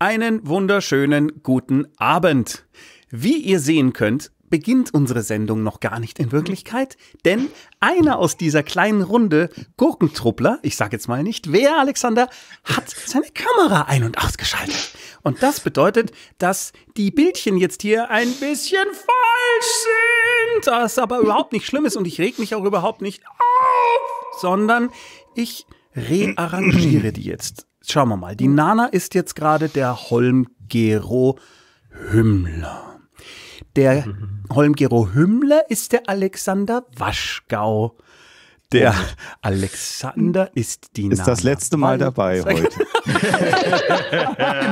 Einen wunderschönen guten Abend. Wie ihr sehen könnt, beginnt unsere Sendung noch gar nicht in Wirklichkeit, denn einer aus dieser kleinen Runde Gurkentruppler, ich sage jetzt mal nicht wer, Alexander, hat seine Kamera ein- und ausgeschaltet. Und das bedeutet, dass die Bildchen jetzt hier ein bisschen falsch sind, was aber überhaupt nicht schlimm ist und ich reg mich auch überhaupt nicht auf, sondern ich rearrangiere die jetzt. Schauen wir mal, die Nana ist jetzt gerade der Holm Gero Hümmler. Der Holm Gero Hümmler ist der Alexander Waschgau. Der Alexander ist die Nana. Ist das letzte Mal dabei heute.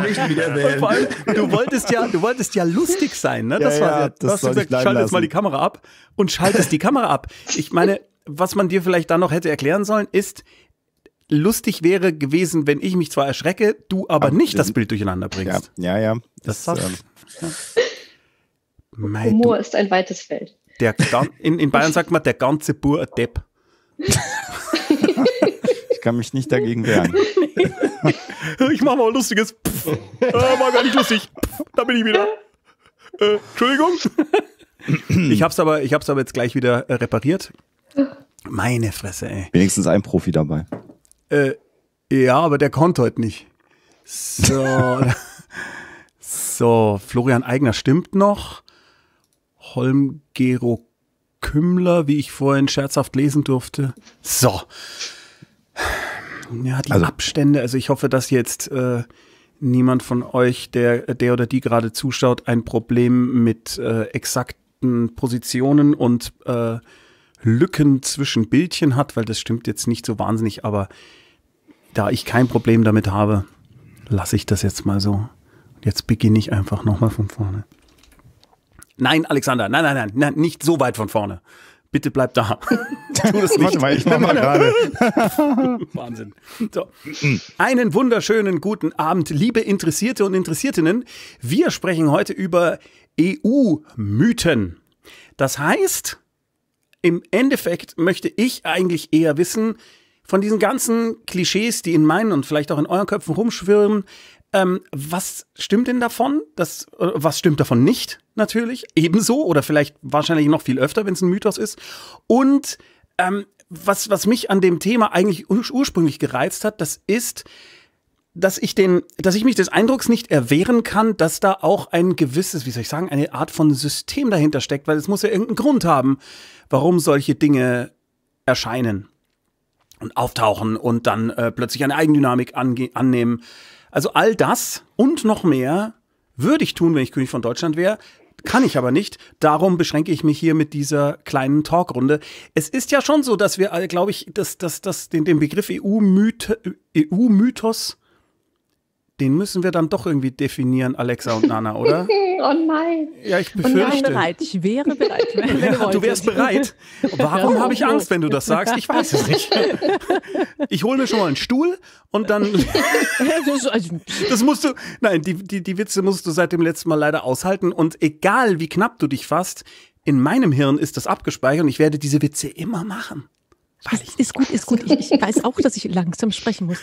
Nicht wieder. Vor allem, du wolltest ja lustig sein, ne? Das war das du hast gesagt, schalt jetzt mal die Kamera ab und schaltest die Kamera ab. Ich meine, was man dir vielleicht dann noch hätte erklären sollen, ist, lustig wäre gewesen, wenn ich mich zwar erschrecke, du aber nicht das Bild durcheinander bringst. Ja. Das Humor ist ein weites Feld. In Bayern sagt man, der ganze Bur ein Depp. Ich kann mich nicht dagegen wehren. Ich mache mal ein lustiges. War gar nicht lustig. Da bin ich wieder. Entschuldigung. Ich hab's aber jetzt gleich wieder repariert. Meine Fresse, ey. Wenigstens ein Profi dabei. Ja, aber der konnte heute nicht. So, Florian Aigner stimmt noch. Holm Gero Hümmler, wie ich vorhin scherzhaft lesen durfte. So. Ja, die Abstände. Also ich hoffe, dass jetzt niemand von euch, der oder die gerade zuschaut, ein Problem mit exakten Positionen und Lücken zwischen Bildchen hat, weil das stimmt jetzt nicht so wahnsinnig. Aber da ich kein Problem damit habe, lasse ich das jetzt mal so. Jetzt beginne ich einfach nochmal von vorne. Nein, Alexander, nein, nicht so weit von vorne. Bitte bleib da. Tu das nicht. Warte mal, ich mach mal gerade. Wahnsinn. So. Einen wunderschönen guten Abend, liebe Interessierte und Interessiertinnen. Wir sprechen heute über EU-Mythen. Das heißt, im Endeffekt möchte ich eigentlich eher wissen, von diesen ganzen Klischees, die in meinen und vielleicht auch in euren Köpfen rumschwirren, was stimmt denn davon? Was stimmt davon nicht? Natürlich, ebenso oder vielleicht wahrscheinlich noch viel öfter, wenn es ein Mythos ist. Und was mich an dem Thema eigentlich ursprünglich gereizt hat, das ist, dass ich mich des Eindrucks nicht erwehren kann, dass da auch ein gewisses, wie soll ich sagen, eine Art von System dahinter steckt, weil es muss ja irgendeinen Grund haben, warum solche Dinge erscheinen und auftauchen und dann plötzlich eine Eigendynamik annehmen. Also all das und noch mehr würde ich tun, wenn ich König von Deutschland wäre, kann ich aber nicht. Darum beschränke ich mich hier mit dieser kleinen Talkrunde. Es ist ja schon so, dass wir alle, glaube ich, den Begriff EU-Mythos, den müssen wir dann doch irgendwie definieren, Alexa und Nana, oder? Oh nein. Ja, ich befürchte. Ich wäre bereit. Ja, du wärst bereit. Warum habe ich Angst, wenn du das sagst? Ich weiß es nicht. Ich hole mir schon mal einen Stuhl und dann... Das musst du... Nein, die Witze musst du seit dem letzten Mal leider aushalten. Und egal, wie knapp du dich fasst, in meinem Hirn ist das abgespeichert und ich werde diese Witze immer machen. Ist gut. Ich weiß auch, dass ich langsam sprechen muss.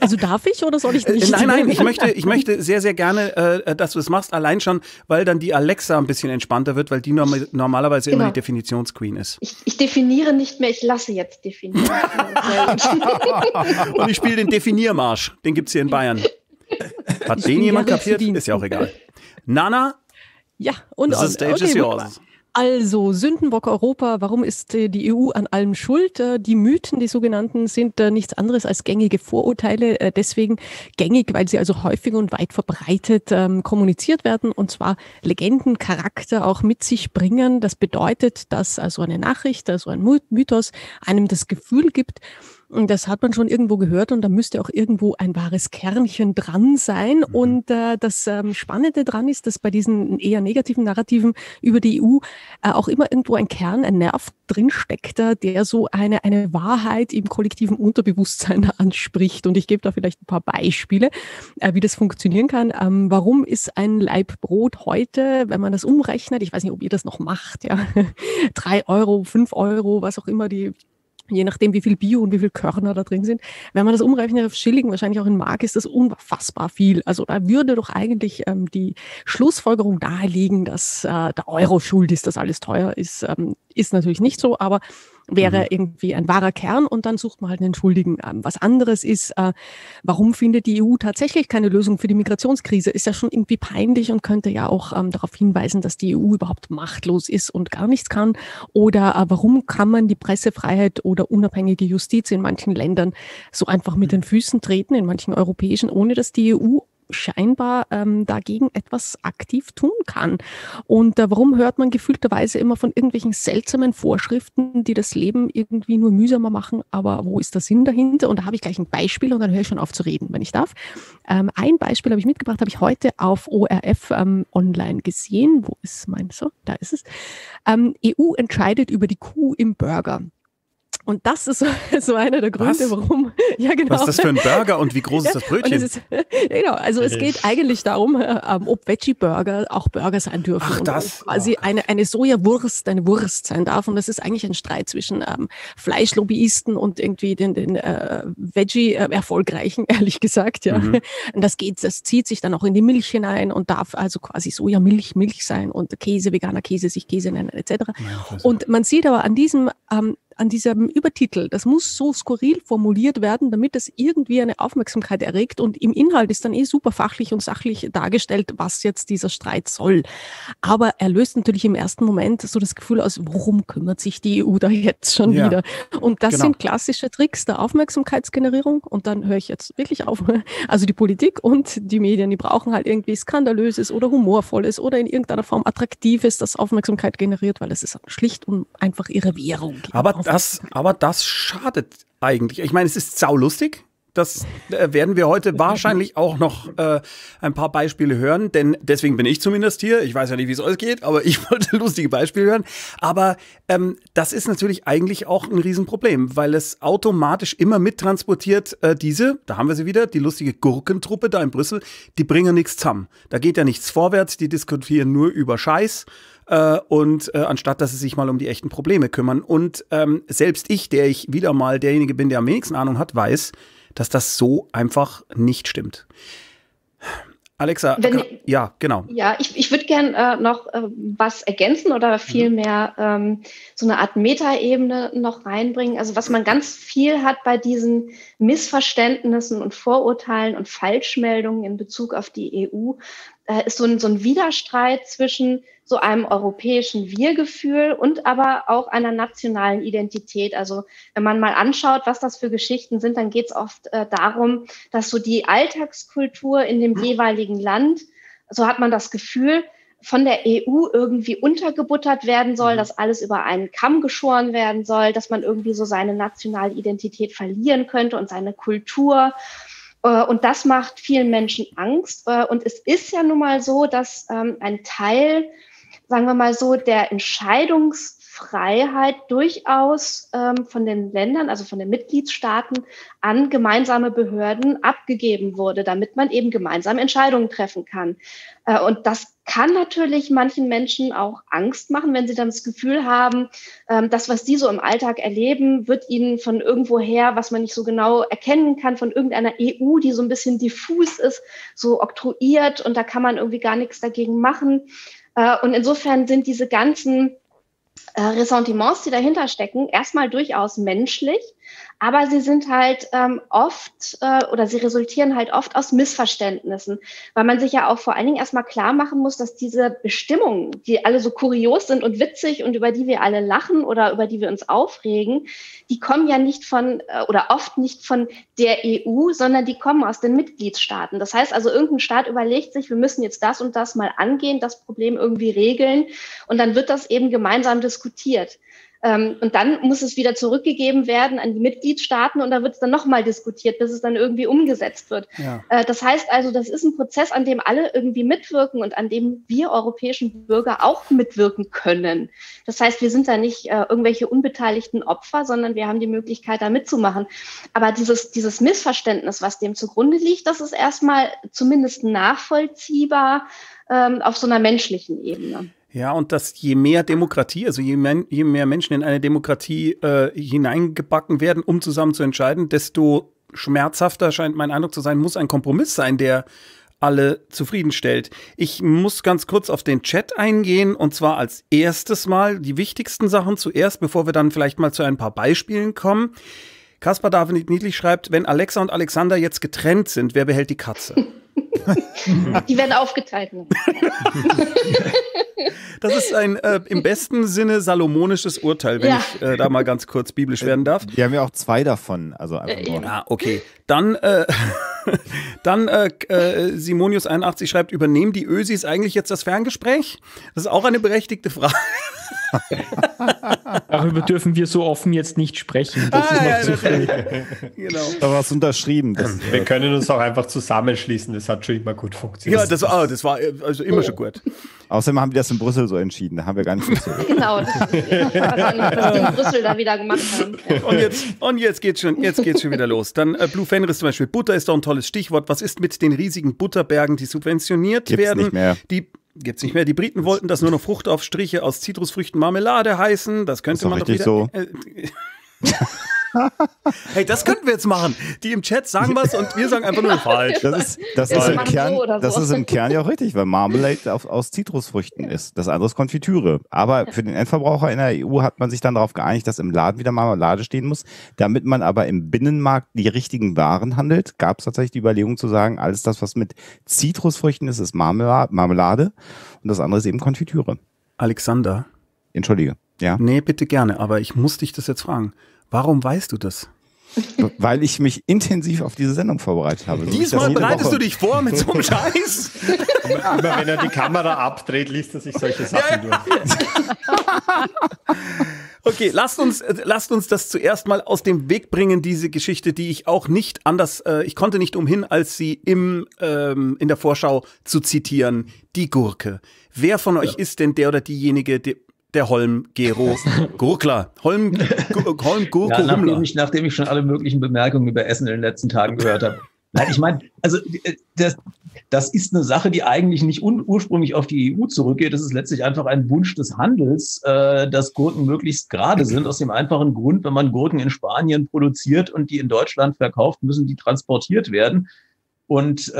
Also darf ich oder soll ich nicht? Nein, ich möchte sehr, sehr gerne, dass du es machst, allein schon, weil dann die Alexa ein bisschen entspannter wird, weil die normalerweise immer die Definitionsqueen ist. Ich definiere nicht mehr, ich lasse jetzt definieren. Und ich spiele den Definiermarsch, den gibt es hier in Bayern. Hat den jemand kapiert? Ist ja auch egal. Nana? Ja, und the stage is yours. Also, Sündenbock Europa, warum ist die EU an allem schuld? Die Mythen, die sogenannten, sind nichts anderes als gängige Vorurteile. Deswegen gängig, weil sie also häufig und weit verbreitet kommuniziert werden und zwar Legendencharakter auch mit sich bringen. Das bedeutet, dass also eine Nachricht, also ein Mythos einem das Gefühl gibt, und das hat man schon irgendwo gehört und da müsste auch irgendwo ein wahres Kernchen dran sein. Und das Spannende dran ist, dass bei diesen eher negativen Narrativen über die EU auch immer irgendwo ein Kern, ein Nerv drinsteckt, der so eine Wahrheit im kollektiven Unterbewusstsein anspricht. Und ich gebe da vielleicht ein paar Beispiele, wie das funktionieren kann. Warum ist ein Laib Brot heute, wenn man das umrechnet, ich weiß nicht, ob ihr das noch macht, 3 Euro, 5 Euro, was auch immer die je nachdem wie viel Bio und wie viel Körner da drin sind, wenn man das umrechnet auf Schilling, wahrscheinlich auch in Mark, ist das unfassbar viel. Also da würde doch eigentlich die Schlussfolgerung nahelegen, dass der Euro schuld ist, dass alles teuer ist. Ist natürlich nicht so, aber wäre irgendwie ein wahrer Kern und dann sucht man halt einen Schuldigen. Was anderes ist, warum findet die EU tatsächlich keine Lösung für die Migrationskrise? Ist ja schon irgendwie peinlich und könnte ja auch darauf hinweisen, dass die EU überhaupt machtlos ist und gar nichts kann. Oder warum kann man die Pressefreiheit oder unabhängige Justiz in manchen Ländern so einfach mit den Füßen treten, in manchen europäischen, ohne dass die EU scheinbar dagegen etwas aktiv tun kann. Und warum hört man gefühlterweise immer von irgendwelchen seltsamen Vorschriften, die das Leben irgendwie nur mühsamer machen, aber wo ist der Sinn dahinter? Und da habe ich gleich ein Beispiel und dann höre ich schon auf zu reden, wenn ich darf. Ein Beispiel habe ich mitgebracht, habe ich heute auf ORF online gesehen. Wo ist mein, so, da ist es. EU entscheidet über die Kuh im Burger. Und das ist so einer der Gründe, warum. Ja, genau. Was ist das für ein Burger und wie groß ist das Brötchen? Genau, also es geht eigentlich darum, ob Veggie-Burger auch Burger sein dürfen. Ach, das? Und quasi eine Sojawurst, eine Wurst sein darf. Und das ist eigentlich ein Streit zwischen Fleischlobbyisten und irgendwie den Veggie-Erfolgreichen, ehrlich gesagt. Ja. Mhm. Und das zieht sich dann auch in die Milch hinein und darf also quasi Sojamilch Milch sein und Käse, veganer Käse, sich Käse nennen, etc. Ja, und man sieht aber an diesem an diesem Übertitel, das muss so skurril formuliert werden, damit das irgendwie eine Aufmerksamkeit erregt, und im Inhalt ist dann super fachlich und sachlich dargestellt, was jetzt dieser Streit soll. Aber er löst natürlich im ersten Moment so das Gefühl aus, worum kümmert sich die EU da jetzt schon wieder? Und das sind klassische Tricks der Aufmerksamkeitsgenerierung, und dann höre ich jetzt wirklich auf. Also die Politik und die Medien, die brauchen halt irgendwie Skandalöses oder Humorvolles oder in irgendeiner Form Attraktives, das Aufmerksamkeit generiert, weil es ist schlicht und einfach ihre Währung. Aber das schadet eigentlich. Ich meine, es ist saulustig. Das werden wir heute wahrscheinlich auch noch ein paar Beispiele hören, denn deswegen bin ich zumindest hier. Ich weiß ja nicht, wie es euch geht, aber ich wollte lustige Beispiele hören. Aber das ist natürlich eigentlich auch ein Riesenproblem, weil es automatisch immer mittransportiert, da haben wir sie wieder, die lustige Gurkentruppe da in Brüssel, die bringen nichts zusammen. Da geht ja nichts vorwärts, die diskutieren nur über Scheiß. Und anstatt, dass sie sich mal um die echten Probleme kümmern. Und selbst ich, der ich wieder mal derjenige bin, der am wenigsten Ahnung hat, weiß, dass das so einfach nicht stimmt. Alexa, ja, genau. Ja, ich würde gern noch was ergänzen oder vielmehr so eine Art Metaebene noch reinbringen. Also was man ganz viel hat bei diesen Missverständnissen und Vorurteilen und Falschmeldungen in Bezug auf die EU, ist so ein Widerstreit zwischen so einem europäischen Wir-Gefühl und aber auch einer nationalen Identität. Also wenn man mal anschaut, was das für Geschichten sind, dann geht es oft darum, dass so die Alltagskultur in dem jeweiligen Land, so hat man das Gefühl, von der EU irgendwie untergebuttert werden soll, dass alles über einen Kamm geschoren werden soll, dass man irgendwie so seine nationale Identität verlieren könnte und seine Kultur. Und das macht vielen Menschen Angst. Und es ist ja nun mal so, dass ein Teil, sagen wir mal so, der Entscheidungsfreiheit durchaus von den Ländern, also von den Mitgliedstaaten an gemeinsame Behörden abgegeben wurde, damit man eben gemeinsam Entscheidungen treffen kann. Und das kann natürlich manchen Menschen auch Angst machen, wenn sie dann das Gefühl haben, das, was sie so im Alltag erleben, wird ihnen von irgendwoher, was man nicht so genau erkennen kann, von irgendeiner EU, die so ein bisschen diffus ist, so oktroyiert, und da kann man irgendwie gar nichts dagegen machen. Und insofern sind diese ganzen Ressentiments, die dahinter stecken, erstmal durchaus menschlich, aber sie sind halt sie resultieren halt oft aus Missverständnissen, weil man sich ja auch vor allen Dingen erstmal klar machen muss, dass diese Bestimmungen, die alle so kurios sind und witzig und über die wir alle lachen oder über die wir uns aufregen, die kommen ja nicht von oder oft nicht von der EU, sondern die kommen aus den Mitgliedstaaten. Das heißt also, irgendein Staat überlegt sich, wir müssen jetzt das und das mal angehen, das Problem irgendwie regeln, und dann wird das eben gemeinsam diskutiert. Und dann muss es wieder zurückgegeben werden an die Mitgliedstaaten, und da wird es dann nochmal diskutiert, bis es dann irgendwie umgesetzt wird. Ja. Das heißt also, das ist ein Prozess, an dem alle irgendwie mitwirken und an dem wir europäischen Bürger auch mitwirken können. Das heißt, wir sind da nicht irgendwelche unbeteiligten Opfer, sondern wir haben die Möglichkeit, da mitzumachen. Aber dieses Missverständnis, was dem zugrunde liegt, das ist erstmal zumindest nachvollziehbar auf so einer menschlichen Ebene. Ja, und dass je mehr Demokratie, also je mehr Menschen in eine Demokratie hineingebacken werden, um zusammen zu entscheiden, desto schmerzhafter scheint mein Eindruck zu sein, muss ein Kompromiss sein, der alle zufriedenstellt. Ich muss ganz kurz auf den Chat eingehen, und zwar als erstes mal die wichtigsten Sachen zuerst, bevor wir dann vielleicht mal zu ein paar Beispielen kommen. Kaspar David Niedlich schreibt, wenn Alexa und Alexander jetzt getrennt sind, wer behält die Katze? Die werden aufgeteilt. Das ist ein im besten Sinne salomonisches Urteil, wenn ich da mal ganz kurz biblisch werden darf. Wir haben ja auch zwei davon. Also okay. Dann, Simonius81 schreibt, übernehmen die Ösis eigentlich jetzt das Ferngespräch? Das ist auch eine berechtigte Frage. Darüber dürfen wir so offen jetzt nicht sprechen. Das ist noch zu viel. Genau. Da war es unterschrieben. Wir können uns auch einfach zusammenschließen. Das hat schon immer gut funktioniert. Ja, das war also immer schon gut. Außerdem haben die das in Brüssel so entschieden. Da haben wir gar nicht funktioniert. Genau, das war was die in Brüssel da wieder gemacht haben. Und jetzt geht es schon wieder los. Dann Blue Fenris zum Beispiel. Butter ist doch ein tolles Stichwort. Was ist mit den riesigen Butterbergen, die subventioniert werden? Gibt's nicht mehr. Die Briten wollten, dass nur noch Fruchtaufstriche aus Zitrusfrüchten Marmelade heißen. Das könnte man doch wieder... So. Hey, das könnten wir jetzt machen. Die im Chat sagen was und wir sagen einfach nur falsch. Das ist im Kern ja auch richtig, weil Marmelade aus Zitrusfrüchten ist. Das andere ist Konfitüre. Aber für den Endverbraucher in der EU hat man sich dann darauf geeinigt, dass im Laden wieder Marmelade stehen muss. Damit man aber im Binnenmarkt die richtigen Waren handelt, gab es tatsächlich die Überlegung zu sagen, alles das, was mit Zitrusfrüchten ist, ist Marmelade. Und das andere ist eben Konfitüre. Alexander. Entschuldige. Ja? Nee, bitte gerne. Aber ich muss dich das jetzt fragen. Warum weißt du das? Weil ich mich intensiv auf diese Sendung vorbereitet habe. Diesmal bereitest du dich vor mit so einem Scheiß? Immer wenn er die Kamera abdreht, liest er sich solche Sachen durch. Okay, lasst uns das zuerst mal aus dem Weg bringen, diese Geschichte, die ich auch nicht anders, ich konnte nicht umhin, als sie in der Vorschau zu zitieren, die Gurke. Wer von euch ist denn der oder diejenige, der Holm Gero Gurkler. Holm Gero Hümmler. Nachdem ich schon alle möglichen Bemerkungen über Essen in den letzten Tagen gehört habe. Nein, ich meine, also das ist eine Sache, die eigentlich nicht ursprünglich auf die EU zurückgeht. Das ist letztlich einfach ein Wunsch des Handels, dass Gurken möglichst gerade sind. Aus dem einfachen Grund, wenn man Gurken in Spanien produziert und die in Deutschland verkauft, müssen die transportiert werden. Und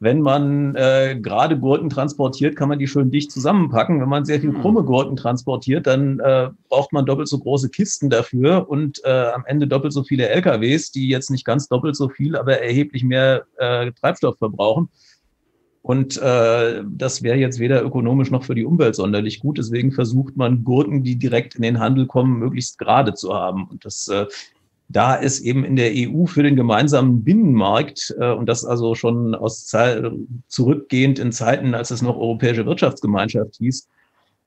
wenn man gerade Gurken transportiert, kann man die schön dicht zusammenpacken. Wenn man sehr viel krumme Gurken transportiert, dann braucht man doppelt so große Kisten dafür und am Ende doppelt so viele LKWs, die jetzt nicht ganz doppelt so viel, aber erheblich mehr Treibstoff verbrauchen. Und das wäre jetzt weder ökonomisch noch für die Umwelt sonderlich gut. Deswegen versucht man, Gurken, die direkt in den Handel kommen, möglichst gerade zu haben. Und das da es eben in der EU für den gemeinsamen Binnenmarkt und das also schon zurückgehend in Zeiten, als es noch Europäische Wirtschaftsgemeinschaft hieß,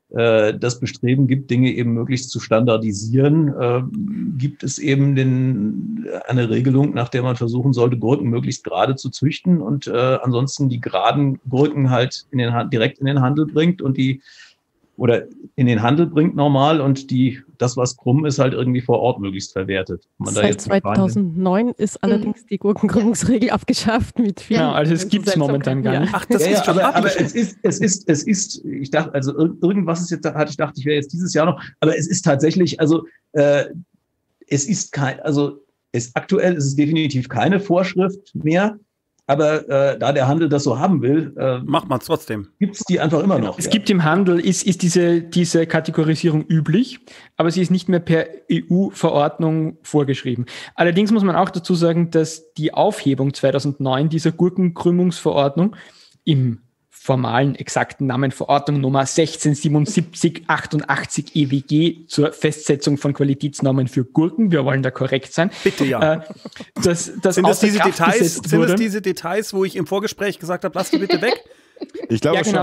das Bestreben gibt, Dinge eben möglichst zu standardisieren, gibt es eben eine Regelung, nach der man versuchen sollte, Gurken möglichst gerade zu züchten und ansonsten die geraden Gurken halt direkt in den Handel bringt und normal und das, was krumm ist, halt irgendwie vor Ort möglichst verwertet. Seit 2009 ist allerdings die Gurkenkrümmungsregel abgeschafft mit vielen. Ja, also es gibt es momentan gar nicht. Ach, das ist schon ich dachte, also irgendwas ist jetzt, ich dachte, ich wäre jetzt dieses Jahr noch, aber es ist tatsächlich, also aktuell ist es definitiv keine Vorschrift mehr. Aber da der Handel das so haben will, macht man es trotzdem. Gibt es die einfach immer noch. Es gibt im Handel, ist diese Kategorisierung üblich, aber sie ist nicht mehr per EU-Verordnung vorgeschrieben. Allerdings muss man auch dazu sagen, dass die Aufhebung 2009 dieser Gurkenkrümmungsverordnung im formalen, exakten Namen Verordnung Nummer 1677/88 EWG zur Festsetzung von Qualitätsnormen für Gurken. Wir wollen da korrekt sein. Bitte, ja. Sind das diese Details, wo ich im Vorgespräch gesagt habe, lass die bitte weg? Ich glaube schon.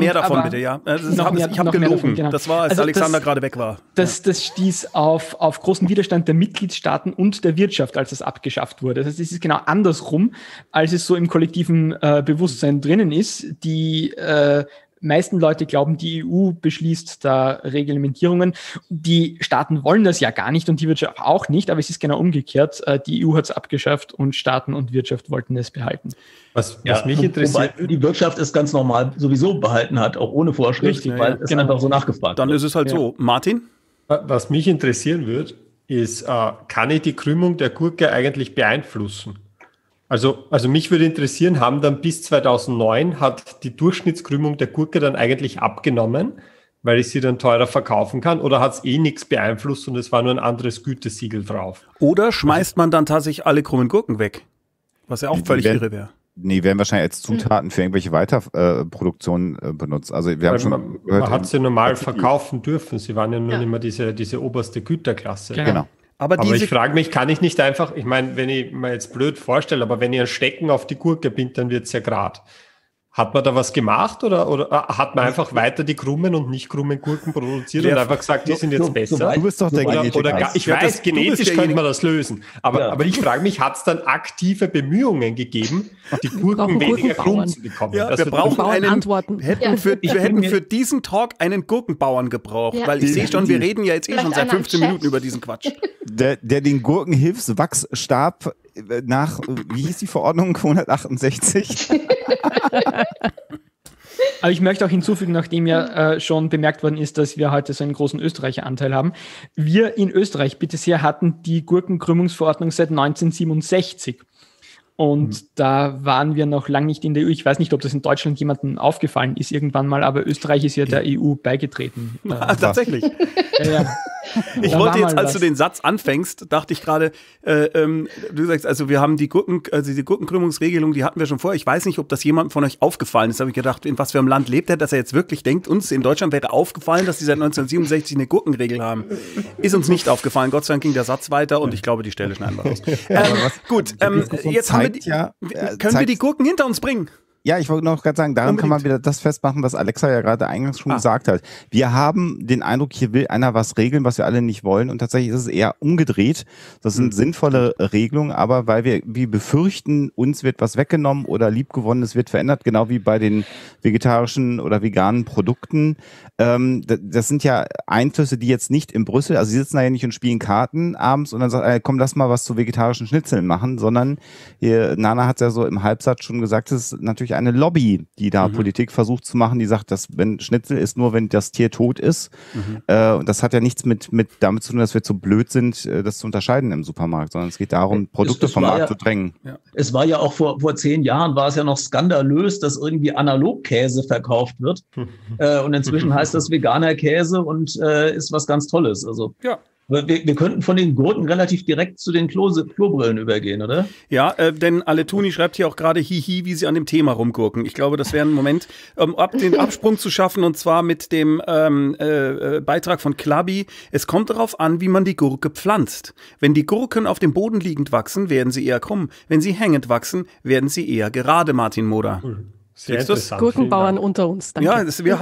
Mehr davon bitte, ja. Ich habe gelogen. Genau. Das war, als Alexander gerade weg war. Das stieß auf großen Widerstand der Mitgliedstaaten und der Wirtschaft, als das abgeschafft wurde. Das heißt, es ist genau andersrum, als es so im kollektiven Bewusstsein drinnen ist. Die meisten Leute glauben, die EU beschließt da Reglementierungen. Die Staaten wollen das ja gar nicht und die Wirtschaft auch nicht, aber es ist genau umgekehrt. Die EU hat es abgeschafft und Staaten und Wirtschaft wollten es behalten. Was mich interessiert, wobei die Wirtschaft es ganz normal sowieso behalten hat, auch ohne Vorschrift, richtig, weil es einfach so nachgefragt wird. Dann ist es halt so. Martin? Was mich interessieren wird, ist, kann ich die Krümmung der Gurke eigentlich beeinflussen? Also mich würde interessieren, haben dann bis 2009 hat die Durchschnittskrümmung der Gurke dann eigentlich abgenommen, weil ich sie dann teurer verkaufen kann, oder hat es eh nichts beeinflusst und es war nur ein anderes Gütesiegel drauf? Oder schmeißt man dann tatsächlich alle krummen Gurken weg, was ja auch völlig irre wäre. Nee, werden wahrscheinlich als Zutaten für irgendwelche Weiterproduktionen benutzt. Also wir haben schon man hat sie normal verkaufen dürfen. Sie waren ja nur immer diese oberste Güterklasse. Genau. Aber ich frage mich, kann ich nicht einfach, ich meine, wenn ich mir jetzt blöd vorstelle, aber wenn ich einen Stecken auf die Gurke binde, dann wird es ja grad. Hat man da was gemacht oder hat man einfach weiter die krummen und nicht krummen Gurken produziert und einfach gesagt, die sind jetzt besser? Du bist doch der Genetiker. Ich weiß, genetisch könnte man das lösen. Aber ich frage mich, hat es dann aktive Bemühungen gegeben, die Gurken weniger krumm zu bekommen? Ja, wir brauchen Antworten. Wir hätten für diesen Talk einen Gurkenbauern gebraucht, weil ich sehe schon, wir reden ja jetzt eh schon seit 15 Minuten über diesen Quatsch. Der den Gurkenhilfswachsstab nach, wie hieß die Verordnung, 168? Aber ich möchte auch hinzufügen, nachdem ja schon bemerkt worden ist, dass wir heute so einen großen Österreicher-Anteil haben. Wir in Österreich, bitte sehr, hatten die Gurkenkrümmungsverordnung seit 1967. Und da waren wir noch lange nicht in der EU. Ich weiß nicht, ob das in Deutschland jemandem aufgefallen ist irgendwann mal, aber Österreich ist ja der EU beigetreten. Tatsächlich. Ja. Ich wollte jetzt, als du den Satz anfängst, dachte ich gerade, du sagst, also wir haben die Gurkenkrümmungsregelung, die hatten wir schon vorher. Ich weiß nicht, ob das jemandem von euch aufgefallen ist. Da habe ich gedacht, in was für einem Land lebt er, dass er jetzt wirklich denkt, uns in Deutschland wäre aufgefallen, dass die seit 1967 eine Gurkenregel haben. Ist uns nicht aufgefallen. Gott sei Dank ging der Satz weiter und ich glaube, die Stelle schneiden wir raus. Gut, jetzt haben können wir die Gurken hinter uns bringen? Ja, ich wollte noch gerade sagen, daran kann man wieder das festmachen, was Alexa ja gerade eingangs schon gesagt hat. Wir haben den Eindruck, hier will einer was regeln, was wir alle nicht wollen. Und tatsächlich ist es eher umgedreht. Das sind sinnvolle Regelungen, aber weil wir befürchten, uns wird was weggenommen oder liebgewonnenes wird verändert, genau wie bei den vegetarischen oder veganen Produkten. Das sind ja Einflüsse, die jetzt nicht in Brüssel, also sie sitzen da ja nicht und spielen Karten abends und dann sagt, komm, lass mal was zu vegetarischen Schnitzeln machen, sondern Nana hat es ja so im Halbsatz schon gesagt, das ist natürlich eine Lobby, die da Politik versucht zu machen, die sagt, dass wenn Schnitzel ist, nur wenn das Tier tot ist. Und das hat ja nichts mit damit zu tun, dass wir zu blöd sind, das zu unterscheiden im Supermarkt, sondern es geht darum, Produkte vom Markt zu drängen. Ja. Es war ja auch vor 10 Jahren war es ja noch skandalös, dass irgendwie Analogkäse verkauft wird. Und inzwischen heißt das veganer Käse und ist was ganz Tolles. Also ja. Wir könnten von den Gurken relativ direkt zu den Klobrillen übergehen, oder? Ja, denn Aletuni schreibt hier auch gerade hihi, wie sie an dem Thema rumgurken. Ich glaube, das wäre ein Moment, den Absprung zu schaffen, und zwar mit dem Beitrag von Klabi. Es kommt darauf an, wie man die Gurke pflanzt. Wenn die Gurken auf dem Boden liegend wachsen, werden sie eher krumm. Wenn sie hängend wachsen, werden sie eher gerade, Martin Moder. Sehr interessant. Gurkenbauern unter uns, danke. Ja, wir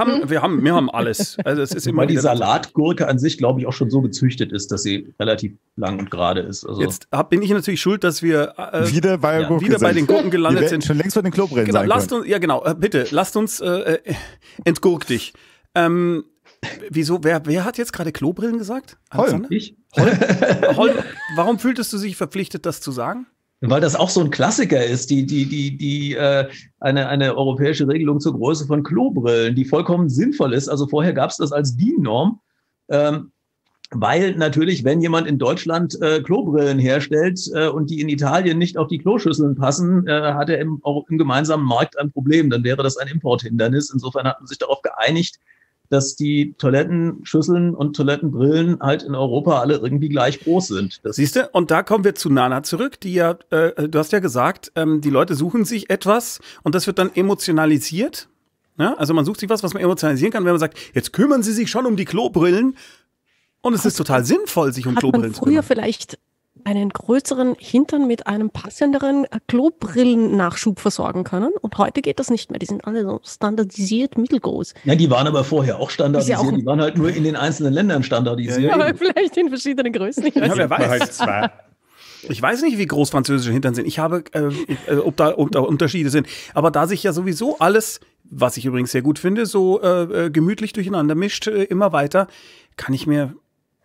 haben alles. Also es ist immer weil die Salatgurke an sich, glaube ich, auch schon so gezüchtet ist, dass sie relativ lang und gerade ist. Also jetzt bin ich natürlich schuld, dass wir wieder bei den Gurken gelandet sind. Schon längst von den Klobrillen sein können. Ja, genau. Bitte, lasst uns entgurk dich. Wieso? Wer hat jetzt gerade Klobrillen gesagt? Holm. Ich? Holm. Warum fühltest du dich verpflichtet, das zu sagen? Weil das auch so ein Klassiker ist, eine europäische Regelung zur Größe von Klobrillen, die vollkommen sinnvoll ist. Also vorher gab es das als DIN-Norm, weil natürlich, wenn jemand in Deutschland Klobrillen herstellt und die in Italien nicht auf die Kloschüsseln passen, hat er auch im gemeinsamen Markt ein Problem. Dann wäre das ein Importhindernis. Insofern hat man sich darauf geeinigt, dass die Toilettenschüsseln und Toilettenbrillen halt in Europa alle irgendwie gleich groß sind. Siehst du, und da kommen wir zu Nana zurück, die ja, du hast ja gesagt, die Leute suchen sich etwas und das wird dann emotionalisiert. Ja? Also man sucht sich was man emotionalisieren kann, wenn man sagt, jetzt kümmern sie sich schon um die Klobrillen, und es ist total sinnvoll, sich um Klobrillen zu kümmern. Früher vielleicht einen größeren Hintern mit einem passenderen Klobrillen-Nachschub versorgen können. Und heute geht das nicht mehr. Die sind alle so standardisiert mittelgroß. Ja, die waren aber vorher auch standardisiert. Ja, auch die waren halt nur in den einzelnen Ländern standardisiert. Ja, aber vielleicht in verschiedenen Größen. Ich weiß nicht. Wer weiß. Ich weiß nicht, wie groß französische Hintern sind. Ich habe, ob da Unterschiede sind. Aber da sich ja sowieso alles was ich übrigens sehr gut finde, so gemütlich durcheinander mischt, immer weiter, kann ich mir,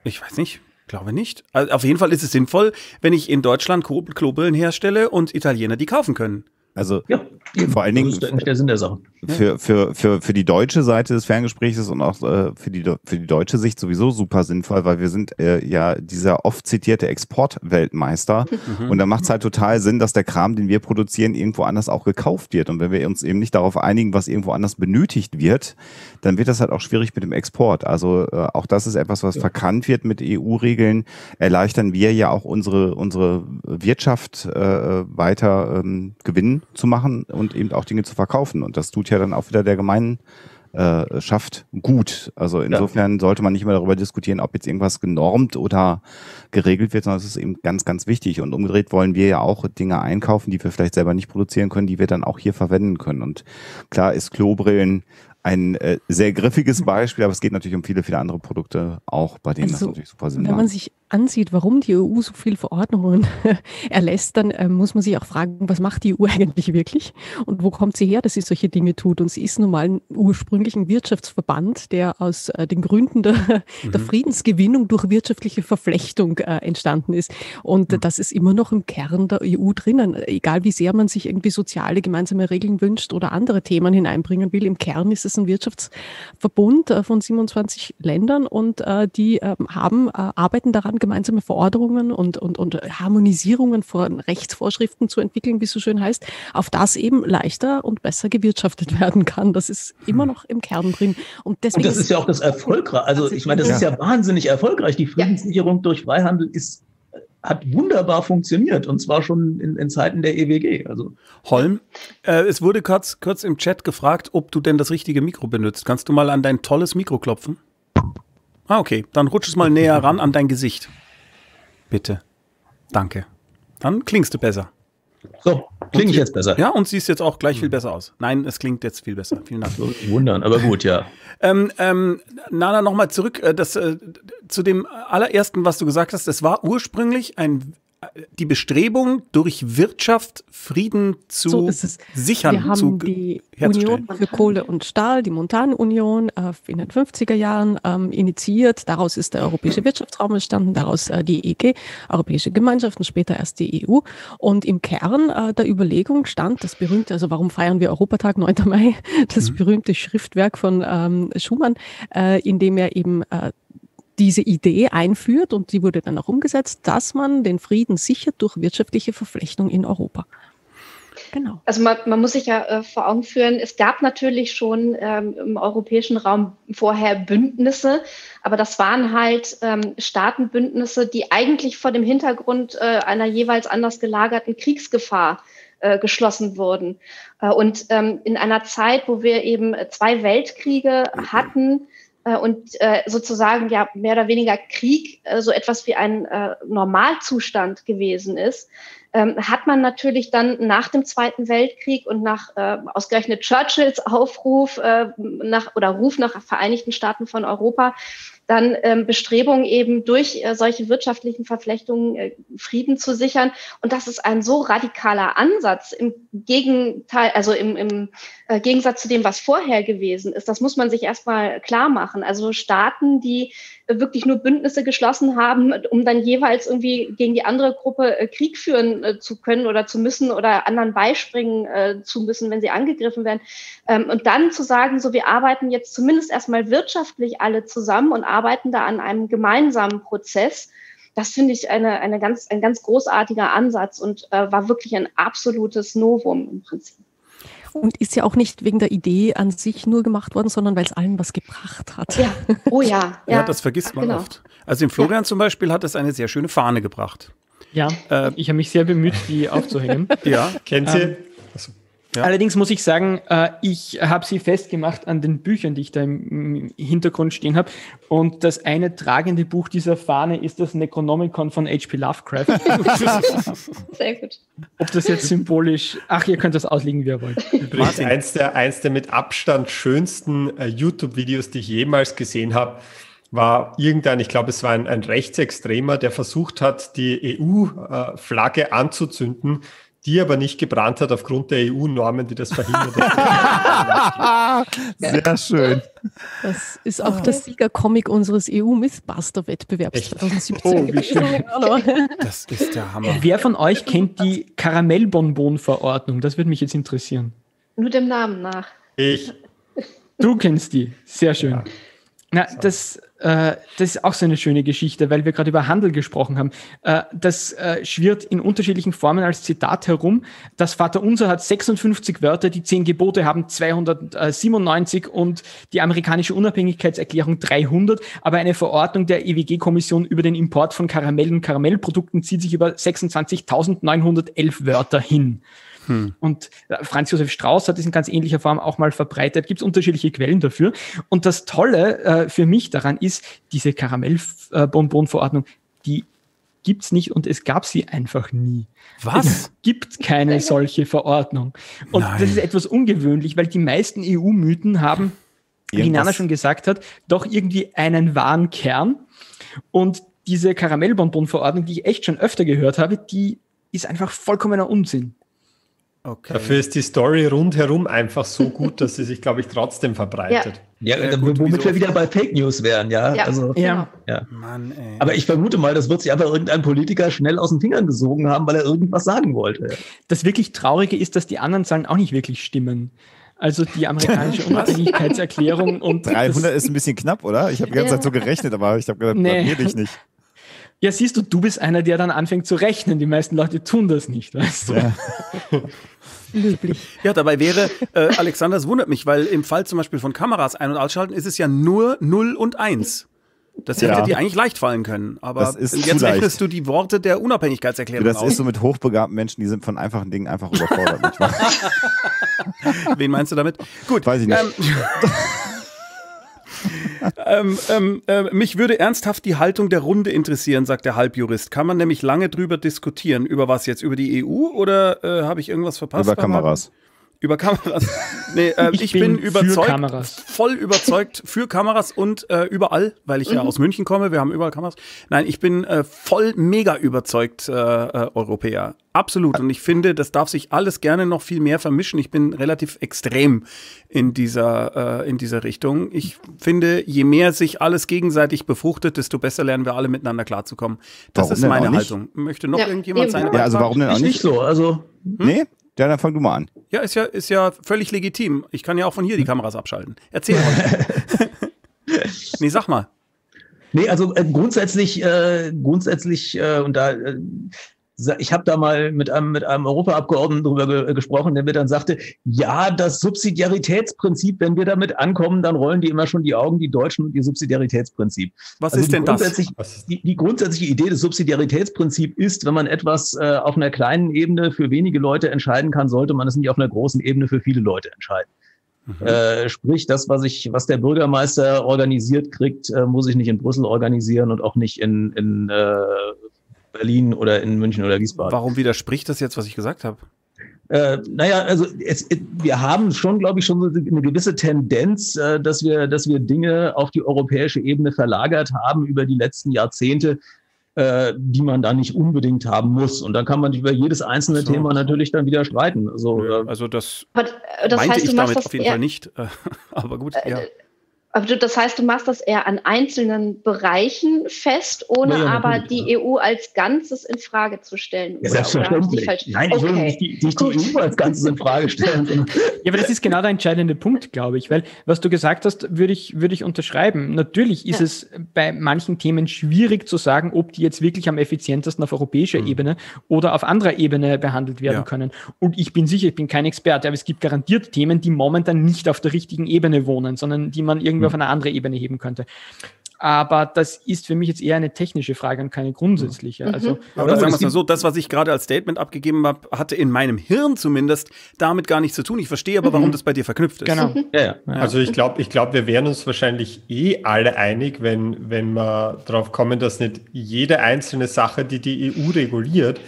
ich weiß nicht, glaube nicht. Also auf jeden Fall ist es sinnvoll, wenn ich in Deutschland Klobrillen herstelle und Italiener die kaufen können. Also ja, vor allen Dingen der Sinn der Sache. Für die deutsche Seite des Ferngesprächs und auch für die deutsche Sicht sowieso super sinnvoll, weil wir sind ja dieser oft zitierte Exportweltmeister und da macht es halt total Sinn, dass der Kram, den wir produzieren, irgendwo anders auch gekauft wird und wenn wir uns eben nicht darauf einigen, was irgendwo anders benötigt wird, dann wird das halt auch schwierig mit dem Export. Also auch das ist etwas, was verkannt wird mit EU-Regeln, erleichtern wir ja auch unsere Wirtschaft weiter gewinnen zu machen und eben auch Dinge zu verkaufen. Und das tut ja dann auch wieder der Gemeinschaft gut. Also insofern sollte man nicht mehr darüber diskutieren, ob jetzt irgendwas genormt oder geregelt wird, sondern es ist eben ganz, ganz wichtig. Und umgedreht wollen wir ja auch Dinge einkaufen, die wir vielleicht selber nicht produzieren können, die wir dann auch hier verwenden können. Und klar ist Klobrillen ein sehr griffiges Beispiel, aber es geht natürlich um viele, viele andere Produkte auch, bei denen also, das natürlich super Sinn macht. Wenn man sich ansieht, warum die EU so viele Verordnungen erlässt, dann muss man sich auch fragen, was macht die EU eigentlich wirklich und wo kommt sie her, dass sie solche Dinge tut? Und sie ist nun mal ein ursprünglichen Wirtschaftsverband, der aus den Gründen der Friedensgewinnung durch wirtschaftliche Verflechtung entstanden ist. Und das ist immer noch im Kern der EU drinnen. Egal wie sehr man sich irgendwie soziale gemeinsame Regeln wünscht oder andere Themen hineinbringen will, im Kern ist es ein Wirtschaftsverbund von 27 Ländern und die arbeiten daran, gemeinsame Verordnungen und Harmonisierungen von Rechtsvorschriften zu entwickeln, wie es so schön heißt, auf das eben leichter und besser gewirtschaftet werden kann. Das ist immer noch im Kern drin. Und deswegen das ist ja auch das Erfolgreich. Also ich meine, das ist ja wahnsinnig erfolgreich. Die Friedenssicherung durch Freihandel hat wunderbar funktioniert und zwar schon in Zeiten der EWG. Also Holm, es wurde kurz im Chat gefragt, ob du denn das richtige Mikro benutzt. Kannst du mal an dein tolles Mikro klopfen? Ah, okay. Dann rutsch es mal näher ran an dein Gesicht. Bitte. Danke. Dann klingst du besser. So, klinge ich jetzt besser. Ja, und siehst jetzt auch gleich viel besser aus. Nein, es klingt jetzt viel besser. Vielen Dank. Wundern, aber gut, ja. Nana, nochmal zurück zu dem allerersten, was du gesagt hast. Es war ursprünglich die Bestrebung, durch Wirtschaft Frieden zu sichern. Wir haben die Union für Kohle und Stahl, die Montanunion, in den 50er Jahren initiiert. Daraus ist der europäische Wirtschaftsraum entstanden, daraus die EG, Europäische Gemeinschaften, später erst die EU. Und im Kern der Überlegung stand das berühmte, also warum feiern wir Europatag, 9. Mai, das berühmte Schriftwerk von Schuman, in dem er eben diese Idee einführt und die wurde dann auch umgesetzt, dass man den Frieden sichert durch wirtschaftliche Verflechtung in Europa. Genau. Also man muss sich ja vor Augen führen, es gab natürlich schon im europäischen Raum vorher Bündnisse, aber das waren halt Staatenbündnisse, die eigentlich vor dem Hintergrund einer jeweils anders gelagerten Kriegsgefahr geschlossen wurden. Und in einer Zeit, wo wir eben zwei Weltkriege hatten, und sozusagen ja mehr oder weniger Krieg so etwas wie ein Normalzustand gewesen ist, hat man natürlich dann nach dem Zweiten Weltkrieg und nach ausgerechnet Churchills Aufruf Ruf nach Vereinigten Staaten von Europa dann Bestrebungen eben durch solche wirtschaftlichen Verflechtungen Frieden zu sichern. Und das ist ein so radikaler Ansatz im Gegenteil, also im Gegensatz zu dem, was vorher gewesen ist. Das muss man sich erstmal klar machen. Also Staaten, die wirklich nur Bündnisse geschlossen haben, um dann jeweils irgendwie gegen die andere Gruppe Krieg führen zu können oder zu müssen oder anderen beispringen zu müssen, wenn sie angegriffen werden. Und dann zu sagen, so wir arbeiten jetzt zumindest erstmal wirtschaftlich alle zusammen und arbeiten da an einem gemeinsamen Prozess. Das finde ich ein ganz großartiger Ansatz und war wirklich ein absolutes Novum im Prinzip. Und ist ja auch nicht wegen der Idee an sich nur gemacht worden, sondern weil es allen was gebracht hat. Ja. Oh ja. Ja, das vergisst man oft. Also dem Florian zum Beispiel hat es eine sehr schöne Fahne gebracht. Ja, ich habe mich sehr bemüht, die aufzuhängen. Ja, kennt sie? Ja. Allerdings muss ich sagen, ich habe sie festgemacht an den Büchern, die ich da im Hintergrund stehen habe. Und das eine tragende Buch dieser Fahne ist das Necronomicon von H.P. Lovecraft. Sehr gut. Ob das jetzt symbolisch... Ach, ihr könnt das auslegen, wie ihr wollt. Übrigens eins der mit Abstand schönsten YouTube-Videos, die ich jemals gesehen habe, war irgendein, ich glaube, es war ein Rechtsextremer, der versucht hat, die EU-Flagge anzuzünden, die aber nicht gebrannt hat aufgrund der EU-Normen, die das verhindern. Sehr schön. Das ist auch der Siegercomic unseres EU-Mythbuster-Wettbewerbs 2017. Oh, das ist der Hammer. Wer von euch kennt die Karamellbonbon-Verordnung? Das würde mich jetzt interessieren. Nur dem Namen nach. Ich. Du kennst die. Sehr schön. Ja. Na, das ist auch so eine schöne Geschichte, weil wir gerade über Handel gesprochen haben. Das schwirrt in unterschiedlichen Formen als Zitat herum. Das Vaterunser hat 56 Wörter, die 10 Gebote haben 297 und die amerikanische Unabhängigkeitserklärung 300. Aber eine Verordnung der EWG-Kommission über den Import von Karamell und Karamellprodukten zieht sich über 26.911 Wörter hin. Und Franz Josef Strauß hat es in ganz ähnlicher Form auch mal verbreitet. Gibt es unterschiedliche Quellen dafür. Und das Tolle für mich daran ist, diese Karamellbonbon-Verordnung, die gibt es nicht und es gab sie einfach nie. Was? Es gibt keine solche Verordnung. Und das ist etwas ungewöhnlich, weil die meisten EU-Mythen haben, wie Nana schon gesagt hat, doch irgendwie einen wahren Kern. Und diese Karamellbonbon-Verordnung, die ich echt schon öfter gehört habe, die ist einfach vollkommener Unsinn. Okay. Dafür ist die Story rundherum einfach so gut, dass sie sich, glaube ich, trotzdem verbreitet. Ja, womit wir wieder bei Fake News wären, ja. Mann, ey. Aber ich vermute mal, das wird sich einfach irgendein Politiker schnell aus den Fingern gesogen haben, weil er irgendwas sagen wollte. Das wirklich Traurige ist, dass die anderen Zahlen auch nicht wirklich stimmen. Also die amerikanische Unabhängigkeitserklärung und 300 ist ein bisschen knapp, oder? Ich habe die ganze Zeit so gerechnet, aber ich habe gedacht, nee, ich nicht. Ja, siehst du, du bist einer, der dann anfängt zu rechnen. Die meisten Leute tun das nicht, weißt du. Ja. Ja, dabei wäre, Alexander, es wundert mich, weil im Fall zum Beispiel von Kameras ein- und ausschalten ist es ja nur 0 und 1. Das hätte dir eigentlich leicht fallen können. Aber jetzt rechnest du die Worte der Unabhängigkeitserklärung aus. Das ist so mit hochbegabten Menschen, die sind von einfachen Dingen einfach überfordert. Nicht wahr? Wen meinst du damit? Gut. Weiß ich nicht. Mich würde ernsthaft die Haltung der Runde interessieren, sagt der Halbjurist. Kann man nämlich lange drüber diskutieren. Über was jetzt? Über die EU oder habe ich irgendwas verpasst? Über Kameras. Über Kameras. Nee, ich bin überzeugt, voll überzeugt für Kameras und überall, weil ich ja aus München komme, wir haben überall Kameras. Nein, ich bin voll mega überzeugt Europäer. Absolut. Und ich finde, das darf sich alles gerne noch viel mehr vermischen. Ich bin relativ extrem in dieser Richtung. Ich finde, je mehr sich alles gegenseitig befruchtet, desto besser lernen wir alle miteinander klarzukommen. Das warum ist meine Haltung. Möchte noch irgendjemand sein? Ja, also warum denn auch nicht? Nicht so, also... Nee? Ja, dann fang du mal an. Ja, ist ja völlig legitim. Ich kann ja auch von hier die Kameras abschalten. Erzähl mal. Nee, sag mal. Nee, also grundsätzlich, und da... ich habe da mal mit einem Europaabgeordneten drüber gesprochen, der mir dann sagte, ja, das Subsidiaritätsprinzip, wenn wir damit ankommen, dann rollen die immer schon die Augen, die Deutschen, und ihr Subsidiaritätsprinzip. Was ist denn das? Die grundsätzliche Idee des Subsidiaritätsprinzips ist, wenn man etwas auf einer kleinen Ebene für wenige Leute entscheiden kann, sollte man es nicht auf einer großen Ebene für viele Leute entscheiden. Mhm. Sprich, das, was der Bürgermeister organisiert kriegt, muss ich nicht in Brüssel organisieren und auch nicht in Berlin oder in München oder Wiesbaden. Warum widerspricht das jetzt, was ich gesagt habe? Naja, also wir haben schon, glaube ich, schon eine gewisse Tendenz, dass wir Dinge auf die europäische Ebene verlagert haben über die letzten Jahrzehnte, die man da nicht unbedingt haben muss. Und dann kann man über jedes einzelne Thema natürlich dann wieder streiten. Also das meinte ich damit auf jeden Fall nicht. Aber gut, ja. Aber das heißt, du machst das eher an einzelnen Bereichen fest, ohne die EU als Ganzes in Frage zu stellen. Ja, selbstverständlich. Nein, ich will nicht die EU als Ganzes in Frage stellen. Ja, aber das ist genau der entscheidende Punkt, glaube ich. Weil, was du gesagt hast, würde ich unterschreiben. Natürlich ist es bei manchen Themen schwierig zu sagen, ob die jetzt wirklich am effizientesten auf europäischer Ebene oder auf anderer Ebene behandelt werden können. Und ich bin sicher, ich bin kein Experte, aber es gibt garantiert Themen, die momentan nicht auf der richtigen Ebene wohnen, sondern die man irgendwie auf eine andere Ebene heben könnte. Aber das ist für mich jetzt eher eine technische Frage und keine grundsätzliche. Also, aber sagen wir es mal so, das, was ich gerade als Statement abgegeben habe, hatte in meinem Hirn zumindest damit gar nichts zu tun. Ich verstehe aber, warum das bei dir verknüpft ist. Genau. Ja. Also ich glaube, wir wären uns wahrscheinlich alle einig, wenn wir darauf kommen, dass nicht jede einzelne Sache, die die EU reguliert,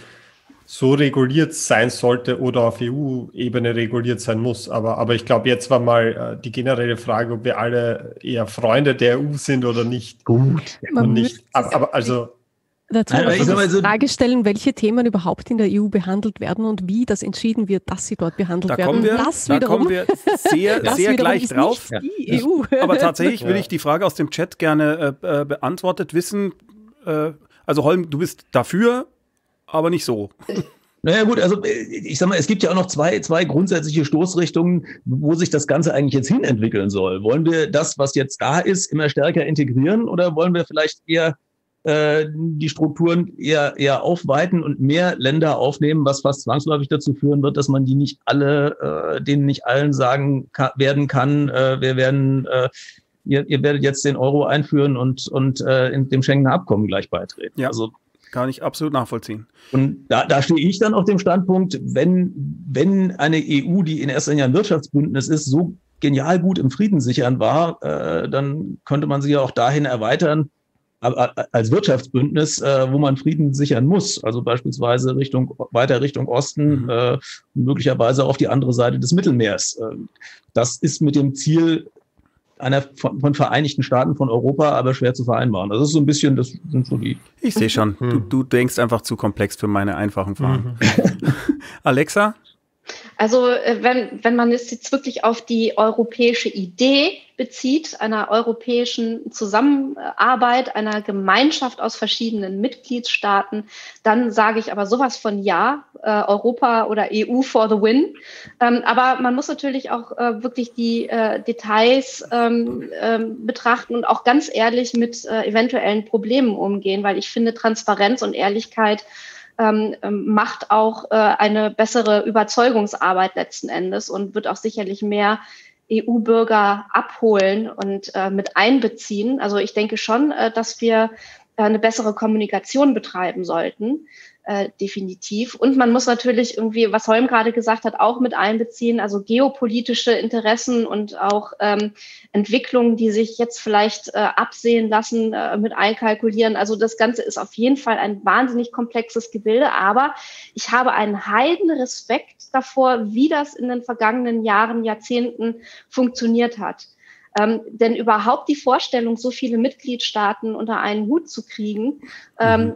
so reguliert sein sollte oder auf EU-Ebene reguliert sein muss. Aber ich glaube, jetzt war mal die generelle Frage, ob wir alle eher Freunde der EU sind oder nicht. Gut. Und nicht, aber also Dazu muss ich die Frage stellen, welche Themen überhaupt in der EU behandelt werden und wie das entschieden wird, dass sie dort behandelt werden. Da kommen wir sehr gleich drauf. Die EU. Aber tatsächlich will ich die Frage aus dem Chat gerne beantwortet wissen. Also Holm, du bist dafür, aber nicht so. Naja gut, also ich sag mal, es gibt ja auch noch zwei grundsätzliche Stoßrichtungen, wo sich das Ganze eigentlich jetzt hin entwickeln soll. Wollen wir das, was jetzt da ist, immer stärker integrieren oder wollen wir vielleicht eher die Strukturen eher aufweiten und mehr Länder aufnehmen, was fast zwangsläufig dazu führen wird, dass man die nicht alle, denen nicht allen sagen kann, ihr werdet jetzt den Euro einführen und in dem Schengener Abkommen gleich beitreten. Ja. Also, kann ich absolut nachvollziehen. Und da stehe ich dann auf dem Standpunkt, wenn eine EU, die in erster Linie ein Wirtschaftsbündnis ist, so genial gut im Frieden sichern war, dann könnte man sie ja auch dahin erweitern, als Wirtschaftsbündnis, wo man Frieden sichern muss. Also beispielsweise weiter Richtung Osten, möglicherweise auf die andere Seite des Mittelmeers. Das ist mit dem Ziel einer von Vereinigten Staaten von Europa, aber schwer zu vereinbaren. Das ist so ein bisschen, das sind so die... Ich sehe schon, du denkst einfach zu komplex für meine einfachen Fragen. Alexa? Also wenn man es jetzt wirklich auf die europäische Idee bezieht, einer europäischen Zusammenarbeit, einer Gemeinschaft aus verschiedenen Mitgliedstaaten, dann sage ich aber sowas von ja, Europa oder EU for the win. Aber man muss natürlich auch wirklich die Details betrachten und auch ganz ehrlich mit eventuellen Problemen umgehen, weil ich finde, Transparenz und Ehrlichkeit macht auch eine bessere Überzeugungsarbeit letzten Endes und wird auch sicherlich mehr EU-Bürger abholen und mit einbeziehen. Also ich denke schon, dass wir eine bessere Kommunikation betreiben sollten, definitiv. Und man muss natürlich irgendwie, was Holm gerade gesagt hat, auch mit einbeziehen, also geopolitische Interessen und auch Entwicklungen, die sich jetzt vielleicht absehen lassen, mit einkalkulieren. Also das Ganze ist auf jeden Fall ein wahnsinnig komplexes Gebilde, aber ich habe einen heidenrespekt davor, wie das in den vergangenen Jahren, Jahrzehnten funktioniert hat. Denn überhaupt die Vorstellung, so viele Mitgliedstaaten unter einen Hut zu kriegen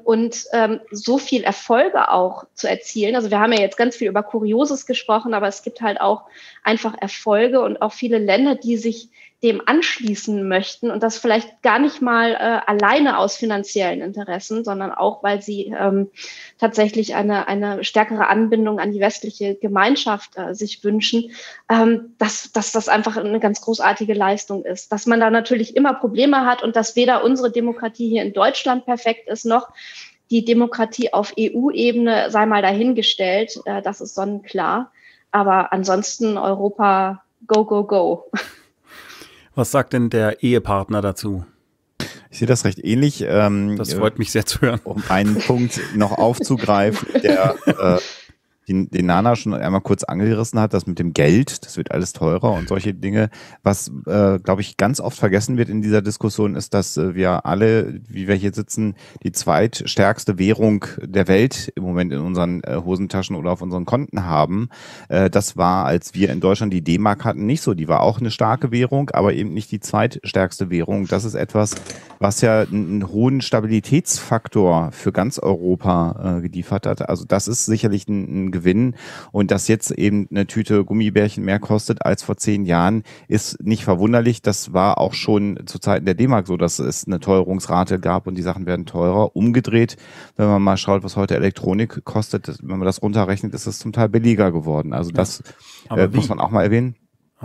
und so viel Erfolge auch zu erzielen. Also wir haben ja jetzt ganz viel über Kurioses gesprochen, aber es gibt halt auch einfach Erfolge und auch viele Länder, die sich dem anschließen möchten und das vielleicht gar nicht mal alleine aus finanziellen Interessen, sondern auch, weil sie tatsächlich eine stärkere Anbindung an die westliche Gemeinschaft sich wünschen, dass das einfach eine ganz großartige Leistung ist. Dass man da natürlich immer Probleme hat und dass weder unsere Demokratie hier in Deutschland perfekt ist, noch die Demokratie auf EU-Ebene sei mal dahingestellt. Das ist sonnenklar. Aber ansonsten Europa, go, go, go. Was sagt denn der Ehepartner dazu? Ich sehe das recht ähnlich. Das freut mich sehr zu hören. Um einen Punkt noch aufzugreifen, der den Nana schon einmal kurz angerissen hat, das mit dem Geld, das wird alles teurer und solche Dinge. Was, glaube ich, ganz oft vergessen wird in dieser Diskussion, ist, dass wir alle, wie wir hier sitzen, die zweitstärkste Währung der Welt im Moment in unseren Hosentaschen oder auf unseren Konten haben. Das war, als wir in Deutschland die D-Mark hatten, nicht so. Die war auch eine starke Währung, aber eben nicht die zweitstärkste Währung. Das ist etwas, was ja einen hohen Stabilitätsfaktor für ganz Europa geliefert hat. Also das ist sicherlich ein Gewinn. Und dass jetzt eben eine Tüte Gummibärchen mehr kostet als vor 10 Jahren, ist nicht verwunderlich. Das war auch schon zu Zeiten der D-Mark so, dass es eine Teuerungsrate gab und die Sachen werden teurer. Umgedreht, wenn man mal schaut, was heute Elektronik kostet, wenn man das runterrechnet, ist es zum Teil billiger geworden. Also das muss man auch mal erwähnen.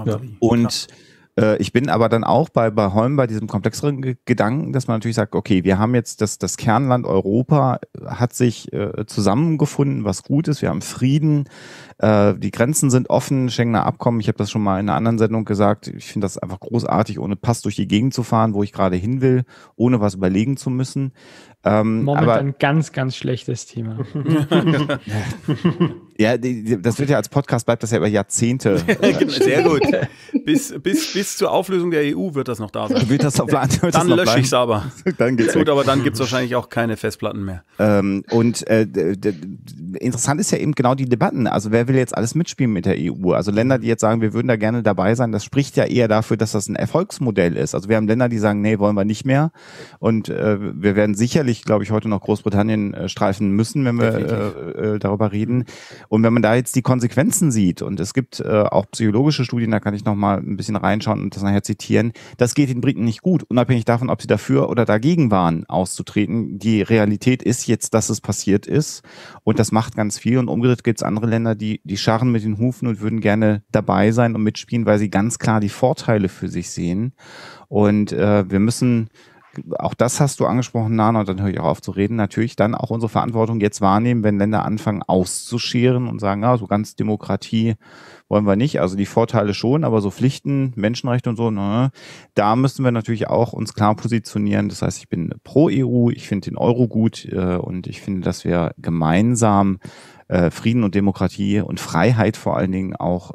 Ja. Und ich bin aber dann auch bei Holm bei diesem komplexeren Gedanken, dass man natürlich sagt, okay, wir haben jetzt das Kernland Europa hat sich zusammengefunden, was gut ist, wir haben Frieden, die Grenzen sind offen, Schengener Abkommen, ich habe das schon mal in einer anderen Sendung gesagt, ich finde das einfach großartig, ohne Pass durch die Gegend zu fahren, wo ich gerade hin will, ohne was überlegen zu müssen. Momentan aber, ganz, ganz schlechtes Thema. Ja, das wird ja als Podcast, bleibt das ja über Jahrzehnte. Sehr gut. Bis zur Auflösung der EU wird das noch da sein. Wird das noch bleiben? Dann lösche ich es aber. Dann geht's gut, aber dann gibt es wahrscheinlich auch keine Festplatten mehr. Interessant ist ja eben genau die Debatten. Also wer will jetzt alles mitspielen mit der EU? Also Länder, die jetzt sagen, wir würden da gerne dabei sein, das spricht ja eher dafür, dass das ein Erfolgsmodell ist. Also wir haben Länder, die sagen, nee, wollen wir nicht mehr. Und wir werden sicherlich, glaube ich, heute noch Großbritannien streifen müssen, wenn wir darüber reden. Und wenn man da jetzt die Konsequenzen sieht, und es gibt auch psychologische Studien, da kann ich nochmal ein bisschen reinschauen und das nachher zitieren, das geht den Briten nicht gut, unabhängig davon, ob sie dafür oder dagegen waren, auszutreten. Die Realität ist jetzt, dass es passiert ist und das macht ganz viel. Und umgedreht gibt es andere Länder, die scharren mit den Hufen und würden gerne dabei sein und mitspielen, weil sie ganz klar die Vorteile für sich sehen. Und wir müssen... Auch das hast du angesprochen, Nana, und dann höre ich auch auf zu reden, natürlich dann auch unsere Verantwortung jetzt wahrnehmen, wenn Länder anfangen auszuscheren und sagen, ja, so ganz Demokratie wollen wir nicht, also die Vorteile schon, aber so Pflichten, Menschenrechte und so, ne, da müssen wir natürlich auch uns klar positionieren, das heißt, ich bin pro EU, ich finde den Euro gut und ich finde, dass wir gemeinsam Frieden und Demokratie und Freiheit vor allen Dingen auch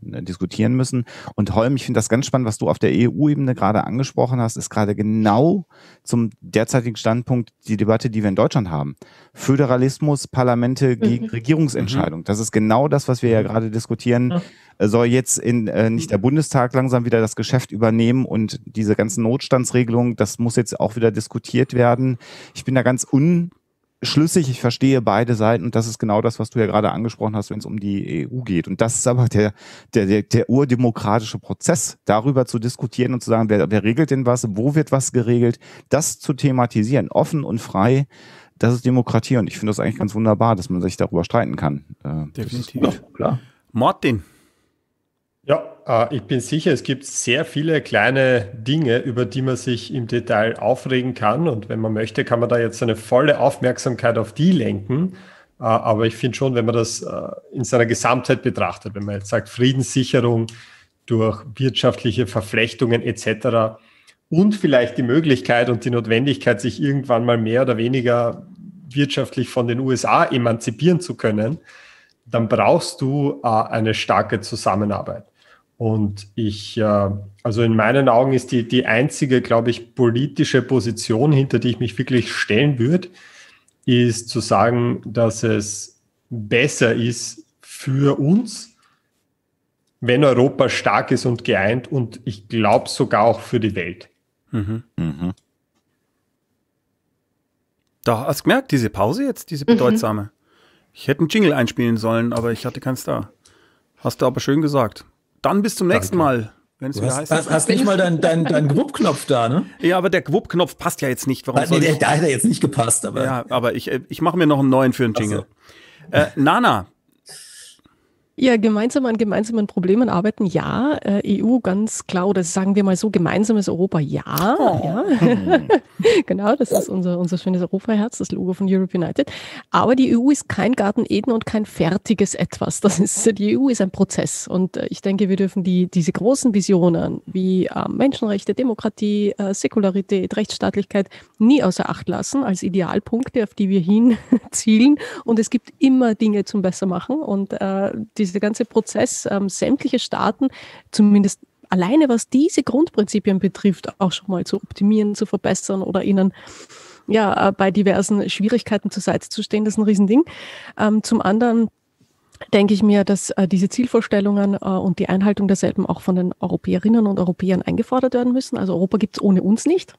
diskutieren müssen. Und Holm, ich finde das ganz spannend, was du auf der EU-Ebene gerade angesprochen hast, ist gerade genau zum derzeitigen Standpunkt die Debatte, die wir in Deutschland haben. Föderalismus, Parlamente gegen Regierungsentscheidung. Das ist genau das, was wir ja gerade diskutieren. Soll jetzt nicht der Bundestag langsam wieder das Geschäft übernehmen und diese ganzen Notstandsregelungen, das muss jetzt auch wieder diskutiert werden. Ich bin da ganz schlüssig, ich verstehe beide Seiten und das ist genau das, was du ja gerade angesprochen hast, wenn es um die EU geht. Und das ist aber der urdemokratische Prozess, darüber zu diskutieren und zu sagen, wer regelt denn was, wo wird was geregelt, das zu thematisieren, offen und frei, das ist Demokratie und ich finde das eigentlich ganz wunderbar, dass man sich darüber streiten kann. Definitiv. Das ist klar. Martin. Ja, ich bin sicher, es gibt sehr viele kleine Dinge, über die man sich im Detail aufregen kann. Und wenn man möchte, kann man da jetzt eine volle Aufmerksamkeit auf die lenken. Aber ich finde schon, wenn man das in seiner Gesamtheit betrachtet, wenn man jetzt sagt, Friedenssicherung durch wirtschaftliche Verflechtungen etc. und vielleicht die Möglichkeit und die Notwendigkeit, sich irgendwann mal mehr oder weniger wirtschaftlich von den USA emanzipieren zu können, dann brauchst du eine starke Zusammenarbeit. Und also in meinen Augen ist die einzige, glaube ich, politische Position, hinter die ich mich wirklich stellen würde, ist zu sagen, dass es besser ist für uns, wenn Europa stark ist und geeint und ich glaube sogar auch für die Welt. Mhm. Mhm. Da hast du gemerkt, diese Pause jetzt, diese bedeutsame. Ich hätte einen Jingle einspielen sollen, aber ich hatte keins da. Hast du aber schön gesagt. Dann bis zum nächsten Mal. Wenn's wieder heißt. Hast nicht mal deinen Gwupp-Knopf da, ne? Ja, aber der Gwupp-Knopf passt ja jetzt nicht. Warum soll ich? Da hätte er jetzt nicht gepasst. Aber ja, aber ich mache mir noch einen neuen für einen Jingle. So. Nana. Ja, gemeinsam an gemeinsamen Problemen arbeiten, ja. EU ganz klar, oder sagen wir mal so, gemeinsames Europa, ja. Oh. Ja. Genau, das ist unser schönes Europaherz, das Logo von Europe United. Aber die EU ist kein Garten Eden und kein fertiges Etwas. Die EU ist ein Prozess und ich denke, wir dürfen diese großen Visionen wie Menschenrechte, Demokratie, Säkularität, Rechtsstaatlichkeit nie außer Acht lassen als Idealpunkte, auf die wir hinzielen. Und es gibt immer Dinge zum Bessermachen und dieser ganze Prozess, sämtliche Staaten, zumindest alleine was diese Grundprinzipien betrifft, auch schon mal zu optimieren, zu verbessern oder ihnen ja bei diversen Schwierigkeiten zur Seite zu stehen, das ist ein Riesending. Zum anderen denke ich mir, dass diese Zielvorstellungen und die Einhaltung derselben auch von den Europäerinnen und Europäern eingefordert werden müssen. Also Europa gibt es ohne uns nicht.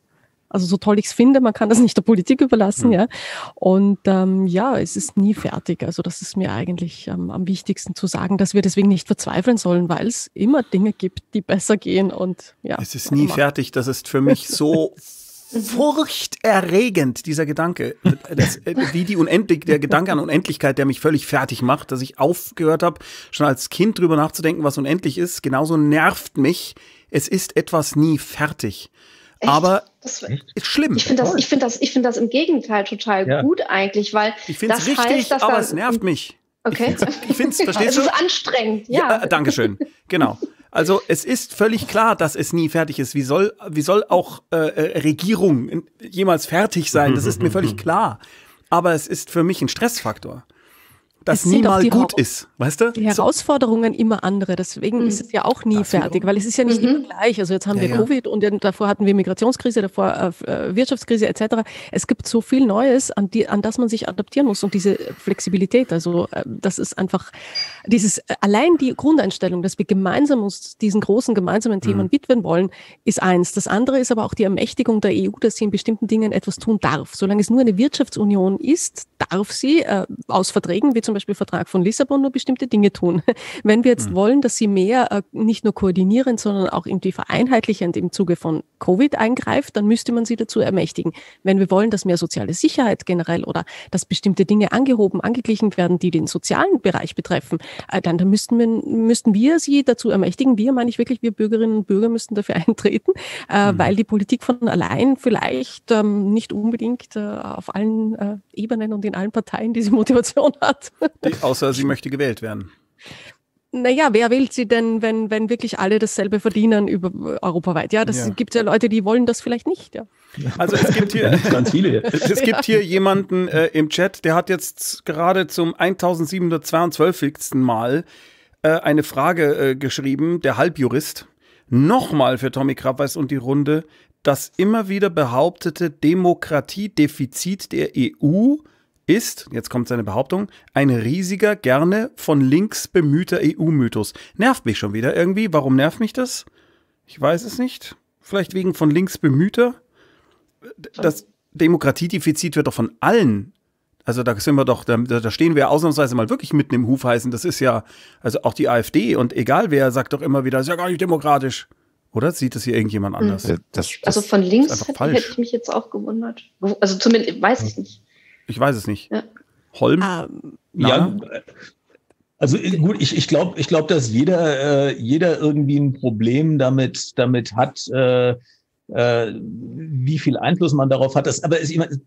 Also so toll ich es finde, man kann das nicht der Politik überlassen, ja. Und ja, es ist nie fertig. Also das ist mir eigentlich am wichtigsten zu sagen, dass wir deswegen nicht verzweifeln sollen, weil es immer Dinge gibt, die besser gehen und ja. Es ist nie fertig, das ist für mich so furchterregend, dieser Gedanke. Der Gedanke an Unendlichkeit, der mich völlig fertig macht, dass ich aufgehört habe, schon als Kind drüber nachzudenken, was unendlich ist. Genauso nervt mich, es ist etwas nie fertig. Echt? Aber das ist schlimm. Ich finde das im Gegenteil total gut eigentlich, weil ich finde es richtig, heißt, dass aber es nervt mich. Okay. Ich finde es, verstehst du? Es ist anstrengend, ja. Dankeschön, genau. Also es ist völlig klar, dass es nie fertig ist. Wie soll auch Regierung jemals fertig sein? Das ist mir völlig klar. Aber es ist für mich ein Stressfaktor. das nie mal gut ist, weißt du? Die Herausforderungen immer andere, deswegen ist es ja auch nie fertig, weil es ist ja nicht immer gleich. Also jetzt haben wir Covid und davor hatten wir Migrationskrise, davor Wirtschaftskrise etc. Es gibt so viel Neues, an das man sich adaptieren muss, und diese Flexibilität, also das ist einfach allein die Grundeinstellung, dass wir gemeinsam uns diesen großen gemeinsamen Themen widmen wollen, ist eins. Das andere ist aber auch die Ermächtigung der EU, dass sie in bestimmten Dingen etwas tun darf. Solange es nur eine Wirtschaftsunion ist, darf sie aus Verträgen wie zum Beispiel Vertrag von Lissabon nur bestimmte Dinge tun. Wenn wir jetzt wollen, dass sie mehr nicht nur koordinierend, sondern auch irgendwie vereinheitlichend im Zuge von Covid eingreift, dann müsste man sie dazu ermächtigen. Wenn wir wollen, dass mehr soziale Sicherheit generell oder dass bestimmte Dinge angeglichen werden, die den sozialen Bereich betreffen, dann müssten wir sie dazu ermächtigen. Wir, meine ich wirklich, wir Bürgerinnen und Bürger müssten dafür eintreten, weil die Politik von allein vielleicht nicht unbedingt auf allen Ebenen und in allen Parteien diese Motivation hat. Außer sie möchte gewählt werden. Naja, wer wählt sie denn, wenn wirklich alle dasselbe verdienen europaweit? Ja, das gibt ja Leute, die wollen das vielleicht nicht. Ja. Also es gibt hier ganz viele. Es gibt hier jemanden im Chat, der hat jetzt gerade zum 1722. Mal eine Frage geschrieben, der Halbjurist. Nochmal für Tommy Krappweis und die Runde. Das immer wieder behauptete Demokratiedefizit der EU ist, jetzt kommt seine Behauptung, ein riesiger, gerne von links bemühter EU-Mythos. Nervt mich schon wieder irgendwie. Warum nervt mich das? Ich weiß es nicht. Vielleicht wegen von links bemühter? Das Demokratiedefizit wird doch von allen, also da sind wir doch, da stehen wir ausnahmsweise mal wirklich mitten im Hufeisen. Das ist ja, also auch die AfD und egal wer sagt doch immer wieder, ist ja gar nicht demokratisch. Oder sieht das hier irgendjemand anders? Also von links hätte ich mich jetzt auch gewundert. Also zumindest weiß ich nicht. Ich weiß es nicht. Ja. Holm? Ja, also gut, ich glaube, dass jeder irgendwie ein Problem damit hat, wie viel Einfluss man darauf hat. Aber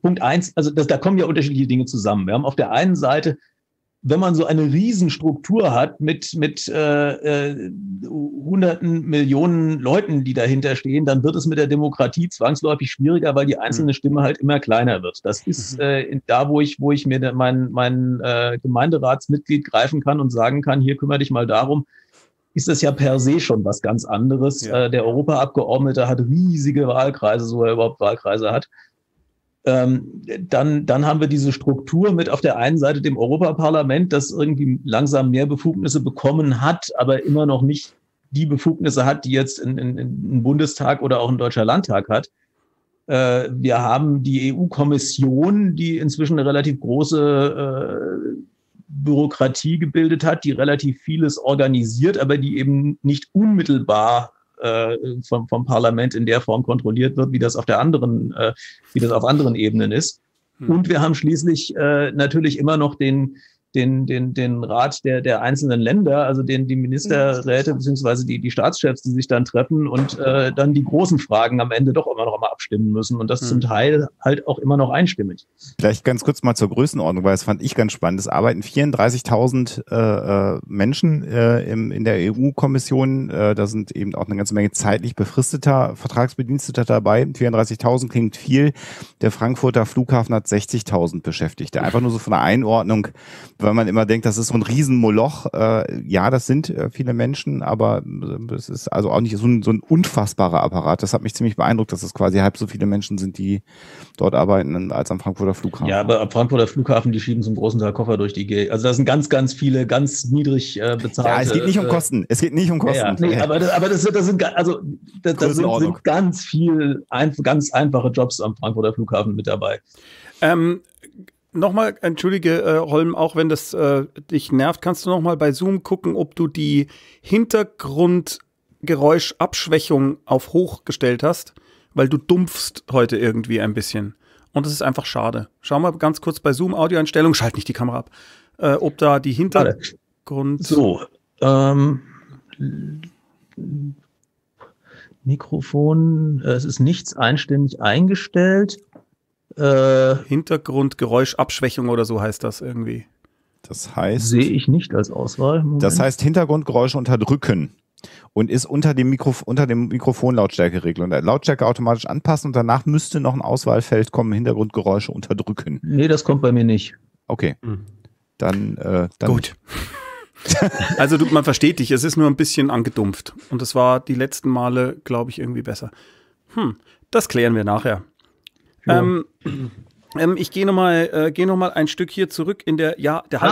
Punkt 1, also da kommen ja unterschiedliche Dinge zusammen. Wir haben auf der einen Seite, wenn man so eine Riesenstruktur hat mit hunderten Millionen Leuten, die dahinter stehen, dann wird es mit der Demokratie zwangsläufig schwieriger, weil die einzelne Stimme halt immer kleiner wird. Das ist da, wo ich mir mein Gemeinderatsmitglied greifen kann und sagen kann, hier kümmere dich mal darum, ist das ja per se schon was ganz anderes. Ja. Der Europaabgeordnete hat riesige Wahlkreise, so er überhaupt Wahlkreise hat. Dann haben wir diese Struktur mit auf der einen Seite dem Europaparlament, das irgendwie langsam mehr Befugnisse bekommen hat, aber immer noch nicht die Befugnisse hat, die jetzt ein Bundestag oder auch ein Deutscher Landtag hat. Wir haben die EU-Kommission, die inzwischen eine relativ große Bürokratie gebildet hat, die relativ vieles organisiert, aber die eben nicht unmittelbar vom Parlament in der Form kontrolliert wird, wie das auf anderen Ebenen ist. Und wir haben schließlich natürlich immer noch den Rat der einzelnen Länder, also die Ministerräte bzw. die Staatschefs, die sich dann treffen und dann die großen Fragen am Ende doch immer noch mal abstimmen müssen und das zum Teil halt auch immer noch einstimmig. Vielleicht ganz kurz mal zur Größenordnung, weil das fand ich ganz spannend. Es arbeiten 34.000 Menschen in der EU-Kommission. Da sind eben auch eine ganze Menge zeitlich befristeter Vertragsbediensteter dabei. 34.000 klingt viel. Der Frankfurter Flughafen hat 60.000 Beschäftigte. Einfach nur so von der Einordnung, weil man immer denkt, das ist so ein Riesenmoloch. Ja, das sind viele Menschen, aber es ist also auch nicht so ein unfassbarer Apparat. Das hat mich ziemlich beeindruckt, dass es quasi halb so viele Menschen sind, die dort arbeiten, als am Frankfurter Flughafen. Ja, aber am Frankfurter Flughafen, die schieben zum großen Teil Koffer durch die Gegend. Also das sind ganz, ganz viele, ganz niedrig bezahlte. Ja, es geht nicht um Kosten. Es geht nicht um Kosten. Ja, nee, aber das sind ganz viel, ganz einfache Jobs am Frankfurter Flughafen mit dabei. Nochmal, entschuldige Holm, auch wenn das dich nervt, kannst du nochmal bei Zoom gucken, ob du die Hintergrundgeräuschabschwächung auf hoch gestellt hast, weil du dumpfst heute irgendwie ein bisschen. Und das ist einfach schade. Schau mal ganz kurz bei Zoom Audioeinstellung, schalt nicht die Kamera ab, ob da die Hintergrund... So, Mikrofon, es ist nichts einstimmig eingestellt. Hintergrundgeräuschabschwächung oder so heißt das irgendwie. Das heißt... Sehe ich nicht als Auswahl. Moment. Das heißt Hintergrundgeräusche unterdrücken und ist unter dem Mikrofon Lautstärkeregel und Lautstärke automatisch anpassen und danach müsste noch ein Auswahlfeld kommen, Hintergrundgeräusche unterdrücken. Nee, das kommt bei mir nicht. Okay. dann gut. Also man versteht dich, es ist nur ein bisschen angedumpft. Und das war die letzten Male, glaube ich, irgendwie besser. Das klären wir nachher. Ja. Ich gehe nochmal ein Stück hier zurück in der,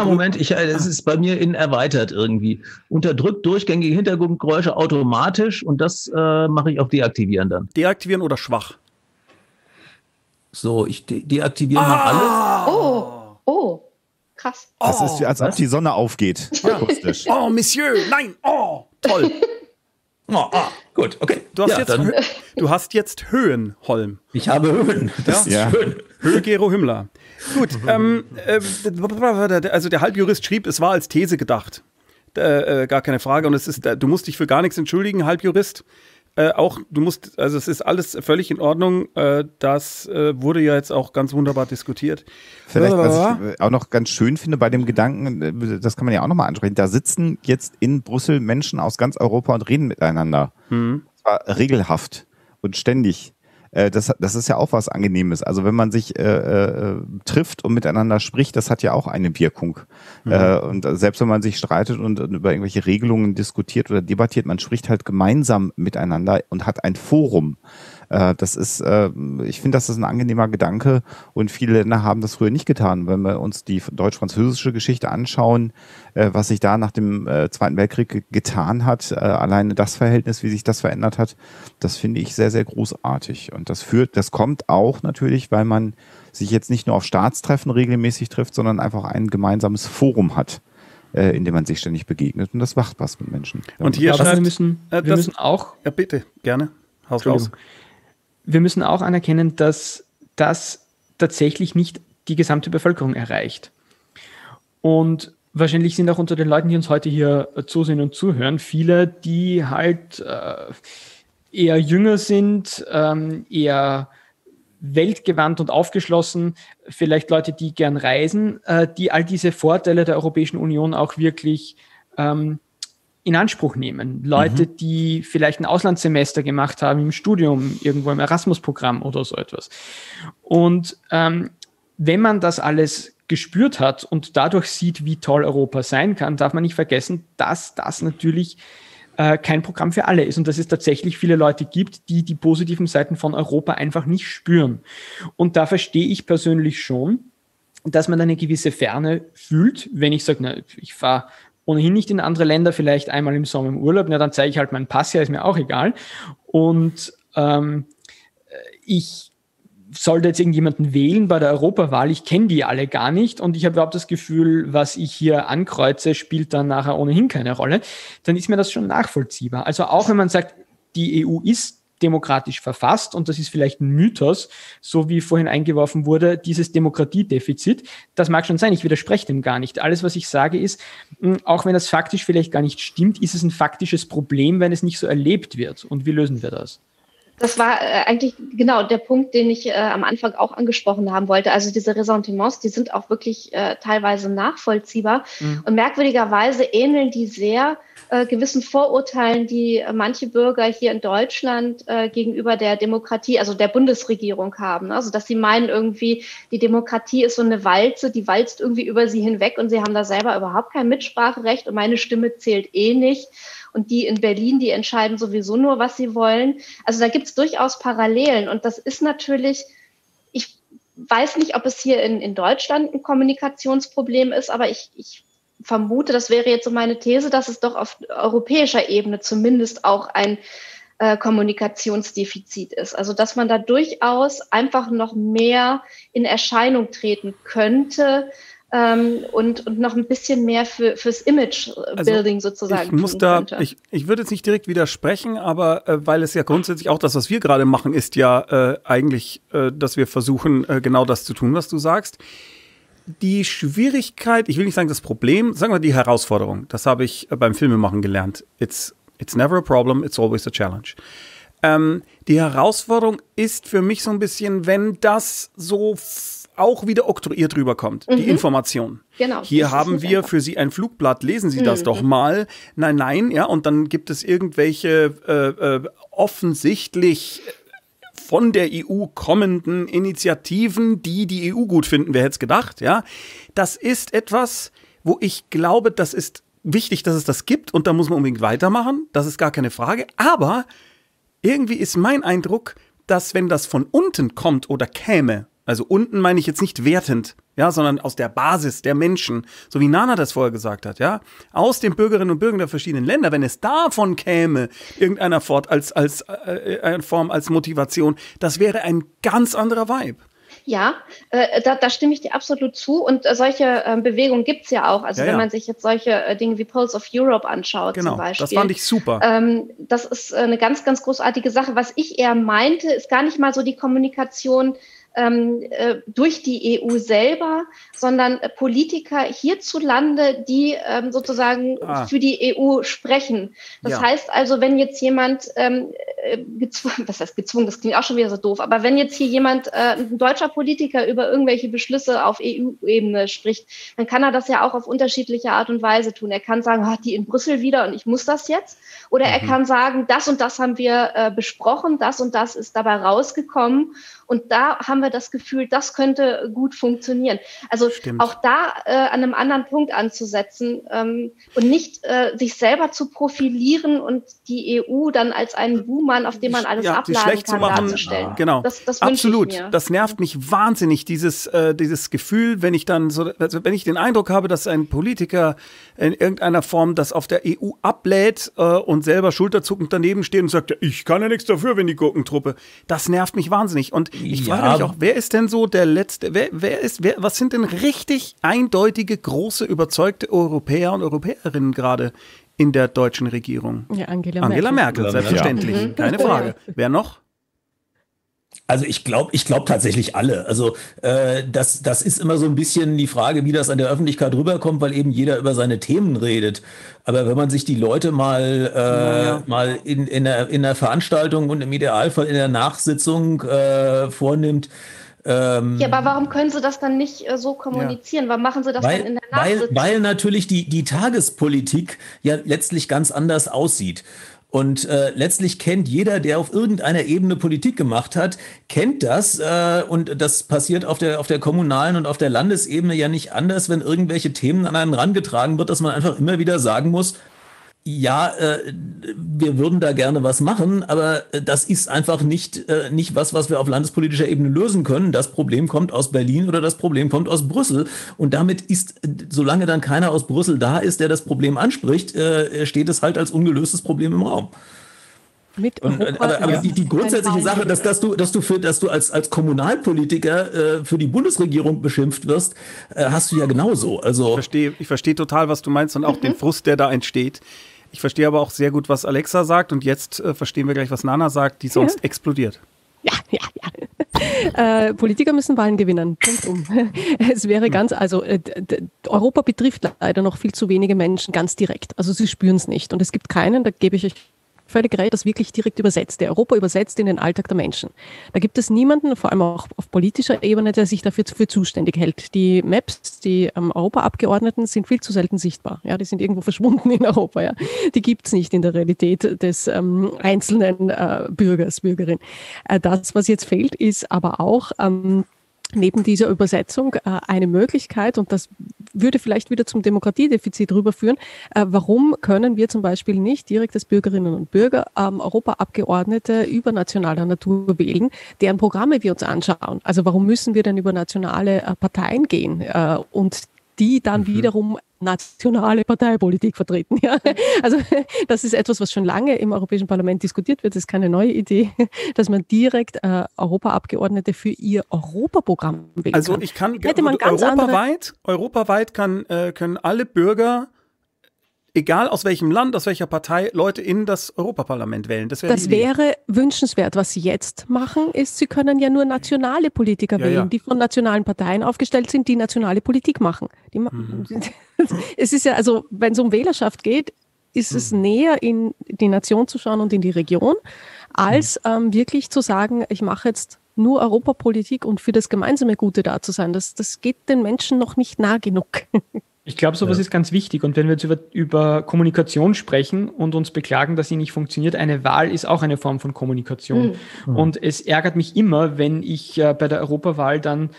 Moment, es ist bei mir in erweitert irgendwie. Unterdrückt durchgängige Hintergrundgeräusche automatisch und das mache ich auf deaktivieren dann. Deaktivieren oder schwach? So, ich deaktiviere mal alles. Oh, krass. Das ist, als ob die Sonne aufgeht. Ja. Oh, Monsieur, nein, toll. Gut, okay. Du hast jetzt Höhen, Holm. Ich habe Höhen. Das ist schön. Holm Gero Hümmler. Gut, also der Halbjurist schrieb, es war als These gedacht. Gar keine Frage. Und es ist, du musst dich für gar nichts entschuldigen, Halbjurist. Auch du musst, also es ist alles völlig in Ordnung. Das wurde ja jetzt auch ganz wunderbar diskutiert. Vielleicht, was ich auch noch ganz schön finde bei dem Gedanken, das kann man ja auch nochmal ansprechen, da sitzen jetzt in Brüssel Menschen aus ganz Europa und reden miteinander. Das war regelhaft und ständig. Das ist ja auch was Angenehmes. Also wenn man sich trifft und miteinander spricht, das hat ja auch eine Wirkung. Und selbst wenn man sich streitet und über irgendwelche Regelungen diskutiert oder debattiert, man spricht halt gemeinsam miteinander und hat ein Forum. Das ist, ich finde, das ist ein angenehmer Gedanke und viele Länder haben das früher nicht getan. Wenn wir uns die deutsch-französische Geschichte anschauen, was sich da nach dem Zweiten Weltkrieg getan hat, alleine das Verhältnis, wie sich das verändert hat, das finde ich sehr, sehr großartig. Und das kommt auch natürlich, weil man sich jetzt nicht nur auf Staatstreffen regelmäßig trifft, sondern einfach ein gemeinsames Forum hat, in dem man sich ständig begegnet und das macht was mit Menschen. Und hier schreibt, wir müssen auch... Ja, bitte, gerne. Haus raus. Wir müssen auch anerkennen, dass das tatsächlich nicht die gesamte Bevölkerung erreicht. Und wahrscheinlich sind auch unter den Leuten, die uns heute hier zusehen und zuhören, viele, die halt eher jünger sind, eher weltgewandt und aufgeschlossen, vielleicht Leute, die gern reisen, die all diese Vorteile der Europäischen Union auch wirklich in Anspruch nehmen. Leute, die vielleicht ein Auslandssemester gemacht haben im Studium, irgendwo im Erasmus-Programm oder so etwas. Und wenn man das alles gespürt hat und dadurch sieht, wie toll Europa sein kann, darf man nicht vergessen, dass das natürlich kein Programm für alle ist und dass es tatsächlich viele Leute gibt, die die positiven Seiten von Europa einfach nicht spüren. Und da verstehe ich persönlich schon, dass man eine gewisse Ferne fühlt, wenn ich sage, na, ich fahre ohnehin nicht in andere Länder, vielleicht einmal im Sommer im Urlaub, na, dann zeige ich halt meinen Pass her, ist mir auch egal. Und ich sollte jetzt irgendjemanden wählen bei der Europawahl, ich kenne die alle gar nicht und ich habe überhaupt das Gefühl, was ich hier ankreuze, spielt dann nachher ohnehin keine Rolle, dann ist mir das schon nachvollziehbar. Also auch wenn man sagt, die EU ist demokratisch verfasst und das ist vielleicht ein Mythos, so wie vorhin eingeworfen wurde, dieses Demokratiedefizit, das mag schon sein, ich widerspreche dem gar nicht. Alles, was ich sage ist, auch wenn das faktisch vielleicht gar nicht stimmt, ist es ein faktisches Problem, wenn es nicht so erlebt wird. Und wie lösen wir das? Das war eigentlich genau der Punkt, den ich am Anfang auch angesprochen haben wollte. Also diese Ressentiments, die sind auch wirklich teilweise nachvollziehbar. Und merkwürdigerweise ähneln die sehr gewissen Vorurteilen, die manche Bürger hier in Deutschland gegenüber der Demokratie, also der Bundesregierung haben. Also dass sie meinen irgendwie, die Demokratie ist so eine Walze, die walzt irgendwie über sie hinweg und sie haben da selber überhaupt kein Mitspracherecht und meine Stimme zählt eh nicht. Und die in Berlin, die entscheiden sowieso nur, was sie wollen. Also da gibt es durchaus Parallelen. Und das ist natürlich, ich weiß nicht, ob es hier in Deutschland ein Kommunikationsproblem ist, aber ich vermute, das wäre jetzt so meine These, dass es doch auf europäischer Ebene zumindest auch ein Kommunikationsdefizit ist. Also dass man da durchaus einfach noch mehr in Erscheinung treten könnte, und noch ein bisschen mehr fürs Image-Building also sozusagen. Ich würde jetzt nicht direkt widersprechen, aber weil es ja grundsätzlich auch das, was wir gerade machen, ist ja eigentlich, dass wir versuchen, genau das zu tun, was du sagst. Die Schwierigkeit, ich will nicht sagen das Problem, sagen wir die Herausforderung, das habe ich beim Filmemachen gelernt. It's never a problem, it's always a challenge. Die Herausforderung ist für mich so ein bisschen, wenn das so auch wieder oktroyiert rüberkommt, die Information. Genau. Hier haben wir für Sie ein Flugblatt, lesen Sie das doch mal. Nein, ja, und dann gibt es irgendwelche offensichtlich von der EU kommenden Initiativen, die die EU gut finden, wer hätte es gedacht, ja. Das ist etwas, wo ich glaube, das ist wichtig, dass es das gibt und da muss man unbedingt weitermachen, das ist gar keine Frage, aber irgendwie ist mein Eindruck, dass wenn das von unten kommt oder käme, also unten meine ich jetzt nicht wertend, ja, sondern aus der Basis der Menschen, so wie Nana das vorher gesagt hat, ja, aus den Bürgerinnen und Bürgern der verschiedenen Länder, wenn es davon käme, irgendeiner Form als Motivation, das wäre ein ganz anderer Vibe. Ja, da stimme ich dir absolut zu und solche Bewegungen gibt es ja auch. Also ja, wenn man sich jetzt solche Dinge wie Pulse of Europe anschaut zum Beispiel. Das fand ich super. Das ist eine ganz, ganz großartige Sache. Was ich eher meinte, ist gar nicht mal so die Kommunikation durch die EU selber, sondern Politiker hierzulande, die sozusagen für die EU sprechen. Das heißt also, wenn jetzt jemand gezwungen, was heißt gezwungen, das klingt auch schon wieder so doof, aber wenn jetzt hier jemand, ein deutscher Politiker über irgendwelche Beschlüsse auf EU-Ebene spricht, dann kann er das ja auch auf unterschiedliche Art und Weise tun. Er kann sagen, oh, die in Brüssel wieder und ich muss das jetzt. Oder er kann sagen, das und das haben wir besprochen, das und das ist dabei rausgekommen. Und da haben wir das Gefühl, das könnte gut funktionieren. Also auch da an einem anderen Punkt anzusetzen und nicht sich selber zu profilieren und die EU dann als einen Buhmann, auf dem man alles abladen kann, darzustellen. Genau. Das absolut. Ich mir. Das nervt mich wahnsinnig, dieses Gefühl, wenn ich dann so, also wenn ich den Eindruck habe, dass ein Politiker in irgendeiner Form das auf der EU ablädt und selber schulterzuckend daneben steht und sagt, ja, ich kann ja nichts dafür, wenn die Gurkentruppe. Das nervt mich wahnsinnig. Und ich frage mich auch, wer ist denn so der letzte, was sind denn richtig eindeutige, große, überzeugte Europäer und Europäerinnen gerade in der deutschen Regierung? Ja, Angela Merkel, selbstverständlich, keine Frage. Wer noch? Also ich glaube tatsächlich alle. Also das ist immer so ein bisschen die Frage, wie das an der Öffentlichkeit rüberkommt, weil eben jeder über seine Themen redet. Aber wenn man sich die Leute mal in der Veranstaltung und im Idealfall in der Nachsitzung vornimmt, ja, aber warum können Sie das dann nicht so kommunizieren? Warum machen Sie das dann in der Nachsitzung? Weil natürlich die Tagespolitik ja letztlich ganz anders aussieht. Und letztlich kennt jeder, der auf irgendeiner Ebene Politik gemacht hat, kennt das. Und das passiert auf der kommunalen und auf der Landesebene ja nicht anders, wenn irgendwelche Themen an einen rangetragen wird, dass man einfach immer wieder sagen muss, ja, wir würden da gerne was machen, aber das ist einfach nicht was wir auf landespolitischer Ebene lösen können. Das Problem kommt aus Berlin oder das Problem kommt aus Brüssel. Und damit ist, solange dann keiner aus Brüssel da ist, der das Problem anspricht, steht es halt als ungelöstes Problem im Raum. Aber die grundsätzliche Sache, dass du als Kommunalpolitiker für die Bundesregierung beschimpft wirst, hast du ja genauso. Also ich verstehe total, was du meinst und auch den Frust, der da entsteht. Ich verstehe aber auch sehr gut, was Alexa sagt und jetzt verstehen wir gleich, was Nana sagt, die sonst explodiert. Ja. Politiker müssen Wahlen gewinnen. Punkt Es wäre ganz, Europa betrifft leider noch viel zu wenige Menschen ganz direkt. Also sie spüren es nicht und es gibt keinen, da gebe ich euch völlig recht, das wirklich direkt übersetzt, der Europa übersetzt in den Alltag der Menschen. Da gibt es niemanden, vor allem auch auf politischer Ebene, der sich dafür für zuständig hält. Die Maps, die Europaabgeordneten sind viel zu selten sichtbar. Ja, die sind irgendwo verschwunden in Europa. Ja. Die gibt es nicht in der Realität des einzelnen Bürgers, Bürgerin. Das, was jetzt fehlt, ist aber auch neben dieser Übersetzung eine Möglichkeit, und das würde vielleicht wieder zum Demokratiedefizit rüberführen, warum können wir zum Beispiel nicht direkt als Bürgerinnen und Bürger Europaabgeordnete übernationaler Natur wählen, deren Programme wir uns anschauen? Also warum müssen wir denn über nationale Parteien gehen und die dann wiederum nationale Parteipolitik vertreten. Ja. Also das ist etwas, was schon lange im Europäischen Parlament diskutiert wird. Das ist keine neue Idee, dass man direkt Europaabgeordnete für ihr Europaprogramm wählen kann. Also ich kann europaweit können alle Bürger, egal aus welchem Land, aus welcher Partei, Leute in das Europaparlament wählen. Das wäre wünschenswert. Was Sie jetzt machen, ist, Sie können ja nur nationale Politiker wählen, die von nationalen Parteien aufgestellt sind, die nationale Politik machen. Es ist ja, also wenn es um Wählerschaft geht, ist es näher in die Nation zu schauen und in die Region, als wirklich zu sagen, ich mache jetzt nur Europapolitik und für das gemeinsame Gute da zu sein. Das geht den Menschen noch nicht nah genug. Ich glaube, sowas ist ganz wichtig. Und wenn wir jetzt über Kommunikation sprechen und uns beklagen, dass sie nicht funktioniert, eine Wahl ist auch eine Form von Kommunikation. Mhm. Und es ärgert mich immer, wenn ich bei der Europawahl dann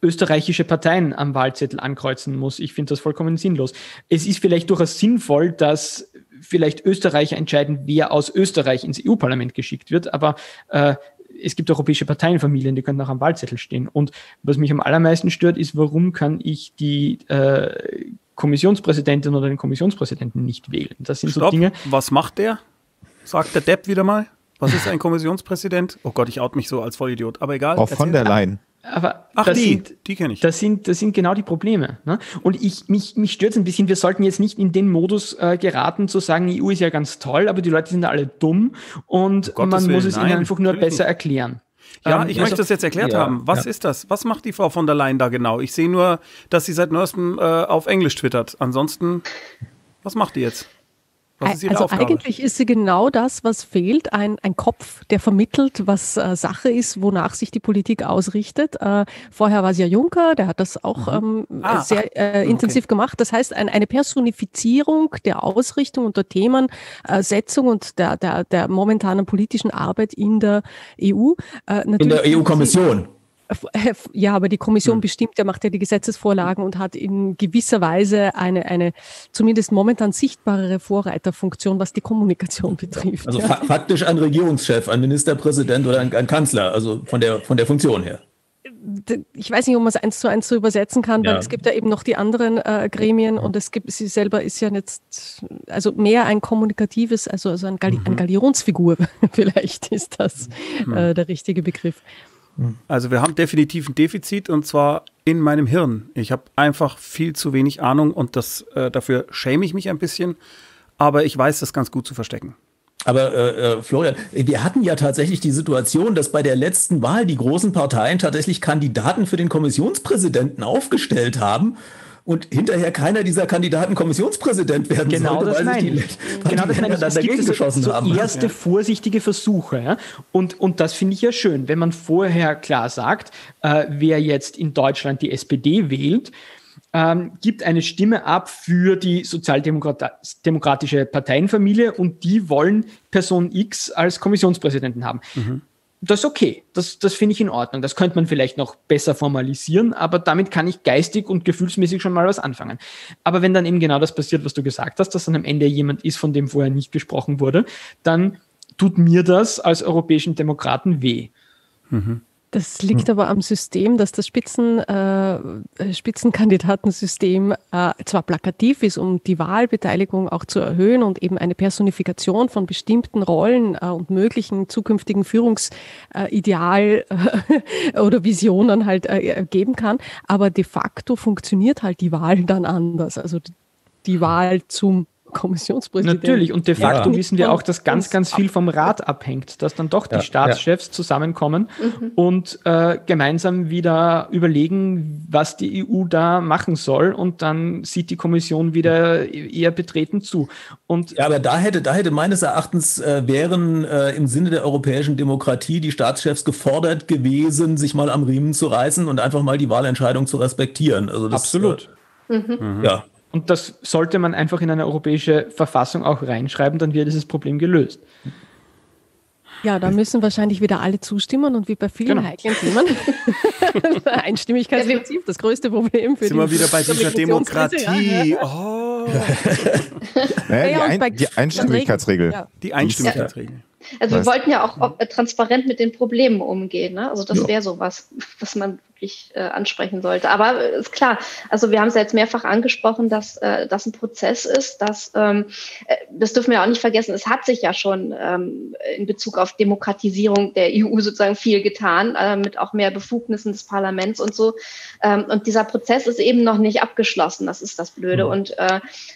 österreichische Parteien am Wahlzettel ankreuzen muss. Ich finde das vollkommen sinnlos. Es ist vielleicht durchaus sinnvoll, dass vielleicht Österreicher entscheiden, wer aus Österreich ins EU-Parlament geschickt wird, aber es gibt europäische Parteienfamilien, die können auch am Wahlzettel stehen. Und was mich am allermeisten stört, ist, warum kann ich die Kommissionspräsidentin oder den Kommissionspräsidenten nicht wählen? Das sind so Dinge. Was macht der? Sagt der Depp wieder mal. Was ist ein Kommissionspräsident? Oh Gott, ich oute mich so als Vollidiot, aber egal. Auch von der Leyen. Aber die kenne ich. Das sind genau die Probleme. Ne? Und mich stört es ein bisschen, wir sollten jetzt nicht in den Modus geraten, zu sagen, die EU ist ja ganz toll, aber die Leute sind alle dumm und man muss es ihnen einfach nur besser erklären. Ja, ich möchte das jetzt erklärt haben. Was ist das? Was macht die Frau von der Leyen da genau? Ich sehe nur, dass sie seit neuestem auf Englisch twittert. Ansonsten, was macht die jetzt? Also eigentlich ist sie genau das, was fehlt, ein Kopf, der vermittelt, was Sache ist, wonach sich die Politik ausrichtet. Vorher war sie ja Juncker, der hat das auch sehr intensiv gemacht. Das heißt, eine Personifizierung der Ausrichtung und der Themensetzung und der momentanen politischen Arbeit in der EU. In der EU-Kommission. Ja, aber die Kommission bestimmt, der macht ja die Gesetzesvorlagen und hat in gewisser Weise eine zumindest momentan sichtbarere Vorreiterfunktion, was die Kommunikation betrifft. Also faktisch ein Regierungschef, ein Ministerpräsident oder ein Kanzler, also von der Funktion her. Ich weiß nicht, ob man es 1:1 so übersetzen kann, weil es gibt ja eben noch die anderen Gremien und sie selber ist ja jetzt, also mehr ein kommunikatives, also eine Galionsfigur vielleicht ist das der richtige Begriff. Also wir haben definitiv ein Defizit und zwar in meinem Hirn. Ich habe einfach viel zu wenig Ahnung und dafür schäme ich mich ein bisschen, aber ich weiß das ganz gut zu verstecken. Aber Florian, wir hatten ja tatsächlich die Situation, dass bei der letzten Wahl die großen Parteien tatsächlich Kandidaten für den Kommissionspräsidenten aufgestellt haben. Und hinterher keiner dieser Kandidaten Kommissionspräsident werden sollte, weil die Länder dann dagegen geschossen haben. Erste vorsichtige Versuche. Ja? Und das finde ich ja schön, wenn man vorher klar sagt, wer jetzt in Deutschland die SPD wählt, gibt eine Stimme ab für die sozialdemokratische Parteienfamilie und die wollen Person X als Kommissionspräsidenten haben. Mhm. Das ist okay, das finde ich in Ordnung. Das könnte man vielleicht noch besser formalisieren, aber damit kann ich geistig und gefühlsmäßig schon mal was anfangen. Aber wenn dann eben genau das passiert, was du gesagt hast, dass dann am Ende jemand ist, von dem vorher nicht gesprochen wurde, dann tut mir das als europäischen Demokraten weh. Mhm. Das liegt aber am System, dass das Spitzenkandidatensystem zwar plakativ ist, um die Wahlbeteiligung auch zu erhöhen und eben eine Personifikation von bestimmten Rollen und möglichen zukünftigen Führungsideal oder Visionen halt geben kann, aber de facto funktioniert halt die Wahl dann anders, also die Wahl zum Kommissionspräsident. Natürlich, und de facto wissen wir auch, dass ganz, ganz viel vom Rat abhängt, dass dann doch die Staatschefs zusammenkommen und gemeinsam wieder überlegen, was die EU da machen soll und dann sieht die Kommission wieder eher betreten zu. Und ja, aber da hätte meines Erachtens wären im Sinne der europäischen Demokratie die Staatschefs gefordert gewesen, sich mal am Riemen zu reißen und einfach mal die Wahlentscheidung zu respektieren. Also das, absolut. Ja. Und das sollte man einfach in eine europäische Verfassung auch reinschreiben, dann wird dieses Problem gelöst. Ja, da müssen wahrscheinlich wieder alle zustimmen und wie bei vielen heiklen Themen. Einstimmigkeitsprinzip, das größte Problem für die Demokratie. Sind wir wieder bei dieser Demokratie. Oh. Die Einstimmigkeitsregel. Die Einstimmigkeitsregel. Also wir wollten ja auch transparent mit den Problemen umgehen. Ne? Also das wäre sowas, was man wirklich ansprechen sollte. Aber ist klar, also wir haben es ja jetzt mehrfach angesprochen, dass das ein Prozess ist. Dass, das dürfen wir auch nicht vergessen. Es hat sich ja schon in Bezug auf Demokratisierung der EU sozusagen viel getan, mit auch mehr Befugnissen des Parlaments und so. Und dieser Prozess ist eben noch nicht abgeschlossen. Das ist das Blöde. Mhm. Und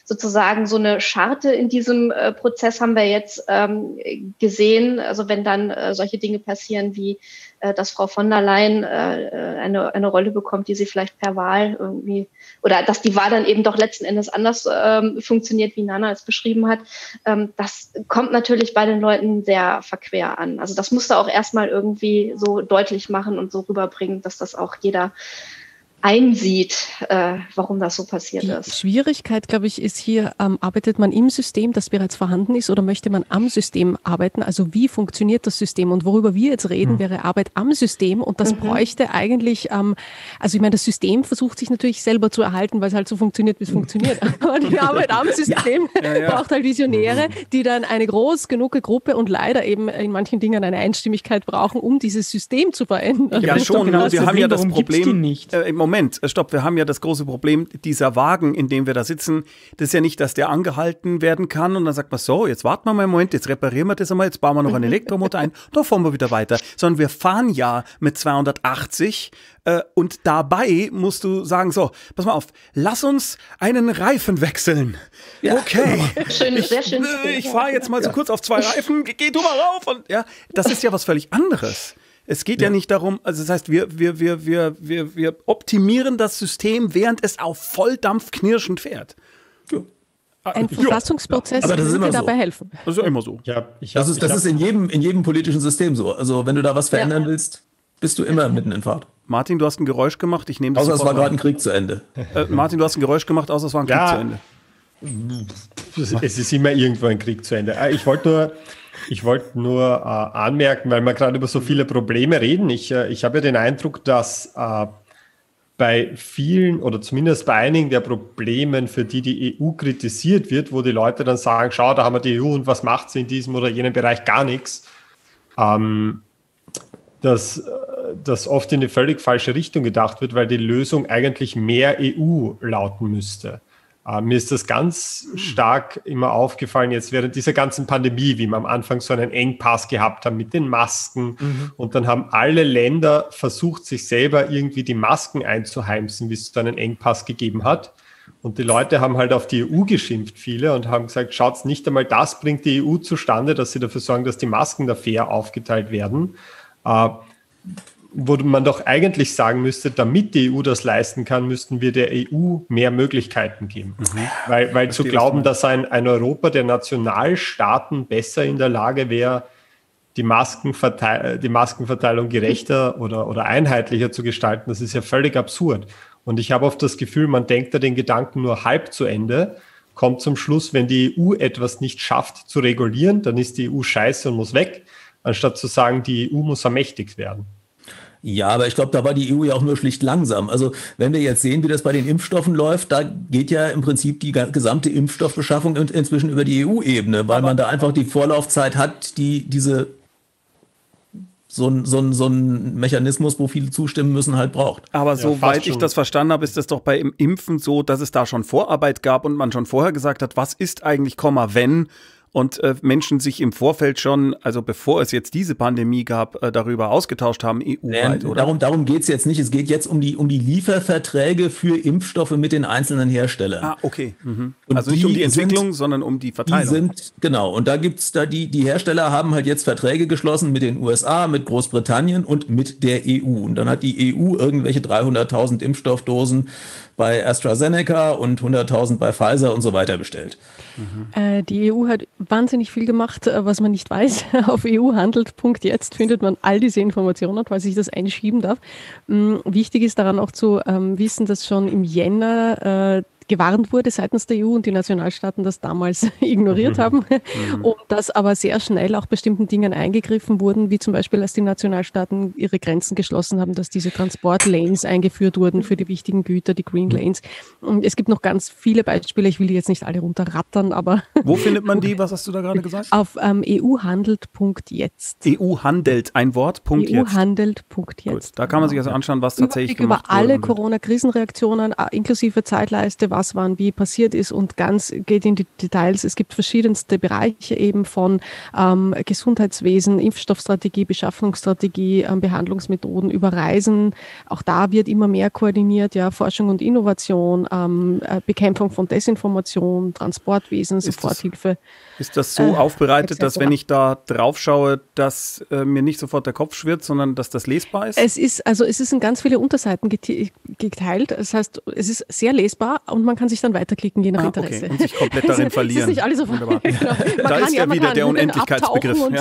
sozusagen so eine Scharte in diesem Prozess haben wir jetzt gesehen. Also wenn dann solche Dinge passieren wie dass Frau von der Leyen eine Rolle bekommt, die sie vielleicht per Wahl irgendwie, oder dass die Wahl dann eben doch letzten Endes anders funktioniert, wie Nana es beschrieben hat, das kommt natürlich bei den Leuten sehr verquer an. Also das musst du auch erstmal irgendwie so deutlich machen und so rüberbringen, dass das auch jeder einsieht, warum das so passiert ist. Die Schwierigkeit, glaube ich, ist hier, arbeitet man im System, das bereits vorhanden ist, oder möchte man am System arbeiten? Also wie funktioniert das System? Und worüber wir jetzt reden, wäre Arbeit am System. Und das bräuchte eigentlich, also ich meine, das System versucht sich natürlich selber zu erhalten, weil es halt so funktioniert, wie es funktioniert. Aber die Arbeit am System braucht halt Visionäre, die dann eine groß genug Gruppe und leider eben in manchen Dingen eine Einstimmigkeit brauchen, um dieses System zu verändern. Ja, das schon, genau. Wir haben ja das Problem nicht. Im Moment, stopp, wir haben ja das große Problem, dieser Wagen, in dem wir da sitzen, das ist ja nicht, dass der angehalten werden kann und dann sagt man so, jetzt warten wir mal einen Moment, jetzt reparieren wir das einmal, jetzt bauen wir noch einen Elektromotor ein, da fahren wir wieder weiter. Sondern wir fahren ja mit 280 und dabei musst du sagen, so, pass mal auf, lass uns einen Reifen wechseln. Ja. Okay. Schön, sehr schön. Ich fahre jetzt mal so kurz auf 2 Reifen, geh du mal rauf. Und ja, das ist ja was völlig anderes. Es geht ja nicht darum, also das heißt, wir optimieren das System, während es auf Volldampf knirschend fährt. Ja. Ein Verfassungsprozess würde dabei helfen. Das ist ja immer so. Das ist in jedem politischen System so. Also wenn du da was verändern willst, bist du immer mitten in Fahrt. Martin, du hast ein Geräusch gemacht. Ich nehme das außer es war gerade ein Krieg zu Ende. Martin, du hast ein Geräusch gemacht, außer es war ein Krieg zu Ende. Es ist immer irgendwo ein Krieg zu Ende. Ich wollte nur anmerken, weil wir gerade über so viele Probleme reden. Ich habe ja den Eindruck, dass bei vielen oder zumindest bei einigen der Problemen, für die EU kritisiert wird, wo die Leute dann sagen, schau, da haben wir die EU und was macht sie in diesem oder jenem Bereich? Gar nichts. Dass das oft in die völlig falsche Richtung gedacht wird, weil die Lösung eigentlich mehr EU lauten müsste. Mir ist das ganz stark immer aufgefallen, jetzt während dieser ganzen Pandemie, wie wir am Anfang so einen Engpass gehabt haben mit den Masken. Und dann haben alle Länder versucht, sich selber irgendwie die Masken einzuheimsen, wie es so einen Engpass gegeben hat. Und die Leute haben halt auf die EU geschimpft, viele, und haben gesagt, schaut's, nicht einmal das bringt die EU zustande, dass sie dafür sorgen, dass die Masken da fair aufgeteilt werden. Wo man doch eigentlich sagen müsste, damit die EU das leisten kann, müssten wir der EU mehr Möglichkeiten geben. Weil zu glauben, dass ein Europa der Nationalstaaten besser in der Lage wäre, die Maskenverteilung gerechter oder einheitlicher zu gestalten, das ist ja völlig absurd. Und ich habe oft das Gefühl, man denkt da den Gedanken nur halb zu Ende, kommt zum Schluss, wenn die EU etwas nicht schafft zu regulieren, dann ist die EU scheiße und muss weg, anstatt zu sagen, die EU muss ermächtigt werden. Ja, aber ich glaube, da war die EU ja auch nur schlicht langsam. Also wenn wir jetzt sehen, wie das bei den Impfstoffen läuft, da geht ja im Prinzip die gesamte Impfstoffbeschaffung inzwischen über die EU-Ebene, weil man da einfach die Vorlaufzeit hat, so ein Mechanismus, wo viele zustimmen müssen, halt braucht. Aber soweit ich das verstanden habe, ist das doch bei im Impfen so, dass es da schon Vorarbeit gab und man schon vorher gesagt hat, was ist eigentlich, wenn... Und Menschen sich im Vorfeld schon, also bevor es jetzt diese Pandemie gab, darüber ausgetauscht haben, EU-weit, oder? Darum geht es jetzt nicht. Es geht jetzt um die Lieferverträge für Impfstoffe mit den einzelnen Herstellern. Ah, okay. Also nicht um die Entwicklung, sondern um die Verteilung. Und da gibt es die Hersteller haben halt jetzt Verträge geschlossen mit den USA, mit Großbritannien und mit der EU. Und dann hat die EU irgendwelche 300.000 Impfstoffdosen bei AstraZeneca und 100.000 bei Pfizer und so weiter bestellt. Die EU hat wahnsinnig viel gemacht, was man nicht weiß. Auf EU-handelt.jetzt findet man all diese Informationen, falls ich das einschieben darf. Wichtig ist daran auch zu wissen, dass schon im Jänner gewarnt wurde seitens der EU und die Nationalstaaten das damals ignoriert haben und dass aber sehr schnell auch bestimmten Dingen eingegriffen wurden, wie zum Beispiel, als die Nationalstaaten ihre Grenzen geschlossen haben, dass diese Transportlanes eingeführt wurden für die wichtigen Güter, die Green Lanes. Und es gibt noch ganz viele Beispiele, ich will die jetzt nicht alle runterrattern, aber... Wo findet man die? Was hast du da gerade gesagt? Auf EU-handelt.jetzt. EU-handelt, ein Wort, Punkt jetzt. EU-handelt.jetzt. Da kann man sich also anschauen, was tatsächlich gemacht wurde. Über alle Corona-Krisenreaktionen, inklusive Zeitleiste, was wann wie passiert ist, und ganz geht in die Details. Es gibt verschiedenste Bereiche eben von Gesundheitswesen, Impfstoffstrategie, Beschaffungsstrategie, Behandlungsmethoden, über Reisen. Auch da wird immer mehr koordiniert, ja, Forschung und Innovation, Bekämpfung von Desinformation, Transportwesen, Soforthilfe. Ist das so aufbereitet, dass wenn ich da drauf schaue, dass mir nicht sofort der Kopf schwirrt, sondern dass das lesbar ist? Es ist in ganz viele Unterseiten geteilt. Das heißt, es ist sehr lesbar und man kann sich dann weiterklicken, je nach Interesse. Okay. Und sich komplett darin verlieren. Das ist nicht alles auf Da ist ja wieder der Unendlichkeitsbegriff. Und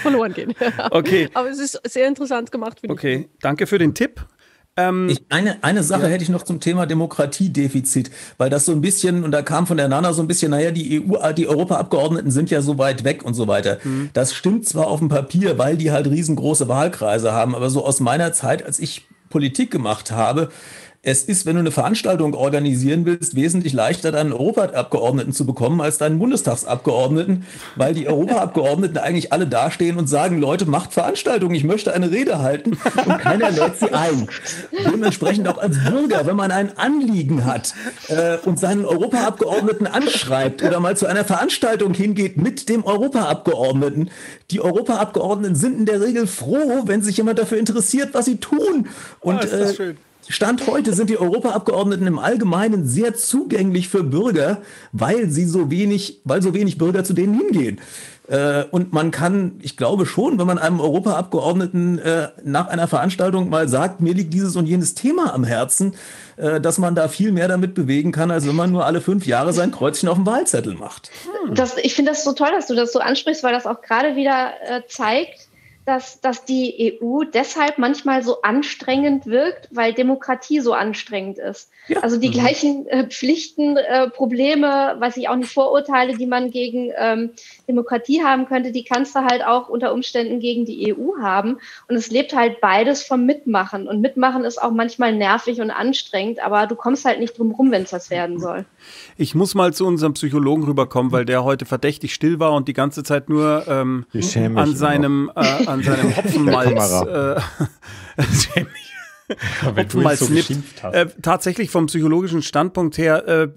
verloren gehen. Ja. Okay. Aber es ist sehr interessant gemacht. Danke für den Tipp. Eine Sache hätte ich noch zum Thema Demokratiedefizit, weil das so ein bisschen, und da kam von der Nana so ein bisschen, naja, die Europaabgeordneten sind ja so weit weg und so weiter. Mhm. Das stimmt zwar auf dem Papier, weil die halt riesengroße Wahlkreise haben, aber so aus meiner Zeit, als ich Politik gemacht habe, es ist, wenn du eine Veranstaltung organisieren willst, wesentlich leichter, deinen Europaabgeordneten zu bekommen, als deinen Bundestagsabgeordneten, weil die Europaabgeordneten eigentlich alle dastehen und sagen, Leute, macht Veranstaltungen, ich möchte eine Rede halten, und keiner lädt sie ein. Dementsprechend auch als Bürger, wenn man ein Anliegen hat und seinen Europaabgeordneten anschreibt oder mal zu einer Veranstaltung hingeht mit dem Europaabgeordneten, die Europaabgeordneten sind in der Regel froh, wenn sich jemand dafür interessiert, was sie tun. Und oh, ist das schön. Stand heute sind die Europaabgeordneten im Allgemeinen sehr zugänglich für Bürger, weil so wenig Bürger zu denen hingehen. Und man kann, ich glaube schon, wenn man einem Europaabgeordneten nach einer Veranstaltung mal sagt, mir liegt dieses und jenes Thema am Herzen, dass man da viel mehr damit bewegen kann, als wenn man nur alle 5 Jahre sein Kreuzchen auf dem Wahlzettel macht. Ich finde das so toll, dass du das so ansprichst, weil das auch gerade wieder zeigt, dass die EU deshalb manchmal so anstrengend wirkt, weil Demokratie so anstrengend ist. Ja. Also die gleichen Pflichten, Probleme, weiß ich auch nicht, Vorurteile, die man gegen Demokratie haben könnte, die kannst du halt auch unter Umständen gegen die EU haben. Und es lebt halt beides vom Mitmachen. Und Mitmachen ist auch manchmal nervig und anstrengend, aber du kommst halt nicht drum rum, wenn es was werden soll. Ich muss mal zu unserem Psychologen rüberkommen, weil der heute verdächtig still war und die ganze Zeit nur an seinem Hopfenmalz nippt. Tatsächlich vom psychologischen Standpunkt her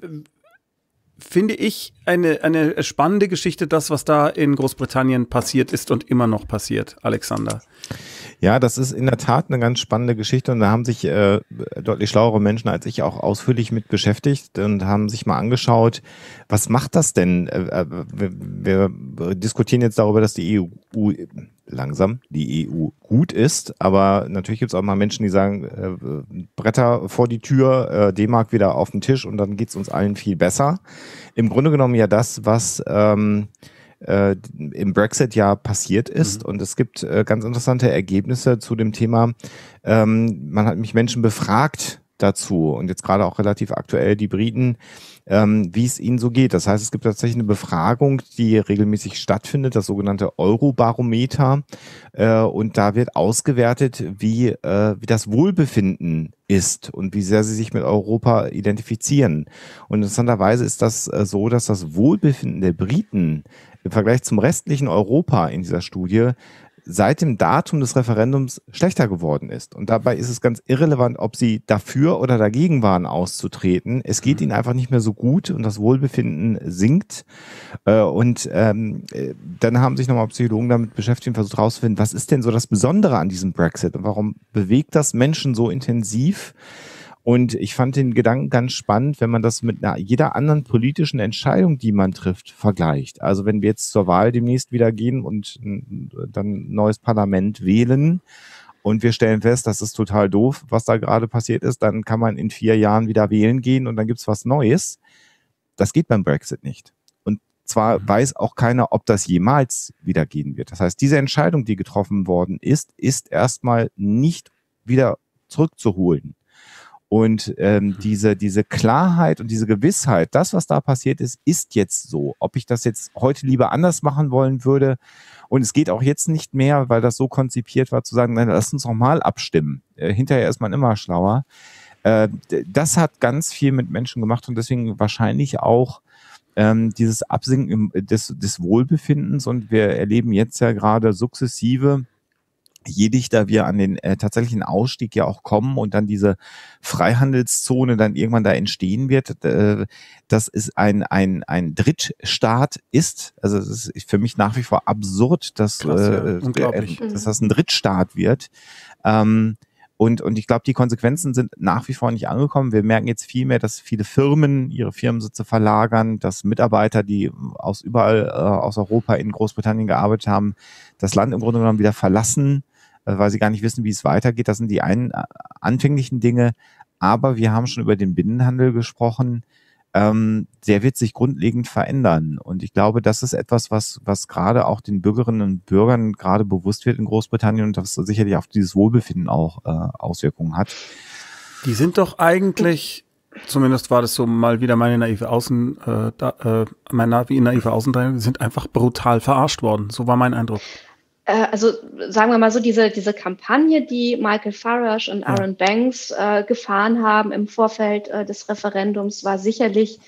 finde ich eine spannende Geschichte, das, was da in Großbritannien passiert ist und immer noch passiert, Alexander. Ja, das ist in der Tat eine ganz spannende Geschichte und da haben sich deutlich schlauere Menschen als ich auch ausführlich mit beschäftigt und haben sich mal angeschaut, was macht das denn? Wir diskutieren jetzt darüber, dass die EU gut ist, aber natürlich gibt es auch mal Menschen, die sagen, Bretter vor die Tür, D-Mark wieder auf den Tisch und dann geht es uns allen viel besser. Im Grunde genommen ja das, was im Brexit ja passiert ist, und es gibt ganz interessante Ergebnisse zu dem Thema. Man hat mich Menschen befragt dazu und jetzt gerade auch relativ aktuell die Briten, wie es ihnen so geht. Das heißt, es gibt tatsächlich eine Befragung, die regelmäßig stattfindet, das sogenannte Eurobarometer, und da wird ausgewertet, wie das Wohlbefinden ist und wie sehr sie sich mit Europa identifizieren. Und interessanterweise ist das so, dass das Wohlbefinden der Briten im Vergleich zum restlichen Europa in dieser Studie seit dem Datum des Referendums schlechter geworden ist. Und dabei ist es ganz irrelevant, ob sie dafür oder dagegen waren, auszutreten. Es geht ihnen einfach nicht mehr so gut und das Wohlbefinden sinkt. Und dann haben sich nochmal Psychologen damit beschäftigt und versucht herauszufinden, was ist denn so das Besondere an diesem Brexit und warum bewegt das Menschen so intensiv? Und ich fand den Gedanken ganz spannend, wenn man das mit jeder anderen politischen Entscheidung, die man trifft, vergleicht. Also wenn wir jetzt zur Wahl demnächst wieder gehen und dann ein neues Parlament wählen und wir stellen fest, das ist total doof, was da gerade passiert ist, dann kann man in 4 Jahren wieder wählen gehen und dann gibt es was Neues. Das geht beim Brexit nicht. Und zwar weiß auch keiner, ob das jemals wieder gehen wird. Das heißt, diese Entscheidung, die getroffen worden ist erstmal nicht wieder zurückzuholen. Und diese Klarheit und diese Gewissheit, das, was da passiert ist, ist jetzt so. Ob ich das jetzt heute lieber anders machen wollen würde. Und es geht auch jetzt nicht mehr, weil das so konzipiert war, zu sagen, nein, lass uns nochmal abstimmen. Hinterher ist man immer schlauer. Das hat ganz viel mit Menschen gemacht und deswegen wahrscheinlich auch dieses Absinken des Wohlbefindens. Und wir erleben jetzt ja gerade sukzessive, je dichter wir an den tatsächlichen Ausstieg ja auch kommen und dann diese Freihandelszone dann irgendwann da entstehen wird, dass es ein Drittstaat ist. Also es ist für mich nach wie vor absurd, dass das ein Drittstaat wird. Und ich glaube, die Konsequenzen sind nach wie vor nicht angekommen. Wir merken jetzt viel mehr, dass viele Firmen ihre Firmensitze verlagern, dass Mitarbeiter, die aus überall aus Europa in Großbritannien gearbeitet haben, das Land im Grunde genommen wieder verlassen, weil sie gar nicht wissen, wie es weitergeht. Das sind die anfänglichen Dinge. Aber wir haben schon über den Binnenhandel gesprochen. der wird sich grundlegend verändern. Und ich glaube, das ist etwas, was gerade auch den Bürgerinnen und Bürgern gerade bewusst wird in Großbritannien und das sicherlich auf dieses Wohlbefinden auch Auswirkungen hat. Die sind doch eigentlich, zumindest war das so mal wieder meine naive Außenteilung, die sind einfach brutal verarscht worden. So war mein Eindruck. Also sagen wir mal so, diese Kampagne, die Michael Farage und Aaron Banks gefahren haben im Vorfeld des Referendums, war sicherlich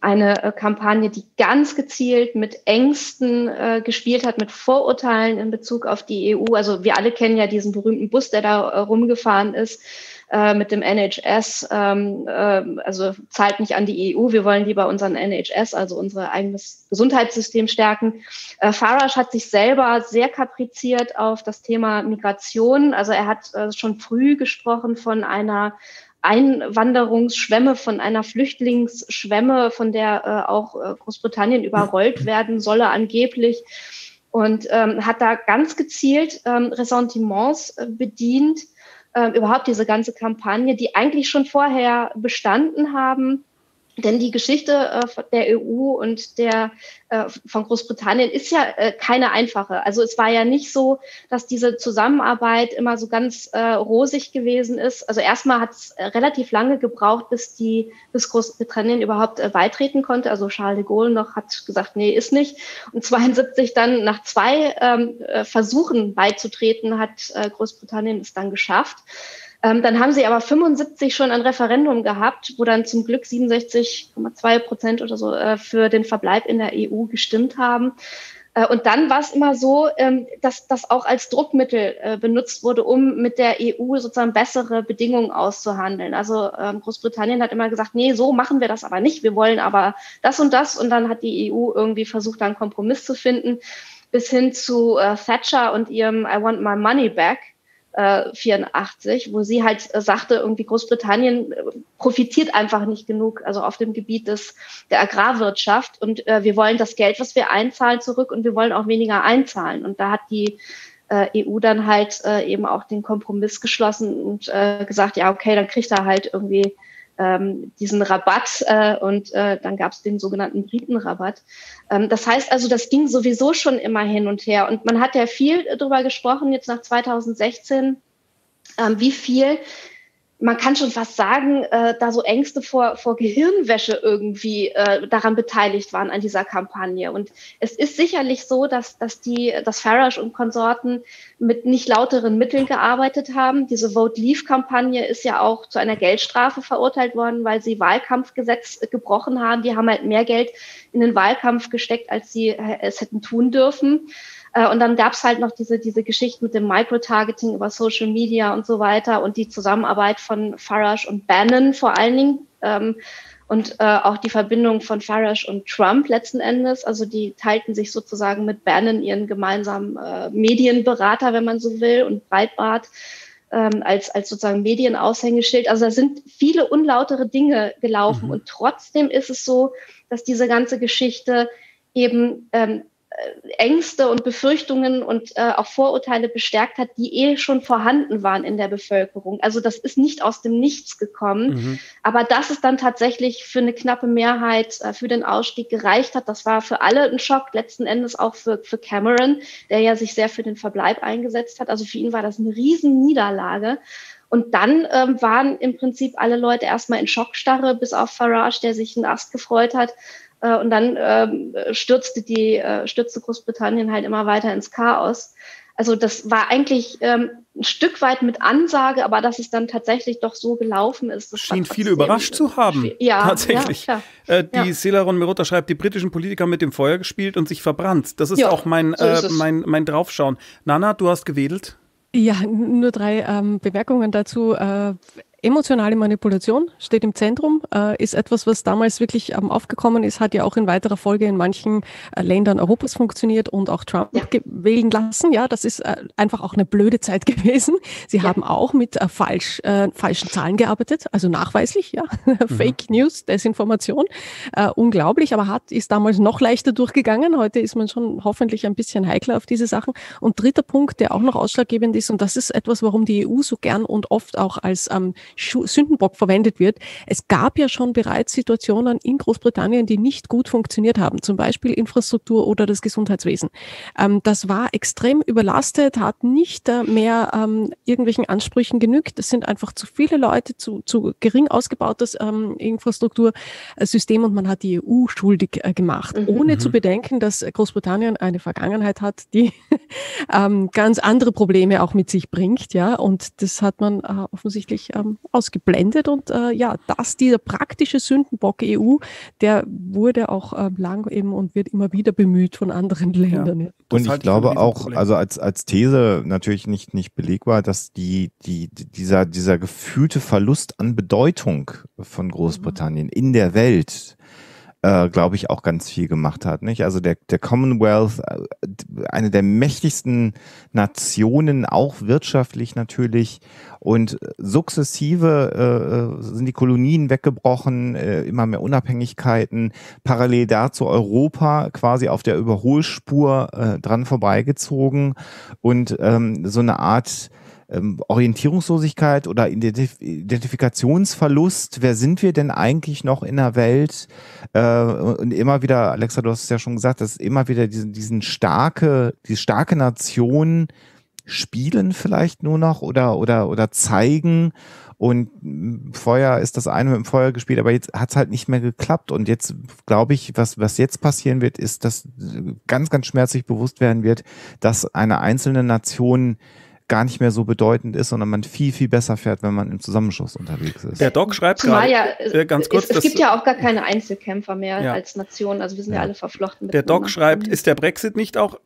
eine Kampagne, die ganz gezielt mit Ängsten gespielt hat, mit Vorurteilen in Bezug auf die EU. Also wir alle kennen ja diesen berühmten Bus, der da rumgefahren ist mit dem NHS. Also zahlt nicht an die EU, wir wollen lieber unseren NHS, also unser eigenes Gesundheitssystem stärken. Farage hat sich selber sehr kapriziert auf das Thema Migration. Also er hat schon früh gesprochen von einer Einwanderungsschwemme, von einer Flüchtlingsschwemme, von der auch Großbritannien überrollt werden solle angeblich, und hat da ganz gezielt Ressentiments bedient, überhaupt diese ganze Kampagne, die eigentlich schon vorher bestanden haben. Denn die Geschichte der EU und von Großbritannien ist ja keine einfache. Also es war ja nicht so, dass diese Zusammenarbeit immer so ganz rosig gewesen ist. Also erstmal hat es relativ lange gebraucht, bis Großbritannien überhaupt beitreten konnte. Also Charles de Gaulle noch hat gesagt, nee, ist nicht. Und 1972 dann nach 2 Versuchen beizutreten, hat Großbritannien es dann geschafft. Dann haben sie aber 1975 schon ein Referendum gehabt, wo dann zum Glück 67,2% oder so für den Verbleib in der EU gestimmt haben. Und dann war es immer so, dass das auch als Druckmittel benutzt wurde, um mit der EU sozusagen bessere Bedingungen auszuhandeln. Also Großbritannien hat immer gesagt, nee, so machen wir das aber nicht. Wir wollen aber das und das. Und dann hat die EU irgendwie versucht, da einen Kompromiss zu finden, bis hin zu Thatcher und ihrem I want my money back. 84, wo sie halt sagte, irgendwie Großbritannien profitiert einfach nicht genug, also auf dem Gebiet der Agrarwirtschaft, und wir wollen das Geld, was wir einzahlen, zurück, und wir wollen auch weniger einzahlen. Und da hat die EU dann halt eben auch den Kompromiss geschlossen und gesagt, ja okay, dann kriegt er halt irgendwie diesen Rabatt, und dann gab es den sogenannten Britenrabatt. Das heißt also, das ging sowieso schon immer hin und her. Und man hat ja viel darüber gesprochen, jetzt nach 2016, wie viel, man kann schon fast sagen, da so Ängste vor Gehirnwäsche irgendwie daran beteiligt waren an dieser Kampagne. Und es ist sicherlich so, dass Farage und Konsorten mit nicht lauteren Mitteln gearbeitet haben. Diese Vote-Leave-Kampagne ist ja auch zu einer Geldstrafe verurteilt worden, weil sie Wahlkampfgesetz gebrochen haben. Die haben halt mehr Geld in den Wahlkampf gesteckt, als sie es hätten tun dürfen. Und dann gab es halt noch diese Geschichte mit dem Microtargeting über Social Media und so weiter und die Zusammenarbeit von Farage und Bannon vor allen Dingen, und auch die Verbindung von Farage und Trump letzten Endes. Also die teilten sich sozusagen mit Bannon ihren gemeinsamen Medienberater, wenn man so will, und Breitbart als sozusagen Medienaushängeschild. Also da sind viele unlautere Dinge gelaufen, und trotzdem ist es so, dass diese ganze Geschichte eben Ängste und Befürchtungen und auch Vorurteile bestärkt hat, die schon vorhanden waren in der Bevölkerung. Also das ist nicht aus dem Nichts gekommen. Aber dass es dann tatsächlich für eine knappe Mehrheit für den Ausstieg gereicht hat, das war für alle ein Schock, letzten Endes auch für Cameron, der ja sich sehr für den Verbleib eingesetzt hat. Also für ihn war das eine riesen Niederlage. Und dann waren im Prinzip alle Leute erstmal in Schockstarre, bis auf Farage, der sich einen Ast gefreut hat. Und dann stürzte Großbritannien halt immer weiter ins Chaos. Also das war eigentlich ein Stück weit mit Ansage, aber dass es dann tatsächlich doch so gelaufen ist. Das schien viele überrascht zu haben, ja, tatsächlich. Ja, die Selaron Merota schreibt, die britischen Politiker mit dem Feuer gespielt und sich verbrannt. Das ist auch mein Draufschauen. Nana, du hast gewedelt? Ja, nur 3 Bemerkungen dazu. Emotionale Manipulation steht im Zentrum, ist etwas, was damals wirklich aufgekommen ist, hat ja auch in weiterer Folge in manchen Ländern Europas funktioniert und auch Trump wählen lassen. Ja, das ist einfach auch eine blöde Zeit gewesen. Sie haben auch mit falschen Zahlen gearbeitet, also nachweislich, Fake News, Desinformation. Unglaublich, aber ist damals noch leichter durchgegangen. Heute ist man schon hoffentlich ein bisschen heikler auf diese Sachen. Und dritter Punkt, der auch noch ausschlaggebend ist, und das ist etwas, warum die EU so gern und oft auch als Sündenbock verwendet wird. Es gab ja schon bereits Situationen in Großbritannien, die nicht gut funktioniert haben, zum Beispiel Infrastruktur oder das Gesundheitswesen. Das war extrem überlastet, hat nicht mehr irgendwelchen Ansprüchen genügt. Es sind einfach zu viele Leute, zu gering ausgebautes Infrastruktursystem und man hat die EU schuldig gemacht, ohne zu bedenken, dass Großbritannien eine Vergangenheit hat, die ganz andere Probleme auch mit sich bringt, ja, und das hat man offensichtlich ausgeblendet und ja, dass dieser praktische Sündenbock EU, der wurde auch lang eben und wird immer wieder bemüht von anderen Ländern. Ja. Und ich glaube auch, also als These natürlich nicht belegbar, dass dieser gefühlte Verlust an Bedeutung von Großbritannien in der Welt, glaube ich, auch ganz viel gemacht hat, nicht? Also der Commonwealth, eine der mächtigsten Nationen, auch wirtschaftlich natürlich, und sukzessive sind die Kolonien weggebrochen, immer mehr Unabhängigkeiten, parallel dazu Europa quasi auf der Überholspur dran vorbeigezogen und so eine Art Orientierungslosigkeit oder Identifikationsverlust. Wer sind wir denn eigentlich noch in der Welt? Und immer wieder, Alexa, du hast es ja schon gesagt, dass immer wieder diese starke Nation spielen vielleicht nur noch oder zeigen. Und vorher ist das eine mit dem Feuer gespielt, aber jetzt hat es halt nicht mehr geklappt. Und jetzt glaube ich, was jetzt passieren wird, ist, dass ganz, ganz schmerzlich bewusst werden wird, dass eine einzelne Nation gar nicht mehr so bedeutend ist, sondern man viel, viel besser fährt, wenn man im Zusammenschuss unterwegs ist. Der Doc schreibt gerade, ganz kurz. Es gibt ja auch gar keine Einzelkämpfer mehr als Nation, also wir sind ja alle verflochten. Der Doc schreibt, ist der Brexit nicht auch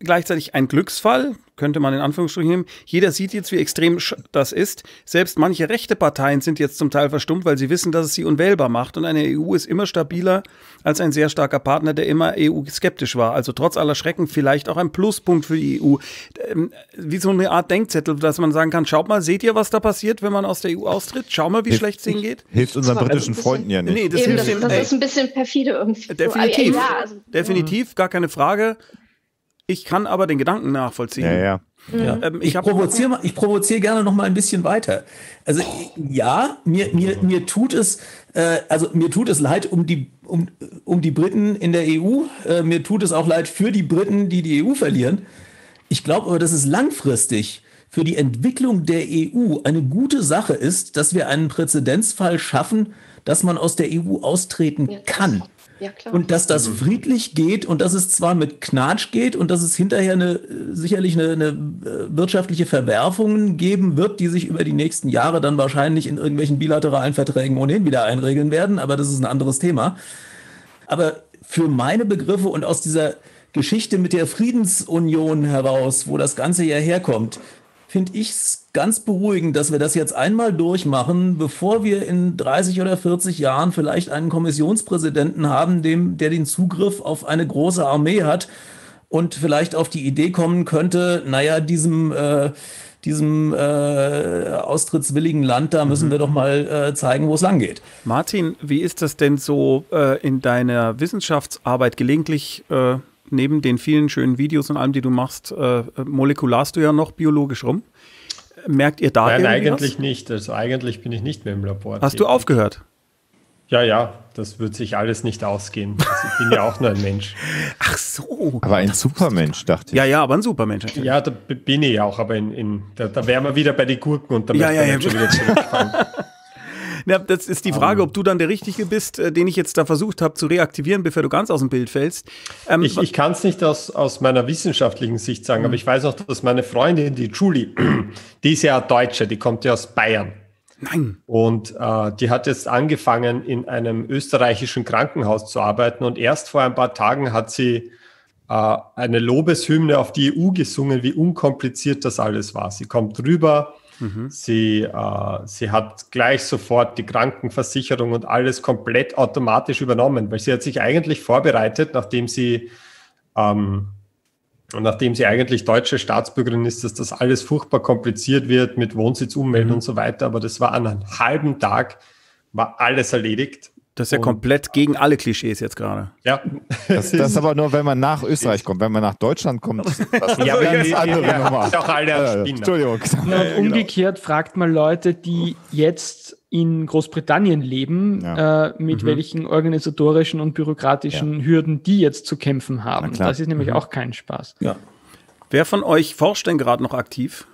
gleichzeitig ein Glücksfall? Könnte man in Anführungsstrichen nehmen. Jeder sieht jetzt, wie extrem das ist. Selbst manche rechte Parteien sind jetzt zum Teil verstummt, weil sie wissen, dass es sie unwählbar macht. Und eine EU ist immer stabiler als ein sehr starker Partner, der immer EU-skeptisch war. Also trotz aller Schrecken vielleicht auch ein Pluspunkt für die EU. Wie so eine Art Denkzettel, dass man sagen kann, schaut mal, seht ihr, was da passiert, wenn man aus der EU austritt? Schau mal, wie schlecht es ihnen geht. Hilft unseren britischen Freunden ja nicht. Nee, das ist ein bisschen perfide irgendwie. Definitiv, so, definitiv, gar keine Frage. Ich kann aber den Gedanken nachvollziehen. Ich provoziere gerne noch mal ein bisschen weiter. Also ja, mir tut es, mir tut es leid um die Briten in der EU. Mir tut es auch leid für die Briten, die die EU verlieren. Ich glaube aber, dass es langfristig für die Entwicklung der EU eine gute Sache ist, dass wir einen Präzedenzfall schaffen, dass man aus der EU austreten kann. Ja, klar. Und dass das friedlich geht und dass es zwar mit Knatsch geht und dass es hinterher sicherlich eine wirtschaftliche Verwerfungen geben wird, die sich über die nächsten Jahre dann wahrscheinlich in irgendwelchen bilateralen Verträgen ohnehin wieder einregeln werden, aber das ist ein anderes Thema. Aber für meine Begriffe und aus dieser Geschichte mit der Friedensunion heraus, wo das Ganze ja herkommt, finde ich es ganz beruhigend, dass wir das jetzt einmal durchmachen, bevor wir in 30 oder 40 Jahren vielleicht einen Kommissionspräsidenten haben, der den Zugriff auf eine große Armee hat und vielleicht auf die Idee kommen könnte, naja, diesem austrittswilligen Land, da müssen wir doch mal zeigen, wo es lang geht. Martin, wie ist das denn so in deiner Wissenschaftsarbeit gelegentlich neben den vielen schönen Videos und allem, die du machst, molekularst du ja noch biologisch rum. Merkt ihr da irgendwas? Nein, eigentlich nicht. Also eigentlich bin ich nicht mehr im Labor. Hast du aufgehört? Ja, das wird sich alles nicht ausgehen. Also ich bin ja auch nur ein Mensch. Ach so. Aber ein Supermensch, dachte ich. Ja, aber ein Supermensch. Natürlich. Ja, da bin ich ja auch, aber da wären wir wieder bei den Gurken und dann möchte ich schon wieder zurückfahren. Ja, das ist die Frage, ob du dann der Richtige bist, den ich jetzt da versucht habe zu reaktivieren, bevor du ganz aus dem Bild fällst. Ich kann es nicht aus meiner wissenschaftlichen Sicht sagen, aber ich weiß auch, dass meine Freundin, die Julie, die ist ja Deutsche, die kommt ja aus Bayern. Nein. Und die hat jetzt angefangen, in einem österreichischen Krankenhaus zu arbeiten und erst vor ein paar Tagen hat sie eine Lobeshymne auf die EU gesungen, wie unkompliziert das alles war. Sie kommt rüber. Sie hat gleich sofort die Krankenversicherung und alles komplett automatisch übernommen, weil sie hat sich eigentlich vorbereitet, nachdem sie eigentlich deutsche Staatsbürgerin ist, dass das alles furchtbar kompliziert wird mit Wohnsitz ummelden und so weiter. Aber das war an einem halben Tag, war alles erledigt Das ist ja komplett gegen alle Klischees jetzt gerade. Ja. Das ist aber nur, wenn man nach Österreich kommt. Wenn man nach Deutschland kommt, das ist eine ganz andere Nummer. Doch, Alter, Entschuldigung. Ja, und umgekehrt fragt man Leute, die jetzt in Großbritannien leben, mit welchen organisatorischen und bürokratischen Hürden die jetzt zu kämpfen haben. Das ist nämlich auch kein Spaß. Ja. Wer von euch forscht denn gerade noch aktiv?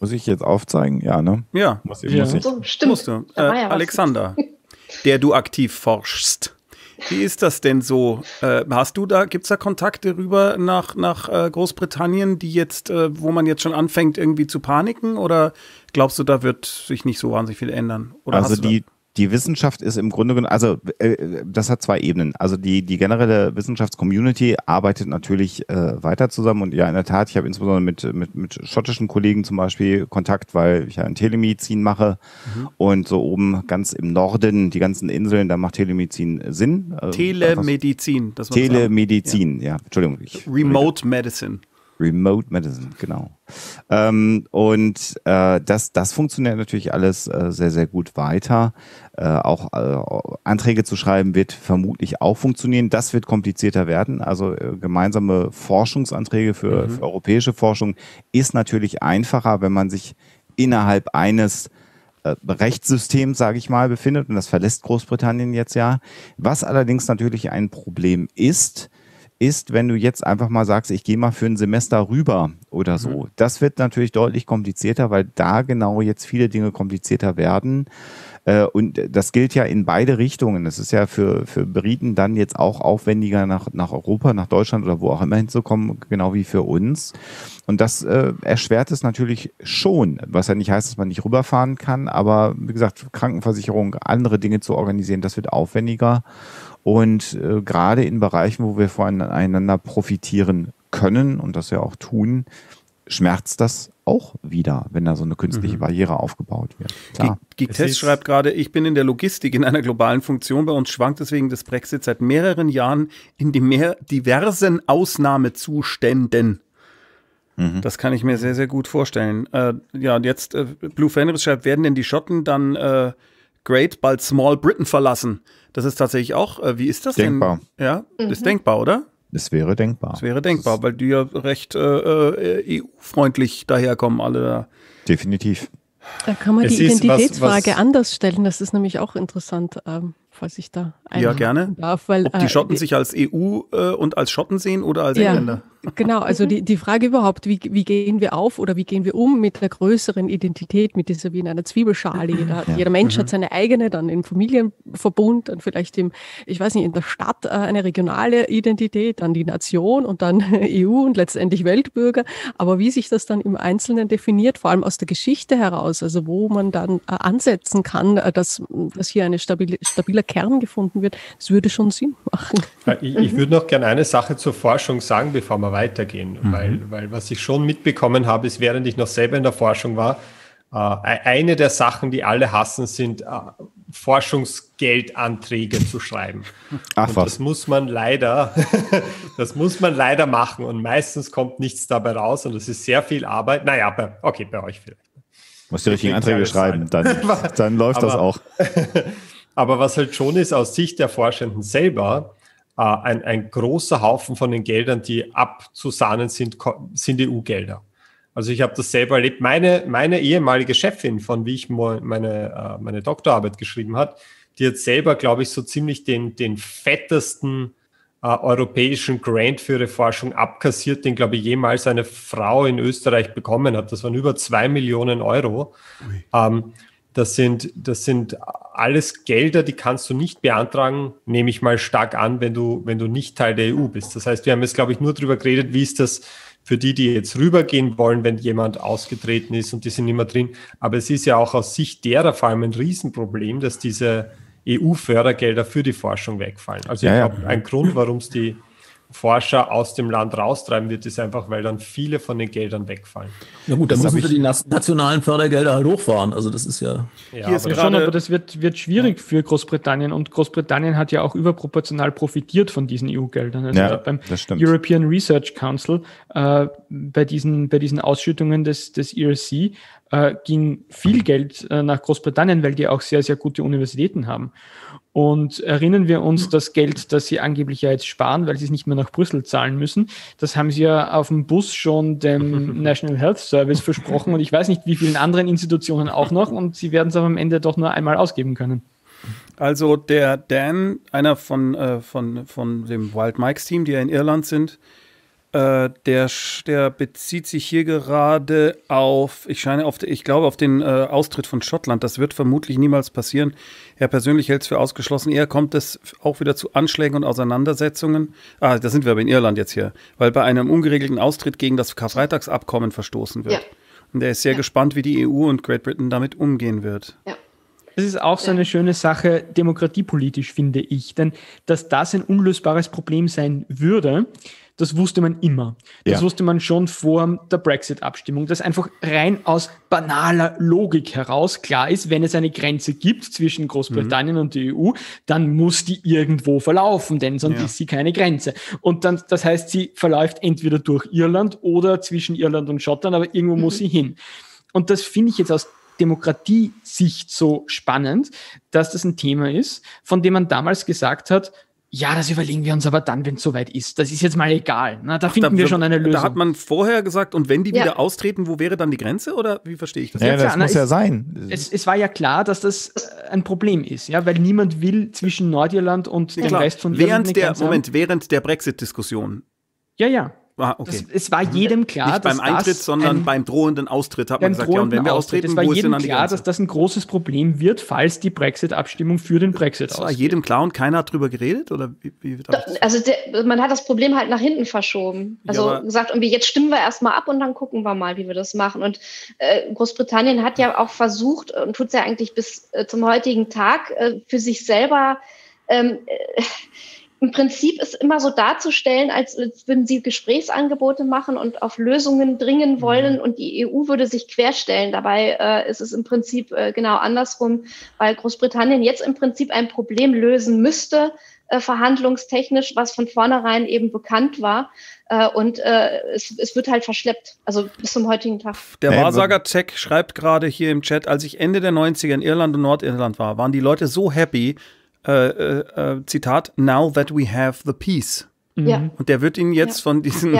Muss ich jetzt aufzeigen? Ja, ne? Ja. Muss ich. So, stimmt. Alexander, der du aktiv forschst. Wie ist das denn so? Gibt es da Kontakte rüber nach Großbritannien, die jetzt, wo man jetzt schon anfängt, irgendwie zu paniken? Oder glaubst du, da wird sich nicht so wahnsinnig viel ändern? Oder also die Wissenschaft ist im Grunde genommen, also das hat zwei Ebenen. Also die generelle Wissenschaftscommunity arbeitet natürlich weiter zusammen. Und ja, in der Tat, ich habe insbesondere mit schottischen Kollegen zum Beispiel Kontakt, weil ich ja ein Telemedizin mache. Und so oben ganz im Norden, die ganzen Inseln, da macht Telemedizin Sinn. Telemedizin. Das Telemedizin, ja. Entschuldigung. Remote Medicine. Remote Medicine, genau. Das funktioniert natürlich alles sehr, sehr gut weiter. Auch Anträge zu schreiben wird vermutlich auch funktionieren. Das wird komplizierter werden. Also gemeinsame Forschungsanträge für europäische Forschung ist natürlich einfacher, wenn man sich innerhalb eines Rechtssystem, sage ich mal, befindet. Und das verlässt Großbritannien jetzt ja. Was allerdings natürlich ein Problem ist, wenn du jetzt einfach mal sagst, ich gehe mal für ein Semester rüber oder so. Das wird natürlich deutlich komplizierter, weil da genau jetzt viele Dinge komplizierter werden. Und das gilt ja in beide Richtungen. Das ist ja für Briten dann jetzt auch aufwendiger, nach Europa, nach Deutschland oder wo auch immer hinzukommen, genau wie für uns. Und das erschwert es natürlich schon, was ja nicht heißt, dass man nicht rüberfahren kann. Aber wie gesagt, Krankenversicherung, andere Dinge zu organisieren, das wird aufwendiger. Und gerade in Bereichen, wo wir voneinander profitieren können und das ja auch tun, schmerzt das auch wieder, wenn da so eine künstliche Barriere aufgebaut wird. Gigtest schreibt gerade, ich bin in der Logistik in einer globalen Funktion. Bei uns schwankt deswegen des Brexit seit mehreren Jahren in diversen Ausnahmezuständen. Das kann ich mir sehr, sehr gut vorstellen. Ja, und jetzt Blue Fenris schreibt, werden denn die Schotten dann bald Small Britain verlassen? Das ist tatsächlich auch, wie ist das denkbar. Denn? Ja, ist denkbar, oder? Es wäre denkbar. Es wäre denkbar, weil die ja recht EU-freundlich daherkommen, alle da. Definitiv. Da kann man die Identitätsfrage anders stellen, das ist nämlich auch interessant, falls ich da einhaken darf. Weil, ob die Schotten sich als EU und als Schotten sehen oder als Engländer? Genau, also die Frage überhaupt, wie gehen wir auf oder wie gehen wir um mit einer größeren Identität, mit dieser wie in einer Zwiebelschale. Jeder Mensch hat seine eigene, dann im Familienverbund, dann vielleicht in der Stadt eine regionale Identität, dann die Nation und dann EU und letztendlich Weltbürger. Aber wie sich das dann im Einzelnen definiert, vor allem aus der Geschichte heraus, also wo man dann ansetzen kann, dass hier ein stabiler Kern gefunden wird, das würde schon Sinn machen. Ich würde noch gerne eine Sache zur Forschung sagen, bevor wir weitergehen, weil was ich schon mitbekommen habe, ist, während ich noch selber in der Forschung war, eine der Sachen, die alle hassen, sind Forschungsgeldanträge zu schreiben. Das muss man leider machen und meistens kommt nichts dabei raus und das ist sehr viel Arbeit. Naja, bei euch vielleicht. Musst du die richtigen Anträge schreiben, dann läuft das auch. Aber was halt schon ist, aus Sicht der Forschenden selber, ein großer Haufen von den Geldern, die abzusahnen sind EU-Gelder. Also ich habe das selber erlebt. Meine ehemalige Chefin, von wie ich meine Doktorarbeit geschrieben hat, die hat selber, glaube ich, so ziemlich den fettesten europäischen Grant für ihre Forschung abkassiert, den, glaube ich, jemals eine Frau in Österreich bekommen hat. Das waren über 2 Millionen Euro. Das sind alles Gelder, die kannst du nicht beantragen, nehme ich mal stark an, wenn du nicht Teil der EU bist. Das heißt, wir haben jetzt, glaube ich, nur darüber geredet, wie ist das für die jetzt rübergehen wollen, wenn jemand ausgetreten ist und die sind nicht mehr drin. Aber es ist ja auch aus Sicht derer vor allem ein Riesenproblem, dass diese EU-Fördergelder für die Forschung wegfallen. Also ich glaube, ein Grund, warum es die Forscher aus dem Land raustreiben wird, ist einfach, weil dann viele von den Geldern wegfallen. Ja gut, dann müssen wir die nationalen Fördergelder halt hochfahren. Also das ist ja... aber das wird schwierig für Großbritannien. Und Großbritannien hat ja auch überproportional profitiert von diesen EU-Geldern. Also beim European Research Council, bei diesen Ausschüttungen des ERC, ging viel Geld nach Großbritannien, weil die auch sehr, sehr gute Universitäten haben. Und erinnern wir uns, das Geld, das sie angeblich ja jetzt sparen, weil sie es nicht mehr nach Brüssel zahlen müssen, das haben sie ja auf dem Bus schon dem National Health Service versprochen und ich weiß nicht, wie vielen anderen Institutionen auch noch, und sie werden es aber am Ende doch nur einmal ausgeben können. Also der Dan, einer von dem Wild Mikes Team, die ja in Irland sind, der bezieht sich hier gerade auf, ich glaube auf den Austritt von Schottland. Das wird vermutlich niemals passieren. Er persönlich hält es für ausgeschlossen. Eher kommt es auch wieder zu Anschlägen und Auseinandersetzungen. Ah, da sind wir aber in Irland jetzt hier, weil bei einem ungeregelten Austritt gegen das Karfreitagsabkommen verstoßen wird. Ja. Und er ist sehr gespannt, wie die EU und Great Britain damit umgehen wird. Ja. Das ist auch so eine schöne Sache, demokratiepolitisch, finde ich. Denn dass das ein unlösbares Problem sein würde, das wusste man immer. Das wusste man schon vor der Brexit-Abstimmung, dass einfach rein aus banaler Logik heraus klar ist, wenn es eine Grenze gibt zwischen Großbritannien und der EU, dann muss die irgendwo verlaufen, denn sonst ist sie keine Grenze. Und dann, das heißt, sie verläuft entweder durch Irland oder zwischen Irland und Schottland, aber irgendwo muss sie hin. Und das finde ich jetzt aus Demokratiesicht so spannend, dass das ein Thema ist, von dem man damals gesagt hat, ja, das überlegen wir uns aber dann, wenn es soweit ist. Das ist jetzt mal egal. Na, da finden wir schon eine Lösung. Da hat man vorher gesagt, und wenn die wieder austreten, wo wäre dann die Grenze? Oder wie verstehe ich das? Ja, das muss ja sein. Es war ja klar, dass das ein Problem ist, ja, weil niemand will zwischen Nordirland und dem Rest von Irland eine Grenze haben. Während der Brexit-Diskussion. Ja. Ah, okay. Es war jedem klar, nicht beim Eintritt, sondern beim drohenden Austritt hat man gesagt, ja, und wenn wir austreten, wo ist denn dann die Grenze? Es war jedem klar, dass das ein großes Problem wird, falls die Brexit-Abstimmung für den Brexit ausgeht. Es war jedem klar und keiner hat drüber geredet? Oder wie man hat das Problem halt nach hinten verschoben. Also gesagt, irgendwie jetzt stimmen wir erstmal ab und dann gucken wir mal, wie wir das machen. Und Großbritannien hat ja auch versucht und tut es ja eigentlich bis zum heutigen Tag für sich selber im Prinzip ist immer so darzustellen, als würden sie Gesprächsangebote machen und auf Lösungen dringen wollen und die EU würde sich querstellen. Dabei ist es im Prinzip genau andersrum, weil Großbritannien jetzt im Prinzip ein Problem lösen müsste, verhandlungstechnisch, was von vornherein eben bekannt war. Und es wird halt verschleppt, also bis zum heutigen Tag. Der Wahrsager-Tech schreibt gerade hier im Chat, als ich Ende der 90er in Irland und Nordirland war, waren die Leute so happy, Zitat, now that we have the peace. Ja. Und der wird Ihnen jetzt von diesen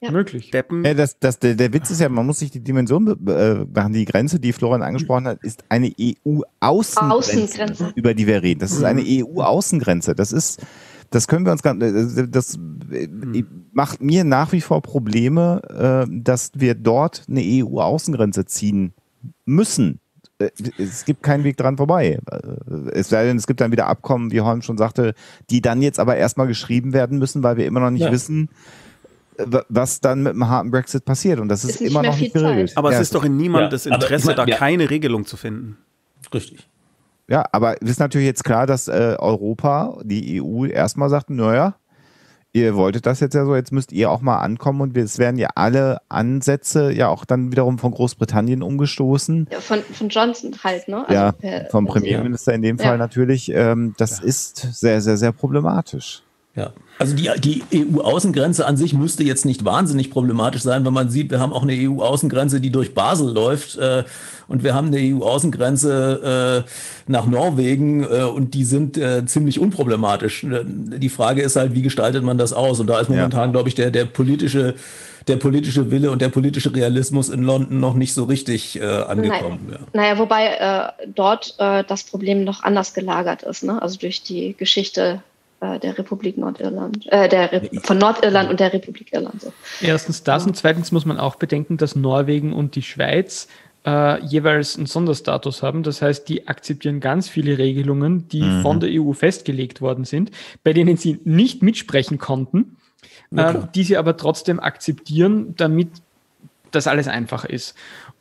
Deppen... Ja, der Witz ist ja, man muss sich die Dimension machen. Die Grenze, die Florian angesprochen hat, ist eine EU-Außengrenze, über die wir reden. Das ist eine EU-Außengrenze. Das können wir uns gar nicht... Das macht mir nach wie vor Probleme, dass wir dort eine EU-Außengrenze ziehen müssen. Es gibt keinen Weg dran vorbei. Es sei denn, es gibt dann wieder Abkommen, wie Holm schon sagte, die dann jetzt aber erstmal geschrieben werden müssen, weil wir immer noch nicht wissen, was dann mit dem harten Brexit passiert. Und das ist immer noch nicht geregelt. Aber es ist doch in niemandes Interesse, da keine Regelung zu finden. Richtig. Ja, aber es ist natürlich jetzt klar, dass Europa, die EU, erstmal sagt, naja, ihr wolltet das jetzt ja so, jetzt müsst ihr auch mal ankommen und es werden ja alle Ansätze ja auch dann wiederum von Großbritannien umgestoßen. Ja, von Johnson halt, ne? Also ja, vom Premierminister in dem Fall natürlich. Das ist sehr, sehr, sehr problematisch. Ja, also die EU-Außengrenze an sich müsste jetzt nicht wahnsinnig problematisch sein, wenn man sieht, wir haben auch eine EU-Außengrenze, die durch Basel läuft und wir haben eine EU-Außengrenze nach Norwegen und die sind ziemlich unproblematisch. Die Frage ist halt, wie gestaltet man das aus? Und da ist momentan, glaube ich, der politische Wille und der politische Realismus in London noch nicht so richtig angekommen. Naja, wobei dort das Problem noch anders gelagert ist, ne? Also durch die Geschichte der Republik Nordirland, von Nordirland und der Republik Irland. So. Erstens das und zweitens muss man auch bedenken, dass Norwegen und die Schweiz jeweils einen Sonderstatus haben. Das heißt, die akzeptieren ganz viele Regelungen, die von der EU festgelegt worden sind, bei denen sie nicht mitsprechen konnten, die sie aber trotzdem akzeptieren, damit das alles einfach ist.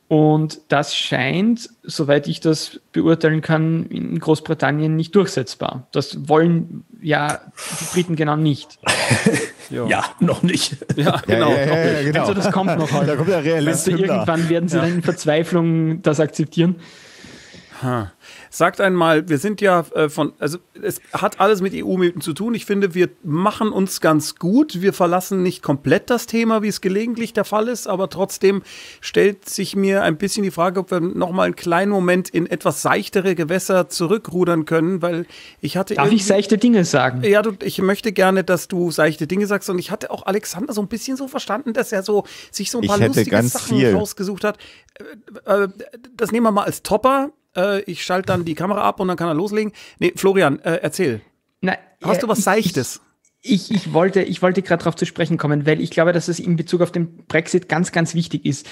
Und das scheint, soweit ich das beurteilen kann, in Großbritannien nicht durchsetzbar. Das wollen ja die Briten genau nicht. Ja, noch nicht. Ja, genau. Ja, genau. Also das kommt noch halt. Da kommt der Realist. Also irgendwann werden sie dann in Verzweiflung das akzeptieren. Ha. Sagt einmal, wir sind ja also es hat alles mit EU-Mitteln zu tun. Ich finde, wir machen uns ganz gut. Wir verlassen nicht komplett das Thema, wie es gelegentlich der Fall ist, aber trotzdem stellt sich mir ein bisschen die Frage, ob wir nochmal einen kleinen Moment in etwas seichtere Gewässer zurückrudern können, weil ich hatte... Darf ich seichte Dinge sagen? Ja, ich möchte gerne, dass du seichte Dinge sagst, und ich hatte auch Alexander so ein bisschen so verstanden, dass er so sich so ein paar lustige Sachen rausgesucht hat. Das nehmen wir mal als Topper. Ich schalte dann die Kamera ab und dann kann er loslegen. Nee, Florian, erzähl. Na, hast du was Seichtes? Ich wollte gerade darauf zu sprechen kommen, weil ich glaube, dass es in Bezug auf den Brexit ganz, ganz wichtig ist.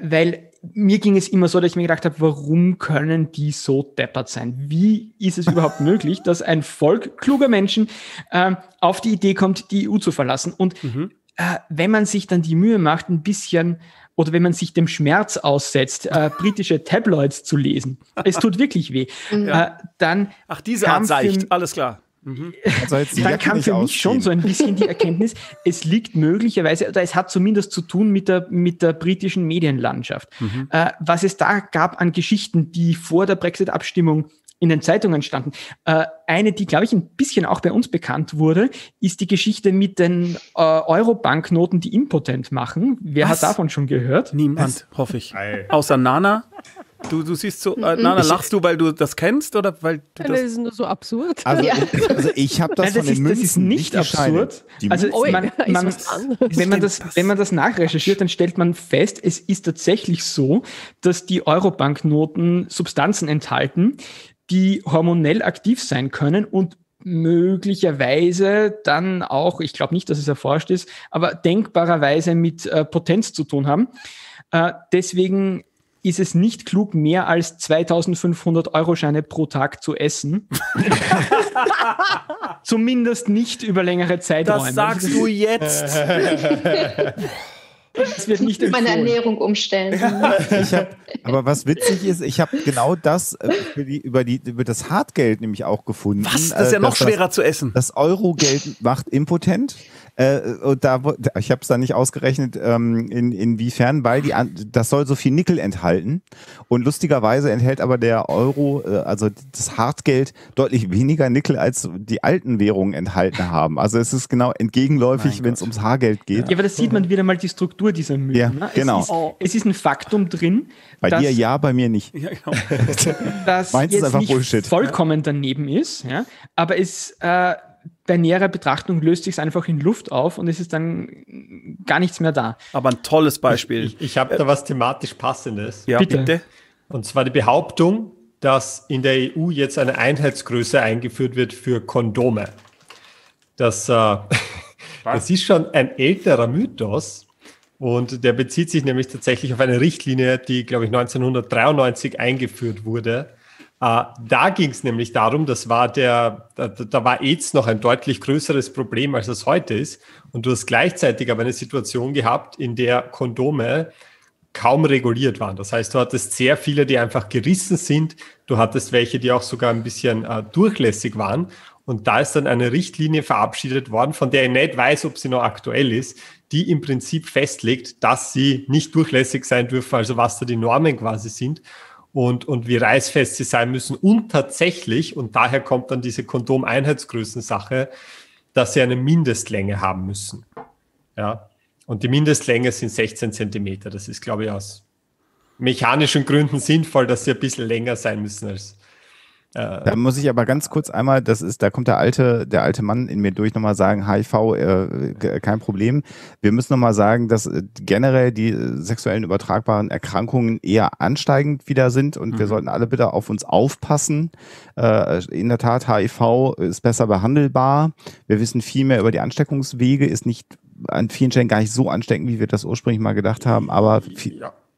Weil mir ging es immer so, dass ich mir gedacht habe, warum können die so deppert sein? Wie ist es überhaupt möglich, dass ein Volk kluger Menschen auf die Idee kommt, die EU zu verlassen? Und wenn man sich dann die Mühe macht, ein bisschen... Oder wenn man sich dem Schmerz aussetzt, britische Tabloids zu lesen, es tut wirklich weh, dann... Ach, diese Art seicht, alles klar. Also dann kam für mich schon so ein bisschen die Erkenntnis, es liegt möglicherweise, oder es hat zumindest zu tun mit der britischen Medienlandschaft. Was es da gab an Geschichten, die vor der Brexit-Abstimmung in den Zeitungen standen. Eine, die, glaube ich, ein bisschen auch bei uns bekannt wurde, ist die Geschichte mit den Euro-Banknoten, die impotent machen. Wer hat davon schon gehört? Niemand, hoffe ich. Außer Nana. Du siehst so, Nana, lachst du, weil du das kennst? Oder weil du das ist nur so absurd. Also ich habe das von den Münzen. Das ist nicht absurd. Also wenn man das nachrecherchiert, dann stellt man fest, es ist tatsächlich so, dass die Euro-Banknoten Substanzen enthalten, die hormonell aktiv sein können und möglicherweise dann auch, ich glaube nicht, dass es erforscht ist, aber denkbarerweise mit Potenz zu tun haben. Deswegen ist es nicht klug, mehr als 2.500-Euro-Scheine pro Tag zu essen. Zumindest nicht über längere Zeiträume. Das sagst du jetzt. Das wird nicht meine Ernährung umstellen. Aber was witzig ist, ich habe genau das über das Hartgeld nämlich auch gefunden. Was? Das ist ja noch schwerer zu essen. Das Eurogeld macht impotent. Und ich habe es da nicht ausgerechnet, inwiefern, weil das soll so viel Nickel enthalten. Und lustigerweise enthält aber der Euro, also das Hartgeld, deutlich weniger Nickel, als die alten Währungen enthalten haben. Also es ist genau entgegenläufig, wenn es ums Haargeld geht. Ja, aber das sieht man wieder mal die Struktur dieser Mythen. Ja, ne? Genau. Es ist ein Faktum drin. Bei dir ja, bei mir nicht. Ja, genau. Dass jetzt ist einfach nicht Bullshit. Vollkommen daneben ist, ja? Aber es... bei näherer Betrachtung löst sich es einfach in Luft auf und es ist dann gar nichts mehr da. Aber ein tolles Beispiel. Ich habe da was thematisch Passendes. Ja, bitte. Und zwar die Behauptung, dass in der EU jetzt eine Einheitsgröße eingeführt wird für Kondome. Das ist schon ein älterer Mythos und der bezieht sich nämlich tatsächlich auf eine Richtlinie, die, glaube ich, 1993 eingeführt wurde. Da ging es nämlich darum, da war AIDS noch ein deutlich größeres Problem, als es heute ist. Und du hast gleichzeitig aber eine Situation gehabt, in der Kondome kaum reguliert waren. Das heißt, du hattest sehr viele, die einfach gerissen sind. Du hattest welche, die auch sogar ein bisschen durchlässig waren. Und da ist dann eine Richtlinie verabschiedet worden, von der ich nicht weiß, ob sie noch aktuell ist, die im Prinzip festlegt, dass sie nicht durchlässig sein dürfen, also was da die Normen quasi sind. Und wie reißfest sie sein müssen und tatsächlich, und daher kommt dann diese Kondom-Einheitsgrößen-Sache, dass sie eine Mindestlänge haben müssen. Ja. Und die Mindestlänge sind 16 Zentimeter. Das ist, glaube ich, aus mechanischen Gründen sinnvoll, dass sie ein bisschen länger sein müssen als... Da muss ich aber ganz kurz einmal, da kommt der alte Mann in mir durch, nochmal sagen, HIV, kein Problem. Wir müssen nochmal sagen, dass generell die sexuellen übertragbaren Erkrankungen eher ansteigend wieder sind und wir sollten alle bitte auf uns aufpassen. In der Tat, HIV ist besser behandelbar. Wir wissen viel mehr über die Ansteckungswege, ist nicht an vielen Stellen gar nicht so ansteckend, wie wir das ursprünglich mal gedacht haben, aber...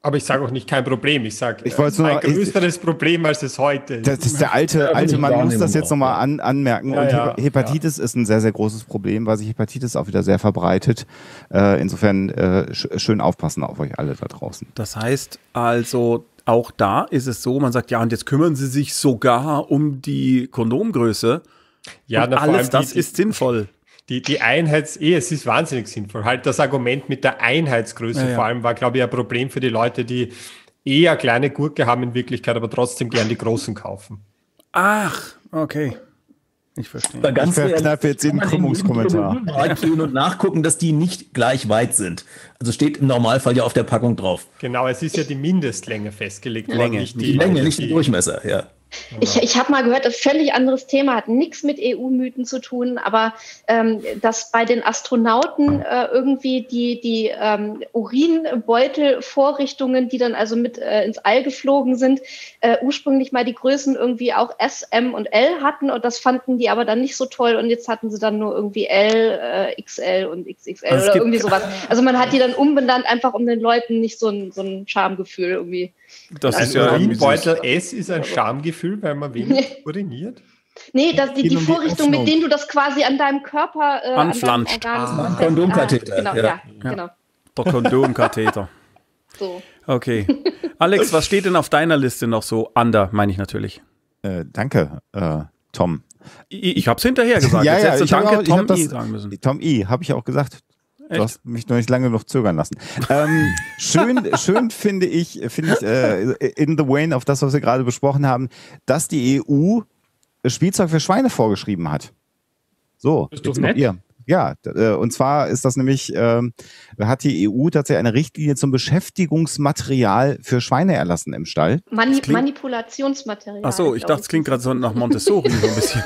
Aber ich sage auch nicht kein Problem, ich sage ein größeres Problem, als es heute ist. Das ist der alte Mann, muss das jetzt nochmal anmerken. Ja, und Hepatitis ist ein sehr, sehr großes Problem, weil sich Hepatitis auch wieder sehr verbreitet. Insofern schön aufpassen auf euch alle da draußen. Das heißt also, auch da ist es so, man sagt, ja, und jetzt kümmern Sie sich sogar um die Kondomgröße. Ja, und alles das ist sinnvoll. Die Einheits-Ehe, es ist wahnsinnig sinnvoll. Halt das Argument mit der Einheitsgröße vor allem war, glaube ich, ein Problem für die Leute, die eher kleine Gurke haben in Wirklichkeit, aber trotzdem gern die großen kaufen. Ach, okay. Ich verstehe. Ich verkneife jetzt jeden Krümmungskommentar. Und nachgucken, dass die nicht gleich weit sind. Also steht im Normalfall ja auf der Packung drauf. Genau, es ist ja die Mindestlänge festgelegt. Länge, nicht die Länge, nicht der Durchmesser, ja. Ich habe mal gehört, ein völlig anderes Thema, hat nichts mit EU-Mythen zu tun, aber dass bei den Astronauten irgendwie die Urinbeutelvorrichtungen, die dann also mit ins All geflogen sind, ursprünglich mal die Größen irgendwie auch S, M und L hatten und das fanden die aber dann nicht so toll und jetzt hatten sie dann nur irgendwie L, XL und XXL also oder irgendwie sowas. Also man hat die dann umbenannt, einfach um den Leuten nicht so ein Schamgefühl irgendwie. Das ist ja Urinbeutel S ist ein Schamgefühl, weil man wenig uriniert? Nee, die Vorrichtung, mit denen du das quasi an deinem Körper anflanscht. Kondomkatheter. Genau. Der Kondomkatheter. So. Okay. Alex, was steht denn auf deiner Liste noch so? Ander, meine ich natürlich. Danke, Tom. Ich habe es hinterher gesagt. Tom I, habe ich auch gesagt. Echt? Du hast mich noch nicht lange noch zögern lassen. Schön finde ich in the vein auf das, was wir gerade besprochen haben, dass die EU Spielzeug für Schweine vorgeschrieben hat. So, ist doch nett. Ja, und zwar ist das nämlich, hat die EU tatsächlich eine Richtlinie zum Beschäftigungsmaterial für Schweine erlassen im Stall. Manipulationsmaterial. Ach so, ich dachte, es klingt gerade so nach Montessori so ein bisschen.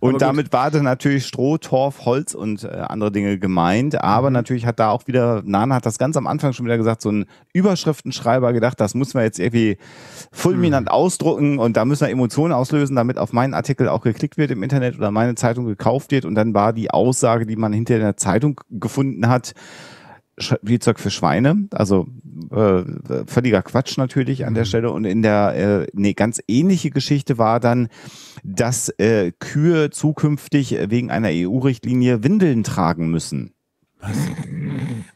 Und damit war dann natürlich Stroh, Torf, Holz und andere Dinge gemeint. Aber natürlich hat da auch wieder, Nana hat das ganz am Anfang schon wieder gesagt, so ein Überschriftenschreiber gedacht, das müssen wir jetzt irgendwie fulminant ausdrucken und da müssen wir Emotionen auslösen, damit auf meinen Artikel auch geklickt wird im Internet oder meine Zeitung gekauft wird. Und dann war die Aussage, die man hinter der Zeitung gefunden hat, Spielzeug für Schweine, also völliger Quatsch natürlich an der Stelle. Und in der eine ganz ähnliche Geschichte war dann, dass Kühe zukünftig wegen einer EU-Richtlinie Windeln tragen müssen. Was?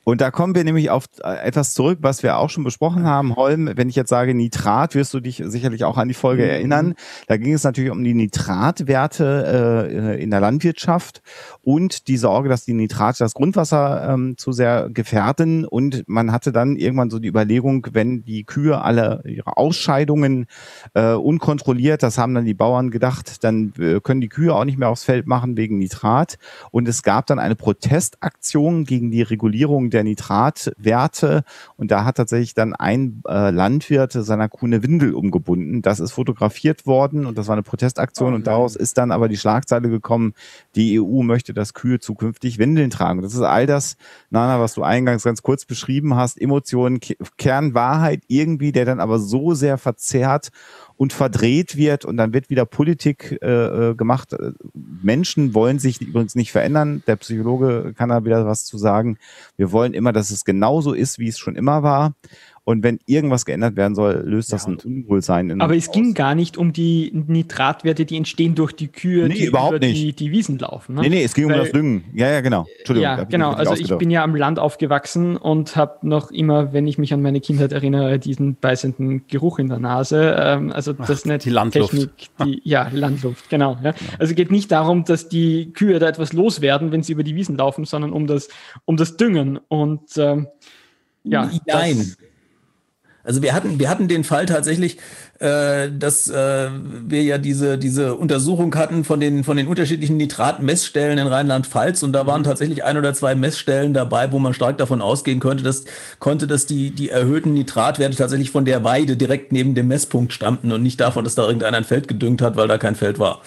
Und da kommen wir nämlich auf etwas zurück, was wir auch schon besprochen haben. Holm, wenn ich jetzt sage Nitrat, wirst du dich sicherlich auch an die Folge erinnern. Da ging es natürlich um die Nitratwerte in der Landwirtschaft und die Sorge, dass die Nitrate das Grundwasser zu sehr gefährden. Und man hatte dann irgendwann so die Überlegung, wenn die Kühe alle ihre Ausscheidungen unkontrolliert, das haben dann die Bauern gedacht, dann können die Kühe auch nicht mehr aufs Feld machen wegen Nitrat. Und es gab dann eine Protestaktion gegen die Regulierung der Nitratwerte und da hat tatsächlich dann ein Landwirt seiner Kuh eine Windel umgebunden. Das ist fotografiert worden und das war eine Protestaktion und daraus ist dann aber die Schlagzeile gekommen, die EU möchte, dass Kühe zukünftig Windeln tragen. Das ist all das, Nana, was du eingangs ganz kurz beschrieben hast, Emotionen, Kernwahrheit irgendwie, der dann aber so sehr verzerrt und verdreht wird und dann wird wieder Politik gemacht. Menschen wollen sich übrigens nicht verändern. Der Psychologe kann da wieder was zu sagen. Wir wollen immer, dass es genauso ist, wie es schon immer war. Und wenn irgendwas geändert werden soll, löst das ein Unwohlsein in uns. Aber es ging gar nicht um die Nitratwerte, die entstehen durch die Kühe, die über die Wiesen laufen. Ne? Nee, es ging um das Düngen. Ja, genau. Entschuldigung. Ja, genau. Also ich bin ja am Land aufgewachsen und habe noch immer, wenn ich mich an meine Kindheit erinnere, diesen beißenden Geruch in der Nase. Also das ist nicht die Landluft. Landluft, genau. Ja. Also es geht nicht darum, dass die Kühe da etwas loswerden, wenn sie über die Wiesen laufen, sondern um das Düngen. Und nein. Also wir hatten den Fall tatsächlich, dass wir ja diese Untersuchung hatten von den unterschiedlichen Nitratmessstellen in Rheinland-Pfalz und da waren tatsächlich ein oder zwei Messstellen dabei, wo man stark davon ausgehen konnte, dass die erhöhten Nitratwerte tatsächlich von der Weide direkt neben dem Messpunkt stammten und nicht davon, dass da irgendeiner ein Feld gedüngt hat, weil da kein Feld war.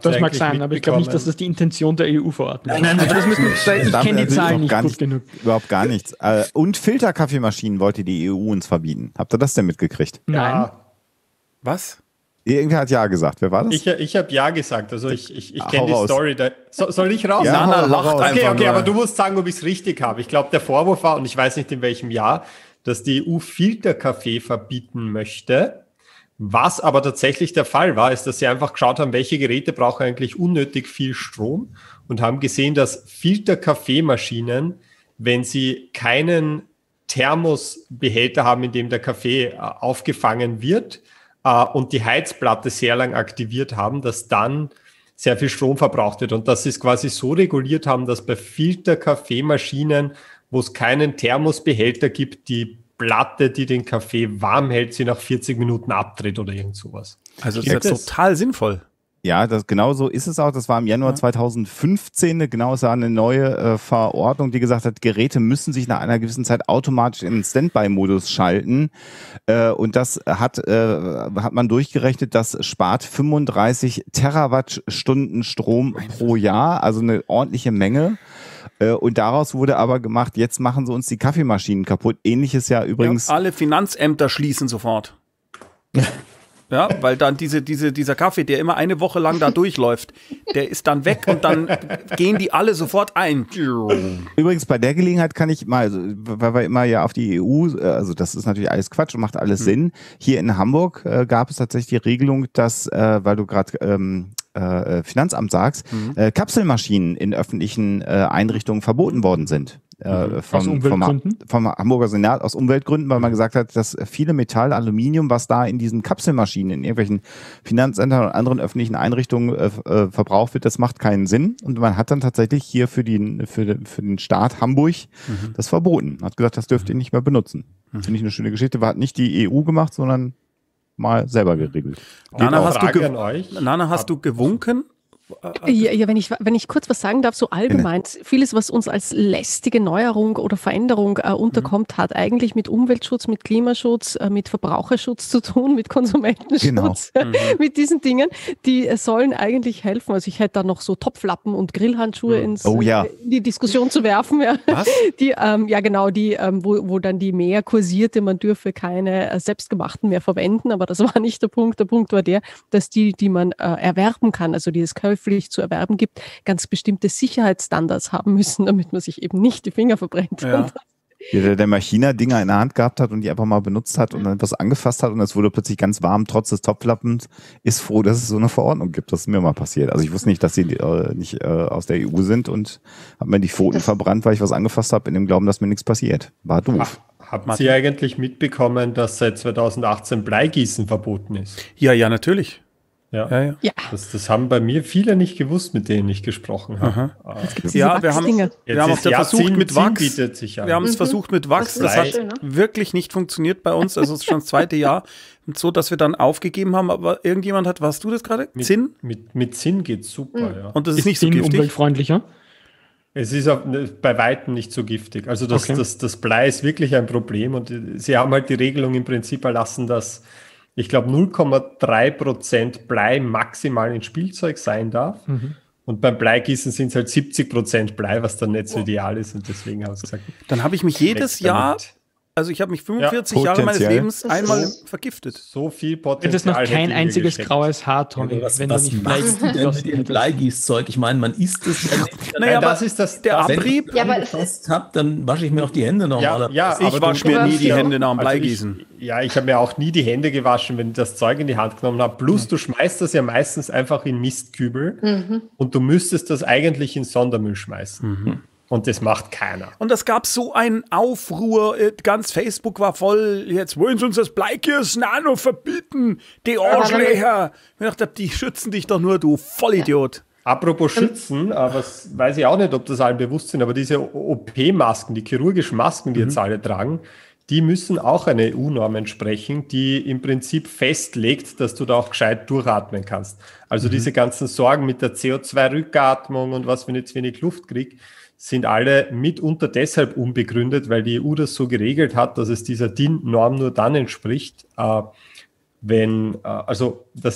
Das mag sein, aber ich glaube nicht, dass das die Intention der EU-Verordnung ist. Nein, also das müssen wir, ich kenne die Zahlen nicht gut genug. Überhaupt gar nichts. Und Filterkaffeemaschinen wollte die EU uns verbieten. Habt ihr das denn mitgekriegt? Nein. Was? Irgendwer hat Ja gesagt. Wer war das? Ich habe Ja gesagt. Also ich kenne die Story. Soll ich raus? Ja, Nana lacht einfach. Okay, aber du musst sagen, ob ich es richtig habe. Ich glaube, der Vorwurf war, und ich weiß nicht in welchem Jahr, dass die EU Filterkaffee verbieten möchte. Was aber tatsächlich der Fall war, ist, dass sie einfach geschaut haben, welche Geräte brauchen eigentlich unnötig viel Strom, und haben gesehen, dass Filterkaffeemaschinen, wenn sie keinen Thermosbehälter haben, in dem der Kaffee aufgefangen wird, und die Heizplatte sehr lang aktiviert haben, dass dann sehr viel Strom verbraucht wird, und dass sie es quasi so reguliert haben, dass bei Filterkaffeemaschinen, wo es keinen Thermosbehälter gibt, die Platte, die den Kaffee warm hält, sie nach 40 Minuten abdreht oder irgend sowas. Also das ist jetzt total sinnvoll. Ja, das, genau so ist es auch. Das war im Januar 2015. Genau, es war eine neue Verordnung, die gesagt hat, Geräte müssen sich nach einer gewissen Zeit automatisch in den Standby-Modus schalten. Und das hat man durchgerechnet, das spart 35 Terawattstunden Strom pro Jahr, also eine ordentliche Menge. Und daraus wurde aber gemacht, jetzt machen sie uns die Kaffeemaschinen kaputt. Ähnliches ja übrigens. Ja, alle Finanzämter schließen sofort. Ja, weil dann dieser Kaffee, der immer eine Woche lang da durchläuft, der ist dann weg, und dann gehen die alle sofort ein. Übrigens, bei der Gelegenheit kann ich mal, weil wir immer ja auf die EU, also das ist natürlich alles Quatsch und macht alles Sinn. Hier in Hamburg gab es tatsächlich die Regelung, dass, weil du gerade Finanzamt sagst, Kapselmaschinen in öffentlichen Einrichtungen verboten worden sind. Vom Hamburger Senat aus Umweltgründen, weil man gesagt hat, dass viele Metall, Aluminium, was da in diesen Kapselmaschinen, in irgendwelchen Finanzämtern und anderen öffentlichen Einrichtungen verbraucht wird, das macht keinen Sinn. Und man hat dann tatsächlich hier für den Staat Hamburg das verboten. Hat gesagt, das dürft ihr nicht mehr benutzen. Finde ich eine schöne Geschichte. Hat nicht die EU gemacht, sondern mal selber geregelt. Nana, hast du gewunken? Ja, wenn ich kurz was sagen darf, so allgemein, vieles, was uns als lästige Neuerung oder Veränderung unterkommt, hat eigentlich mit Umweltschutz, mit Klimaschutz, mit Verbraucherschutz zu tun, mit Konsumentenschutz, mit diesen Dingen, die sollen eigentlich helfen. Also ich hätte da noch so Topflappen und Grillhandschuhe in die Diskussion zu werfen. Ja. Was? Wo dann die mehr kursierte, man dürfe keine selbstgemachten mehr verwenden, aber das war nicht der Punkt. Der Punkt war der, dass die man erwerben kann, also dieses Pflicht zu erwerben gibt, ganz bestimmte Sicherheitsstandards haben müssen, damit man sich eben nicht die Finger verbrennt. Ja. Der mal China-Dinger in der Hand gehabt hat und die einfach mal benutzt hat und dann was angefasst hat und es wurde plötzlich ganz warm, trotz des Topflappens, ist froh, dass es so eine Verordnung gibt. Das ist mir mal passiert. Also ich wusste nicht, dass sie nicht aus der EU sind, und habe mir die Pfoten verbrannt, weil ich was angefasst habe, in dem Glauben, dass mir nichts passiert. War doof. Haben Sie eigentlich mitbekommen, dass seit 2018 Bleigießen verboten ist? Ja, natürlich. Ja. Das haben bei mir viele nicht gewusst, mit denen ich gesprochen habe. Ja, wir haben es versucht mit Wachs. Wir haben es versucht mit Wachs. Das hat wirklich nicht funktioniert bei uns. Also es ist schon das zweite Jahr. Und so, dass wir dann aufgegeben haben. Aber irgendjemand hat, warst du das gerade? Zinn? Mit Zinn geht es super, ja. Und das ist nicht so giftig? Umweltfreundlicher? Es ist bei Weitem nicht so giftig. Also das Blei ist wirklich ein Problem. Und sie haben halt die Regelung im Prinzip erlassen, dass ich glaube 0,3% Blei maximal in Spielzeug sein darf. Und beim Bleigießen sind es halt 70% Blei, was dann nicht so ideal ist, und deswegen habe ich gesagt. Dann habe ich mich jedes Jahr, also ich habe mich 45 Jahre meines Lebens einmal vergiftet. So viel Potenzial. Das ist noch kein einziges graues Haar, Tommy. Was machst du denn mit dem Bleigießzeug? Ich meine, man isst es. Naja, aber das ist der Abrieb. Wenn ich das habe, dann wasche ich mir noch die Hände normalerweise. Ja, ich wasche mir nie die Hände nach dem Bleigießen. Ja, ich habe mir auch nie die Hände gewaschen, wenn ich das Zeug in die Hand genommen habe. Plus, du schmeißt das ja meistens einfach in Mistkübel und du müsstest das eigentlich in Sondermüll schmeißen. Und das macht keiner. Und es gab so einen Aufruhr, ganz Facebook war voll, jetzt wollen sie uns das Bleigießen Nano verbieten, die Arschlöcher. Ich dachte, die schützen dich doch nur, du Vollidiot. Ja. Apropos Schützen, aber weiß ich auch nicht, ob das allen bewusst sind, aber diese OP-Masken, die chirurgischen Masken, die jetzt alle tragen, die müssen auch einer EU-Norm entsprechen, die im Prinzip festlegt, dass du da auch gescheit durchatmen kannst. Also diese ganzen Sorgen mit der CO2-Rückatmung und was, wenn ich zu wenig Luft kriege, sind alle mitunter deshalb unbegründet, weil die EU das so geregelt hat, dass es dieser DIN-Norm nur dann entspricht, dass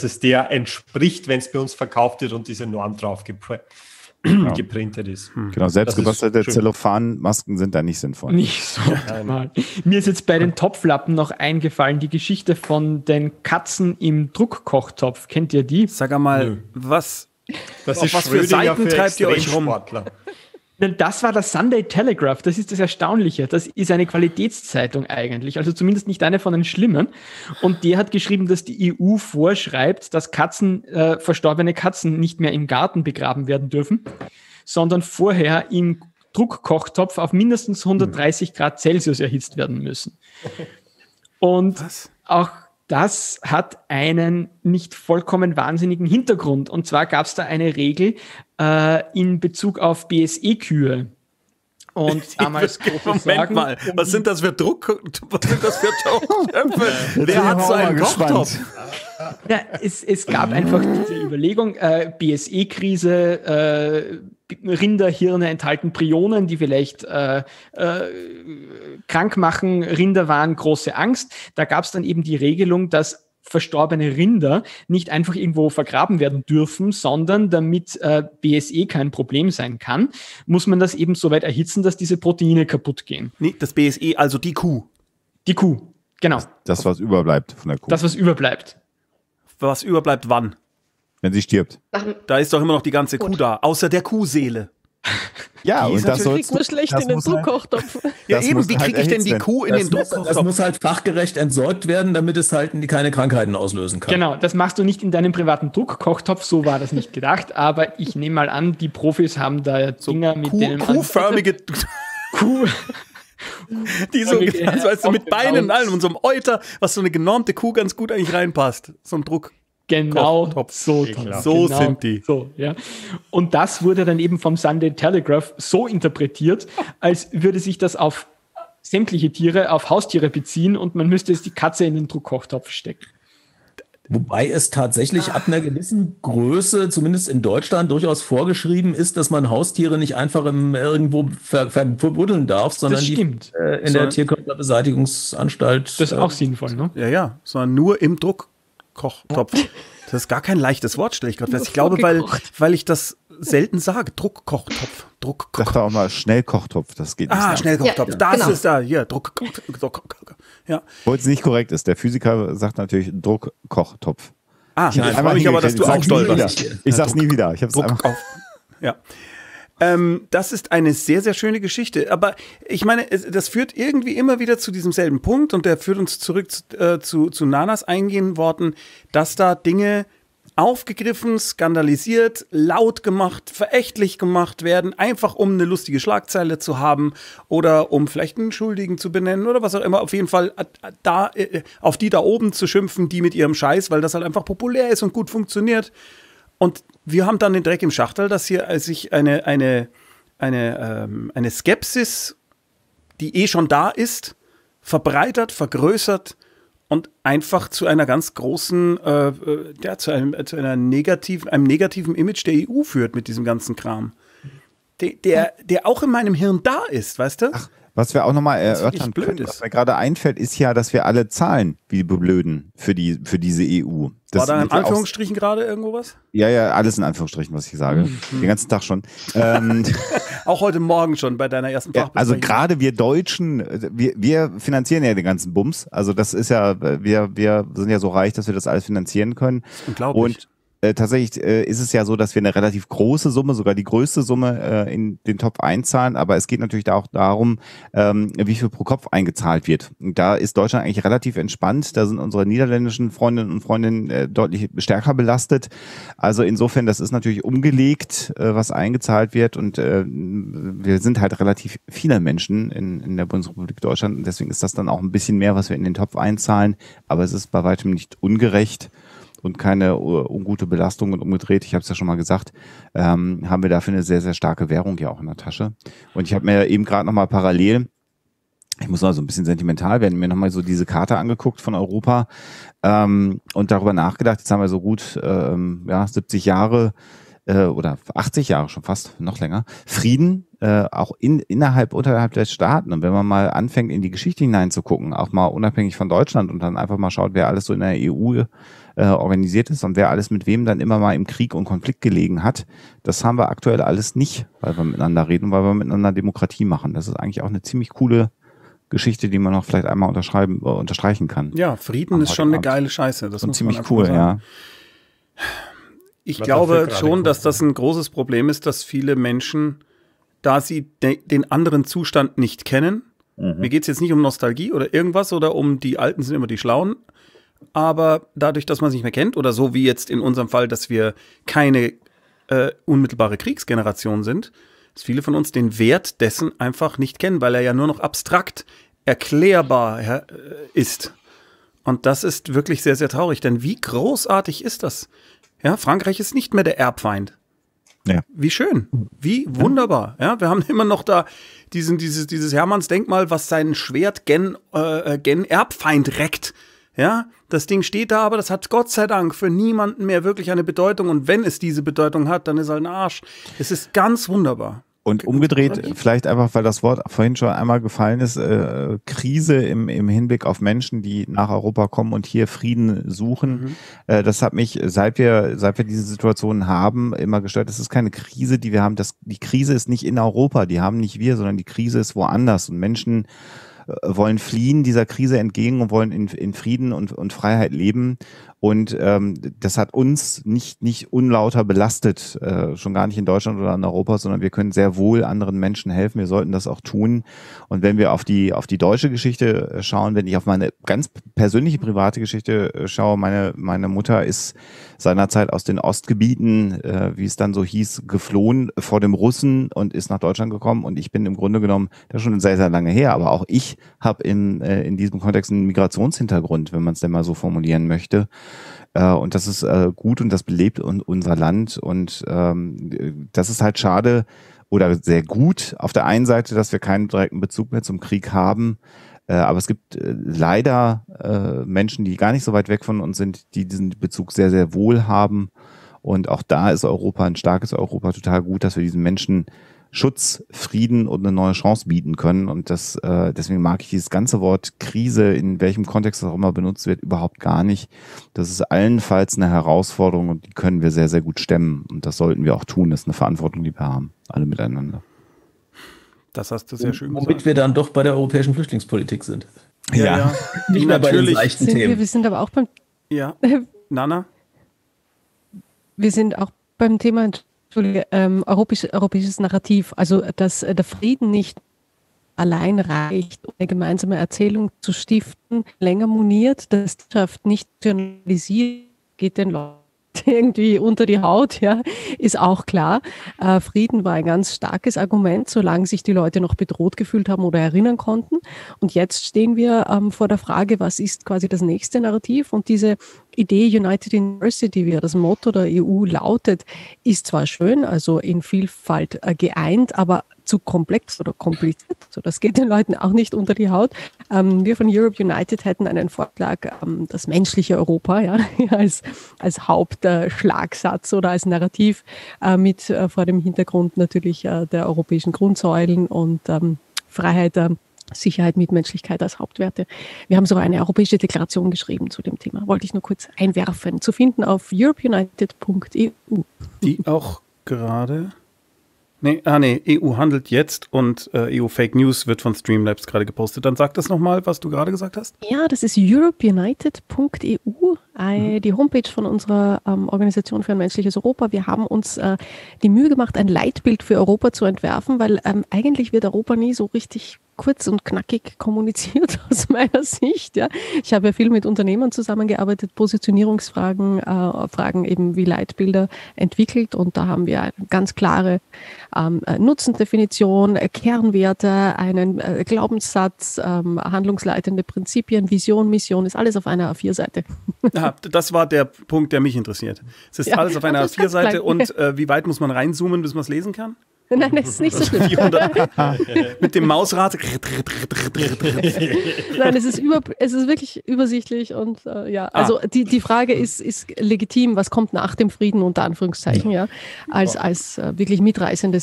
es der entspricht, wenn es bei uns verkauft wird und diese Norm drauf geprintet ist. Genau, selbstgebastelte Zellophanmasken sind da nicht sinnvoll. Nicht so mal. Mir ist jetzt bei den Topflappen noch eingefallen, die Geschichte von den Katzen im Druckkochtopf. Kennt ihr die? Sag einmal, was? Das ist was für Seiten treibt ihr euch rum? Das war der Sunday Telegraph, das ist das Erstaunliche. Das ist eine Qualitätszeitung eigentlich, also zumindest nicht eine von den schlimmen. Und die hat geschrieben, dass die EU vorschreibt, dass Katzen, verstorbene Katzen nicht mehr im Garten begraben werden dürfen, sondern vorher im Druckkochtopf auf mindestens 130 Grad Celsius erhitzt werden müssen. Und auch das hat einen nicht vollkommen wahnsinnigen Hintergrund. Und zwar gab es da eine Regel in Bezug auf BSE-Kühe. Und damals Moment mal, was sind das für Drucktöpfe? Wer hat so einen Kochtopf? Ja, es gab einfach diese Überlegung, BSE-Krise, Rinderhirne enthalten Prionen, die vielleicht krank machen, Rinder waren große Angst. Da gab es dann eben die Regelung, dass verstorbene Rinder nicht einfach irgendwo vergraben werden dürfen, sondern damit BSE kein Problem sein kann, muss man das eben so weit erhitzen, dass diese Proteine kaputt gehen. Nee, das BSE, also die Kuh. Die Kuh, genau. Das, was überbleibt von der Kuh. Das, was überbleibt. Was überbleibt wann? Wenn sie stirbt. Da ist doch immer noch die ganze Kuh da, außer der Kuhseele. Ja, und das kriegt man schlecht in den Druckkochtopf. Ja, eben, wie kriege ich denn die Kuh in den Druckkochtopf? Das muss halt fachgerecht entsorgt werden, damit es halt keine Krankheiten auslösen kann. Genau, das machst du nicht in deinem privaten Druckkochtopf, so war das nicht gedacht, aber ich nehme mal an, die Profis haben da Dinger mit denen. Kuhförmige Kuh. Die so, weißt du, mit Beinen und allem und so einem Euter, was so eine genormte Kuh ganz gut eigentlich reinpasst. So ein Druck. Genau, so sind die. So, ja. Und das wurde dann eben vom Sunday Telegraph so interpretiert, als würde sich das auf sämtliche Tiere, auf Haustiere beziehen und man müsste jetzt die Katze in den Druckkochtopf stecken. Wobei es tatsächlich ab einer gewissen Größe, zumindest in Deutschland, durchaus vorgeschrieben ist, dass man Haustiere nicht einfach irgendwo verbuddeln darf, sondern die in der Tierkörperbeseitigungsanstalt. Das ist auch sinnvoll, ne? Ja, ja, sondern nur im Druckkochtopf. Das ist gar kein leichtes Wort, stelle ich gerade fest. Ich glaube, weil ich das selten sage. Druckkochtopf. Druckkochtopf. Sag doch auch mal Schnellkochtopf, das geht nicht. Ah, Schnellkochtopf, ja, das genau. Ist da, hier, Druckkochtopf. Ja. Obwohl es nicht korrekt ist, der Physiker sagt natürlich Druckkochtopf. Ah, ich freue mich aber, dass du auch stolperst. Ich sag's nie wieder. Ich hab's einfach auf. Ja. Das ist eine sehr, sehr schöne Geschichte. Aber ich meine, das führt irgendwie immer wieder zu diesem selben Punkt und der führt uns zurück zu Nanas eingehenden Worten, dass da Dinge aufgegriffen, skandalisiert, laut gemacht, verächtlich gemacht werden, einfach um eine lustige Schlagzeile zu haben oder um vielleicht einen Schuldigen zu benennen oder was auch immer. Auf jeden Fall da auf die da oben zu schimpfen, die mit ihrem Scheiß, weil das halt einfach populär ist und gut funktioniert. Und wir haben dann den Dreck im Schachtel, dass hier sich eine Skepsis, die eh schon da ist, verbreitert, vergrößert und einfach zu einer ganz großen, einem negativen Image der EU führt mit diesem ganzen Kram. Der auch in meinem Hirn da ist, weißt du? Ach, was wir auch nochmal erörtern können, was mir gerade einfällt, ist ja, dass wir alle zahlen, wie blöden für diese EU. Das war da in Anführungsstrichen gerade irgendwo was? Ja, ja, alles in Anführungsstrichen, was ich sage. Den ganzen Tag schon. Auch heute Morgen schon bei deiner ersten Fachbesprechung. Also gerade wir Deutschen, wir finanzieren ja den ganzen Bums. Also das ist ja, wir sind ja so reich, dass wir das alles finanzieren können. Unglaublich. Und tatsächlich ist es ja so, dass wir eine relativ große Summe, sogar die größte Summe in den Topf einzahlen, aber es geht natürlich auch darum, wie viel pro Kopf eingezahlt wird. Und da ist Deutschland eigentlich relativ entspannt, da sind unsere niederländischen Freundinnen und Freunde deutlich stärker belastet. Also insofern, das ist natürlich umgelegt, was eingezahlt wird und wir sind halt relativ viele Menschen in der Bundesrepublik Deutschland und deswegen ist das dann auch ein bisschen mehr, was wir in den Topf einzahlen, aber es ist bei weitem nicht ungerecht. Und keine ungute Belastung und umgedreht, ich habe es ja schon mal gesagt, haben wir dafür eine sehr, sehr starke Währung ja auch in der Tasche. Und ich habe mir eben gerade nochmal parallel, ich muss mal so ein bisschen sentimental werden, mir nochmal so diese Karte angeguckt von Europa und darüber nachgedacht, jetzt haben wir so gut 70 Jahre oder 80 Jahre schon fast, noch länger, Frieden auch innerhalb, unterhalb der Staaten. Und wenn man mal anfängt, in die Geschichte hineinzugucken, auch mal unabhängig von Deutschland und dann einfach mal schaut, wer alles so in der EU organisiert ist und wer alles mit wem dann immer mal im Krieg und Konflikt gelegen hat, das haben wir aktuell alles nicht, weil wir miteinander reden, weil wir miteinander Demokratie machen. Das ist eigentlich auch eine ziemlich coole Geschichte, die man noch vielleicht einmal unterstreichen kann. Ja, Frieden ist schon eine geile Scheiße. Das muss man ziemlich cool, ja. Ich glaube schon, dass das ein großes Problem ist, dass viele Menschen, da sie den anderen Zustand nicht kennen, mir geht es jetzt nicht um Nostalgie oder irgendwas oder um die Alten sind immer die Schlauen, aber dadurch, dass man es nicht mehr kennt oder so wie jetzt in unserem Fall, dass wir keine unmittelbare Kriegsgeneration sind, dass viele von uns den Wert dessen einfach nicht kennen, weil er ja nur noch abstrakt erklärbar ist. Und das ist wirklich sehr, sehr traurig, denn wie großartig ist das? Ja, Frankreich ist nicht mehr der Erbfeind. Ja. Wie schön, wie wunderbar. Ja, wir haben immer noch da dieses Hermannsdenkmal, was sein Schwert gen Erbfeind reckt. Ja, das Ding steht da, aber das hat Gott sei Dank für niemanden mehr wirklich eine Bedeutung. Und wenn es diese Bedeutung hat, dann ist er ein Arsch. Es ist ganz wunderbar. Und umgedreht, vielleicht einfach, weil das Wort vorhin schon einmal gefallen ist, Krise im Hinblick auf Menschen, die nach Europa kommen und hier Frieden suchen. Das hat mich, seit wir diese Situation haben, immer gestört. Das ist keine Krise, die wir haben. Die Krise ist nicht in Europa, die haben nicht wir, sondern die Krise ist woanders. Und Menschen wollen fliehen dieser Krise entgegen und wollen in Frieden und Freiheit leben. Und das hat uns nicht unlauter belastet, schon gar nicht in Deutschland oder in Europa, sondern wir können sehr wohl anderen Menschen helfen. Wir sollten das auch tun. Und wenn wir auf die deutsche Geschichte schauen, wenn ich auf meine ganz persönliche private Geschichte schaue, meine Mutter ist seinerzeit aus den Ostgebieten, wie es dann so hieß, geflohen vor dem Russen und ist nach Deutschland gekommen. Und ich bin im Grunde genommen, das ist schon sehr, sehr lange her, aber auch ich habe in diesem Kontext einen Migrationshintergrund, wenn man es denn mal so formulieren möchte. Und das ist gut und das belebt unser Land und das ist halt schade oder sehr gut auf der einen Seite, dass wir keinen direkten Bezug mehr zum Krieg haben, aber es gibt leider Menschen, die gar nicht so weit weg von uns sind, die diesen Bezug sehr, sehr wohl haben und auch da ist Europa, ein starkes Europa, total gut, dass wir diesen Menschen Schutz, Frieden und eine neue Chance bieten können und das, deswegen mag ich dieses ganze Wort Krise, in welchem Kontext das auch immer benutzt wird, überhaupt gar nicht. Das ist allenfalls eine Herausforderung und die können wir sehr, sehr gut stemmen und das sollten wir auch tun. Das ist eine Verantwortung, die wir haben, alle miteinander. Das hast du sehr schön gesagt. Womit wir dann doch bei der europäischen Flüchtlingspolitik sind. Ja, ja. Nicht mehr bei den leichten Themen. Wir sind aber auch beim... Ja, Nana? Wir sind auch beim Thema... europäisches Narrativ, also dass der Frieden nicht allein reicht, um eine gemeinsame Erzählung zu stiften, länger moniert, dass die Wirtschaft nicht nationalisiert, geht den Leuten irgendwie unter die Haut, ja, ist auch klar. Frieden war ein ganz starkes Argument, solange sich die Leute noch bedroht gefühlt haben oder erinnern konnten. Und jetzt stehen wir vor der Frage, was ist quasi das nächste Narrativ? Und diese Idee United in Diversity, wie das Motto der EU lautet, ist zwar schön, also in Vielfalt geeint, aber zu komplex oder kompliziert. So, das geht den Leuten auch nicht unter die Haut. Wir von Europe United hätten einen Vorschlag, das menschliche Europa ja, als Hauptschlagsatz oder als Narrativ mit vor dem Hintergrund natürlich der europäischen Grundsäulen und Freiheit, Sicherheit, Mitmenschlichkeit als Hauptwerte. Wir haben sogar eine europäische Deklaration geschrieben zu dem Thema. Wollte ich nur kurz einwerfen. Zu finden auf europeunited.eu. Die auch gerade... Nee, EU handelt jetzt und EU Fake News wird von Streamlabs gerade gepostet. Dann sag das nochmal, was du gerade gesagt hast. Ja, das ist europeunited.eu, die Homepage von unserer Organisation für ein menschliches Europa. Wir haben uns die Mühe gemacht, ein Leitbild für Europa zu entwerfen, weil eigentlich wird Europa nie so richtig kurz und knackig kommuniziert aus meiner Sicht. Ja. Ich habe ja viel mit Unternehmern zusammengearbeitet, Positionierungsfragen, Fragen eben wie Leitbilder entwickelt und da haben wir eine ganz klare Nutzendefinition, Kernwerte, einen Glaubenssatz, handlungsleitende Prinzipien, Vision, Mission, ist alles auf einer A4-Seite. Ja, das war der Punkt, der mich interessiert. Es ist alles auf einer A4-Seite und wie weit muss man reinzoomen, bis man es lesen kann? Nein, das ist nicht so schlimm. Mit dem Mausrad. Nein, es ist wirklich übersichtlich und ja, also die Frage ist legitim, was kommt nach dem Frieden unter Anführungszeichen, ja, als wirklich mitreißende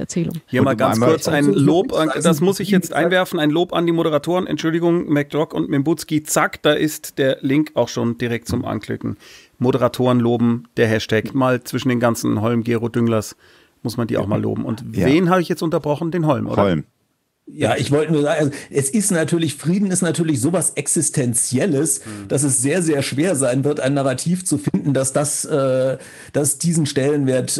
Erzählung. Hier mal ganz kurz ein Lob, das muss ich jetzt einwerfen, ein Lob an die Moderatoren, Entschuldigung, McDrock und Mimbutski, zack, da ist der Link auch schon direkt zum Anklicken. Moderatoren loben, der Hashtag, mal zwischen den ganzen Holm-Gero-Dünglers muss man die auch mal loben. Und wen habe ich jetzt unterbrochen? Den Holm, oder? Holm. Ja, ich wollte nur sagen, also es ist natürlich, Frieden ist natürlich sowas Existenzielles, dass es sehr, sehr schwer sein wird, ein Narrativ zu finden, dass das diesen Stellenwert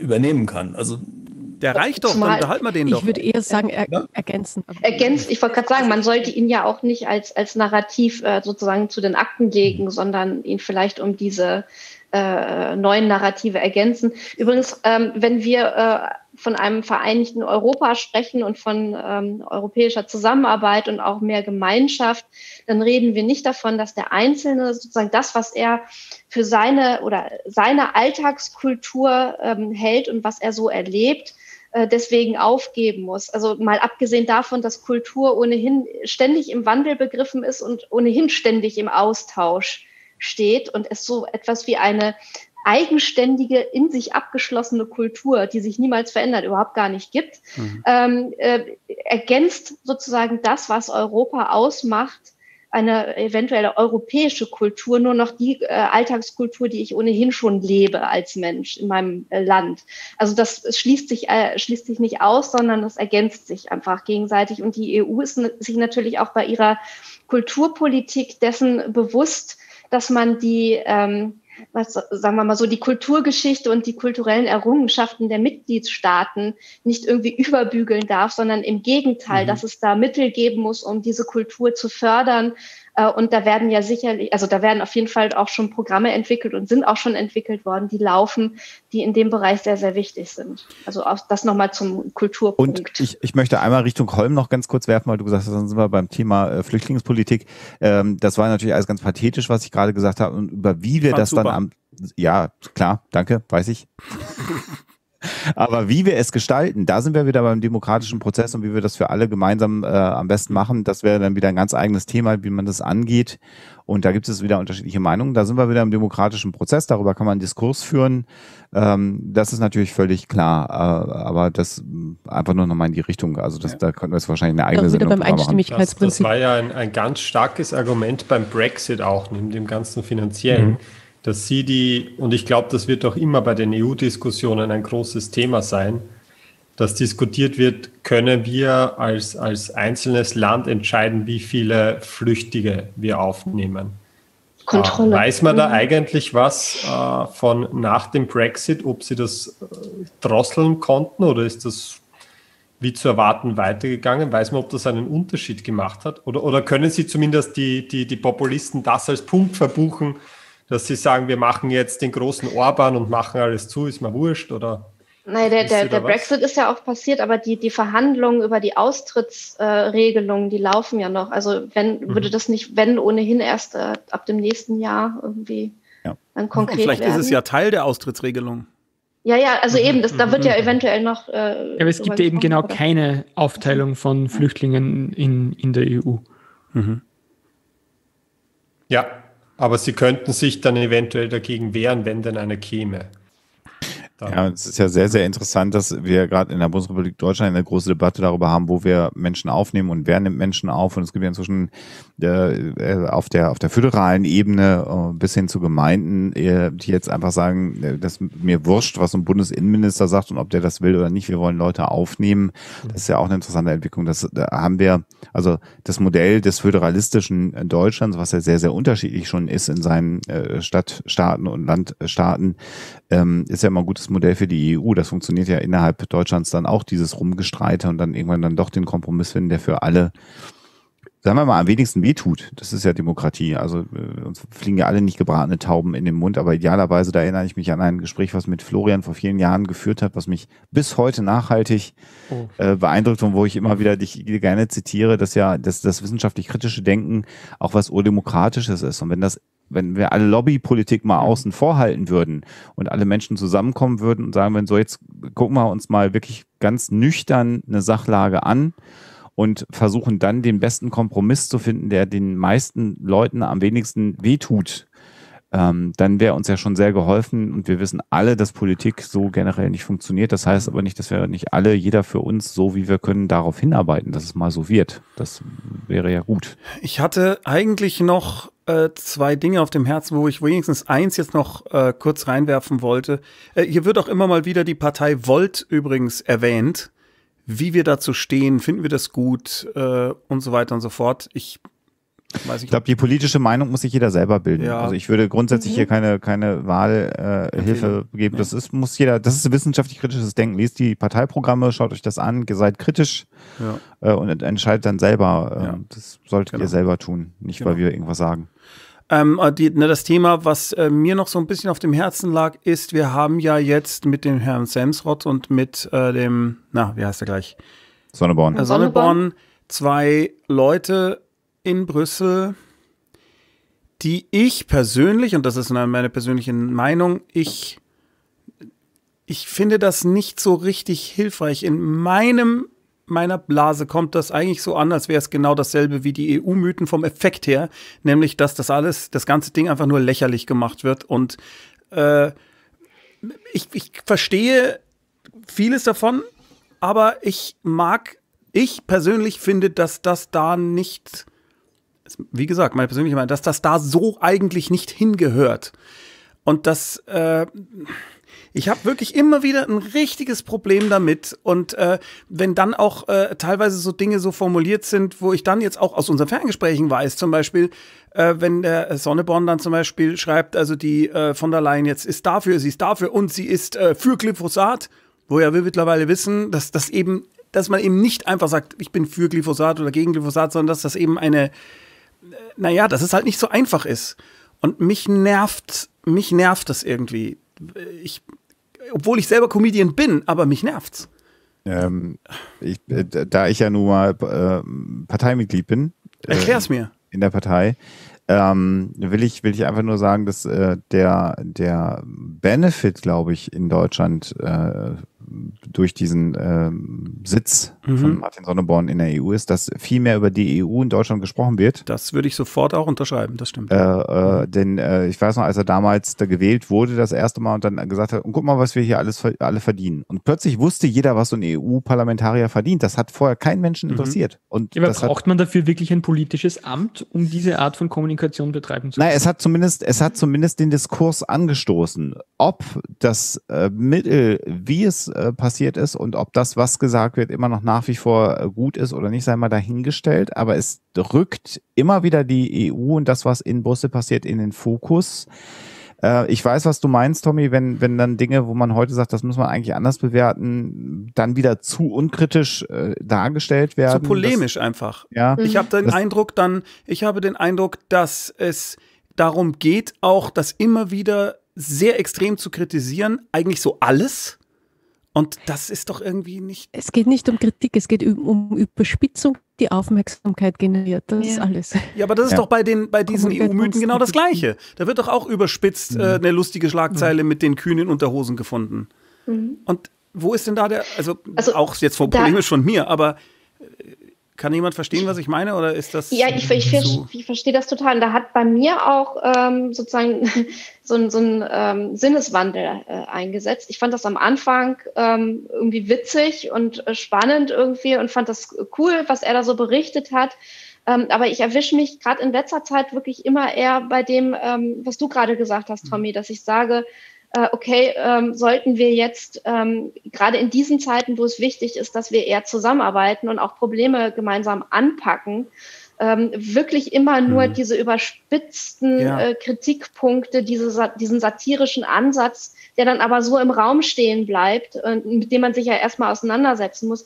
übernehmen kann. Also der reicht doch, dann unterhalten wir den doch. Ich würde eher sagen, ergänzen. Ergänzt, ich wollte gerade sagen, man sollte ihn ja auch nicht als Narrativ sozusagen zu den Akten legen, sondern ihn vielleicht um diese neuen Narrative ergänzen. Übrigens, wenn wir von einem vereinigten Europa sprechen und von europäischer Zusammenarbeit und auch mehr Gemeinschaft, dann reden wir nicht davon, dass der Einzelne sozusagen das, was er für seine Alltagskultur hält und was er so erlebt, deswegen aufgeben muss. Also mal abgesehen davon, dass Kultur ohnehin ständig im Wandel begriffen ist und ohnehin ständig im Austausch steht und es so etwas wie eine eigenständige, in sich abgeschlossene Kultur, die sich niemals verändert, überhaupt gar nicht gibt, ergänzt sozusagen das, was Europa ausmacht, eine eventuelle europäische Kultur, nur noch die Alltagskultur, die ich ohnehin schon lebe als Mensch in meinem Land. Also das schließt sich nicht aus, sondern das ergänzt sich einfach gegenseitig. Und die EU ist sich natürlich auch bei ihrer Kulturpolitik dessen bewusst, dass man die, sagen wir mal so, die Kulturgeschichte und die kulturellen Errungenschaften der Mitgliedstaaten nicht irgendwie überbügeln darf, sondern im Gegenteil, dass es da Mittel geben muss, um diese Kultur zu fördern. Und da werden ja sicherlich, also da werden auf jeden Fall auch schon Programme entwickelt und sind auch schon entwickelt worden, die laufen, die in dem Bereich sehr, sehr wichtig sind. Also auch das nochmal zum Kulturpunkt. Und ich möchte einmal Richtung Holm noch ganz kurz werfen, weil du gesagt hast, dann sind wir beim Thema Flüchtlingspolitik. Das war natürlich alles ganz pathetisch, was ich gerade gesagt habe. Und über wie wir das super dann am... Ja, klar, danke, weiß ich. Aber wie wir es gestalten, da sind wir wieder beim demokratischen Prozess und wie wir das für alle gemeinsam am besten machen, das wäre dann wieder ein ganz eigenes Thema, wie man das angeht. Und da gibt es wieder unterschiedliche Meinungen. Da sind wir wieder im demokratischen Prozess, darüber kann man einen Diskurs führen. Das ist natürlich völlig klar, aber das einfach nur nochmal in die Richtung. Also das, da könnten wir es wahrscheinlich eine eigene Sendung drüber machen. Das war ja ein ganz starkes Argument beim Brexit auch, neben dem ganzen finanziellen. Dass sie und ich glaube, das wird auch immer bei den EU-Diskussionen ein großes Thema sein, dass diskutiert wird, können wir als einzelnes Land entscheiden, wie viele Flüchtige wir aufnehmen. Kontrolle. Weiß man da eigentlich was von nach dem Brexit, ob sie das drosseln konnten oder ist das wie zu erwarten weitergegangen? Weiß man, ob das einen Unterschied gemacht hat? Oder können sie zumindest die Populisten das als Punkt verbuchen, dass sie sagen, wir machen jetzt den großen Orban und machen alles zu, ist mir wurscht, oder? Nein, der Brexit ist ja auch passiert, aber die Verhandlungen über die Austrittsregelungen, die laufen ja noch. Also würde das nicht, wenn ohnehin erst ab dem nächsten Jahr irgendwie dann konkret werden? Vielleicht ist es ja Teil der Austrittsregelung. Ja, also eben, da wird ja eventuell noch... aber es gibt ja eben genau keine Aufteilung von Flüchtlingen in der EU. Ja. Aber sie könnten sich dann eventuell dagegen wehren, wenn denn eine käme. Dann. Ja, es ist ja sehr, sehr interessant, dass wir gerade in der Bundesrepublik Deutschland eine große Debatte darüber haben, wo wir Menschen aufnehmen und wer nimmt Menschen auf. Und es gibt ja inzwischen auf der föderalen Ebene bis hin zu Gemeinden, die jetzt einfach sagen, dass mir wurscht, was so ein Bundesinnenminister sagt und ob der das will oder nicht. Wir wollen Leute aufnehmen. Das ist ja auch eine interessante Entwicklung. Da haben wir also das Modell des föderalistischen Deutschlands, was ja sehr, sehr unterschiedlich schon ist in seinen Stadtstaaten und Landstaaten, ist ja immer ein gutes Modell für die EU. Das funktioniert ja innerhalb Deutschlands dann auch, dieses Rumgestreite und dann irgendwann dann doch den Kompromiss finden, der für alle, sagen wir mal, am wenigsten wehtut. Das ist ja Demokratie. Also uns fliegen ja alle nicht gebratene Tauben in den Mund, aber idealerweise, da erinnere ich mich an ein Gespräch, was mit Florian vor vielen Jahren geführt hat, was mich bis heute nachhaltig beeindruckt und wo ich immer wieder dich gerne zitiere, dass das wissenschaftlich-kritische Denken auch was Urdemokratisches ist. Und wenn das Wenn wir alle Lobbypolitik mal außen vor halten würden und alle Menschen zusammenkommen würden und sagen würden, so jetzt gucken wir uns mal wirklich ganz nüchtern eine Sachlage an und versuchen dann den besten Kompromiss zu finden, der den meisten Leuten am wenigsten wehtut, dann wäre uns ja schon sehr geholfen. Und wir wissen alle, dass Politik so generell nicht funktioniert. Das heißt aber nicht, dass wir nicht alle, jeder für uns, so wie wir können, darauf hinarbeiten, dass es mal so wird. Das wäre ja gut. Ich hatte eigentlich noch zwei Dinge auf dem Herzen, wo ich wenigstens eins jetzt noch kurz reinwerfen wollte. Hier wird auch immer mal wieder die Partei Volt übrigens erwähnt. Wie wir dazu stehen, finden wir das gut und so weiter und so fort. Ich glaube, die politische Meinung muss sich jeder selber bilden. Ja. Also ich würde grundsätzlich hier keine Wahlhilfe geben. Nee. Das ist wissenschaftlich kritisches Denken. Lest die Parteiprogramme, schaut euch das an, seid kritisch und entscheidet dann selber. Das solltet ihr selber tun, nicht weil wir irgendwas sagen. Das Thema, was mir noch so ein bisschen auf dem Herzen lag, ist, wir haben ja jetzt mit dem Herrn Semsrott und mit dem, wie heißt er gleich? Sonneborn. Sonneborn, zwei Leute in Brüssel, die ich persönlich, und das ist meine persönliche Meinung, ich finde das nicht so richtig hilfreich. In meiner Blase kommt das eigentlich so an, als wäre es genau dasselbe wie die EU-Mythen vom Effekt her, nämlich, dass das ganze Ding einfach nur lächerlich gemacht wird. Und ich verstehe vieles davon, aber ich persönlich finde, dass das da nicht, wie gesagt, meine persönliche Meinung, dass das da so eigentlich nicht hingehört. Und das, ich habe wirklich immer wieder ein richtiges Problem damit. Und wenn dann auch teilweise so Dinge so formuliert sind, wo ich dann jetzt auch aus unseren Ferngesprächen weiß, zum Beispiel, wenn der Sonneborn dann zum Beispiel schreibt, also die von der Leyen jetzt ist dafür, sie ist dafür und sie ist für Glyphosat, wo ja wir mittlerweile wissen, dass das eben, dass man eben nicht einfach sagt, ich bin für Glyphosat oder gegen Glyphosat, sondern dass das eben dass es halt nicht so einfach ist. Und mich nervt das irgendwie. Obwohl ich selber Comedian bin, aber mich nervt's. Da ich ja nun mal Parteimitglied bin. Erklär's mir. In der Partei. Will ich einfach nur sagen, dass der Benefit, glaube ich, in Deutschland durch diesen Sitz von Martin Sonneborn in der EU ist, dass viel mehr über die EU in Deutschland gesprochen wird. Das würde ich sofort auch unterschreiben, das stimmt. Denn ich weiß noch, als er damals da gewählt wurde, das erste Mal, und dann gesagt hat, und guck mal, was wir hier alle verdienen. Und plötzlich wusste jeder, was so ein EU-Parlamentarier verdient. Das hat vorher keinen Menschen interessiert. Und ja, aber braucht man dafür wirklich ein politisches Amt, um diese Art von Kommunikation betreiben zu können? Nein, es hat zumindest den Diskurs angestoßen. Ob das Mittel, wie es passiert ist und ob das, was gesagt wird, immer noch nach wie vor gut ist oder nicht, sei mal dahingestellt. Aber es rückt immer wieder die EU und das, was in Brüssel passiert, in den Fokus. Ich weiß, was du meinst, Tommy, wenn dann Dinge, wo man heute sagt, das muss man eigentlich anders bewerten, dann wieder zu unkritisch dargestellt werden. Zu polemisch einfach. Ja. Ich habe den Eindruck, dass es darum geht, auch das immer wieder sehr extrem zu kritisieren, eigentlich so alles. Und das ist doch irgendwie nicht... Es geht nicht um Kritik, es geht um Überspitzung, die Aufmerksamkeit generiert. Das ist alles. Ja, aber das ist doch bei diesen EU-Mythen genau das Gleiche. Da wird doch auch überspitzt eine lustige Schlagzeile mit den Kühen in Unterhosen gefunden. Und wo ist denn da der... Also auch jetzt polemisch von mir, aber... Kann jemand verstehen, was ich meine, oder ist das? Ja, ich verstehe das total. Und da hat bei mir auch sozusagen so ein Sinneswandel eingesetzt. Ich fand das am Anfang irgendwie witzig und spannend irgendwie und fand das cool, was er da so berichtet hat. Aber ich erwische mich gerade in letzter Zeit wirklich immer eher bei dem, was du gerade gesagt hast, Tommy, dass ich sage, okay, sollten wir jetzt gerade in diesen Zeiten, wo es wichtig ist, dass wir eher zusammenarbeiten und auch Probleme gemeinsam anpacken, wirklich immer nur diese überspitzten Kritikpunkte, diesen satirischen Ansatz, der dann aber so im Raum stehen bleibt, mit dem man sich ja erstmal auseinandersetzen muss,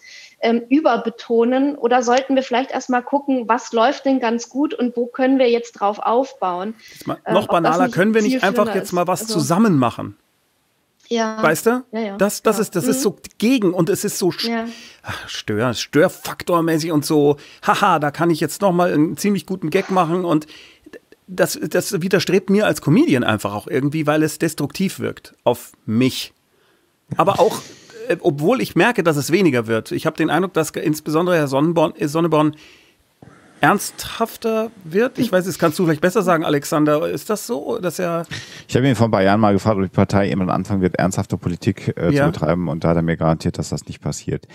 überbetonen? Oder sollten wir vielleicht erstmal gucken, was läuft denn ganz gut und wo können wir jetzt drauf aufbauen? Noch banaler, können wir nicht einfach jetzt mal was zusammen machen? Ja. Weißt du? Ja, ja. Das ist so gegen und es ist so störfaktormäßig und so, haha, da kann ich jetzt nochmal einen ziemlich guten Gag machen und das widerstrebt mir als Comedian einfach auch irgendwie, weil es destruktiv wirkt auf mich. Aber auch, obwohl ich merke, dass es weniger wird. Ich habe den Eindruck, dass insbesondere Herr Sonneborn ernsthafter wird. Ich weiß, das kannst du vielleicht besser sagen, Alexander. Ist das so, dass er... Ich habe ihn vor ein paar Jahren mal gefragt, ob die Partei irgendwann anfangen wird, ernsthafte Politik zu betreiben. Und da hat er mir garantiert, dass das nicht passiert.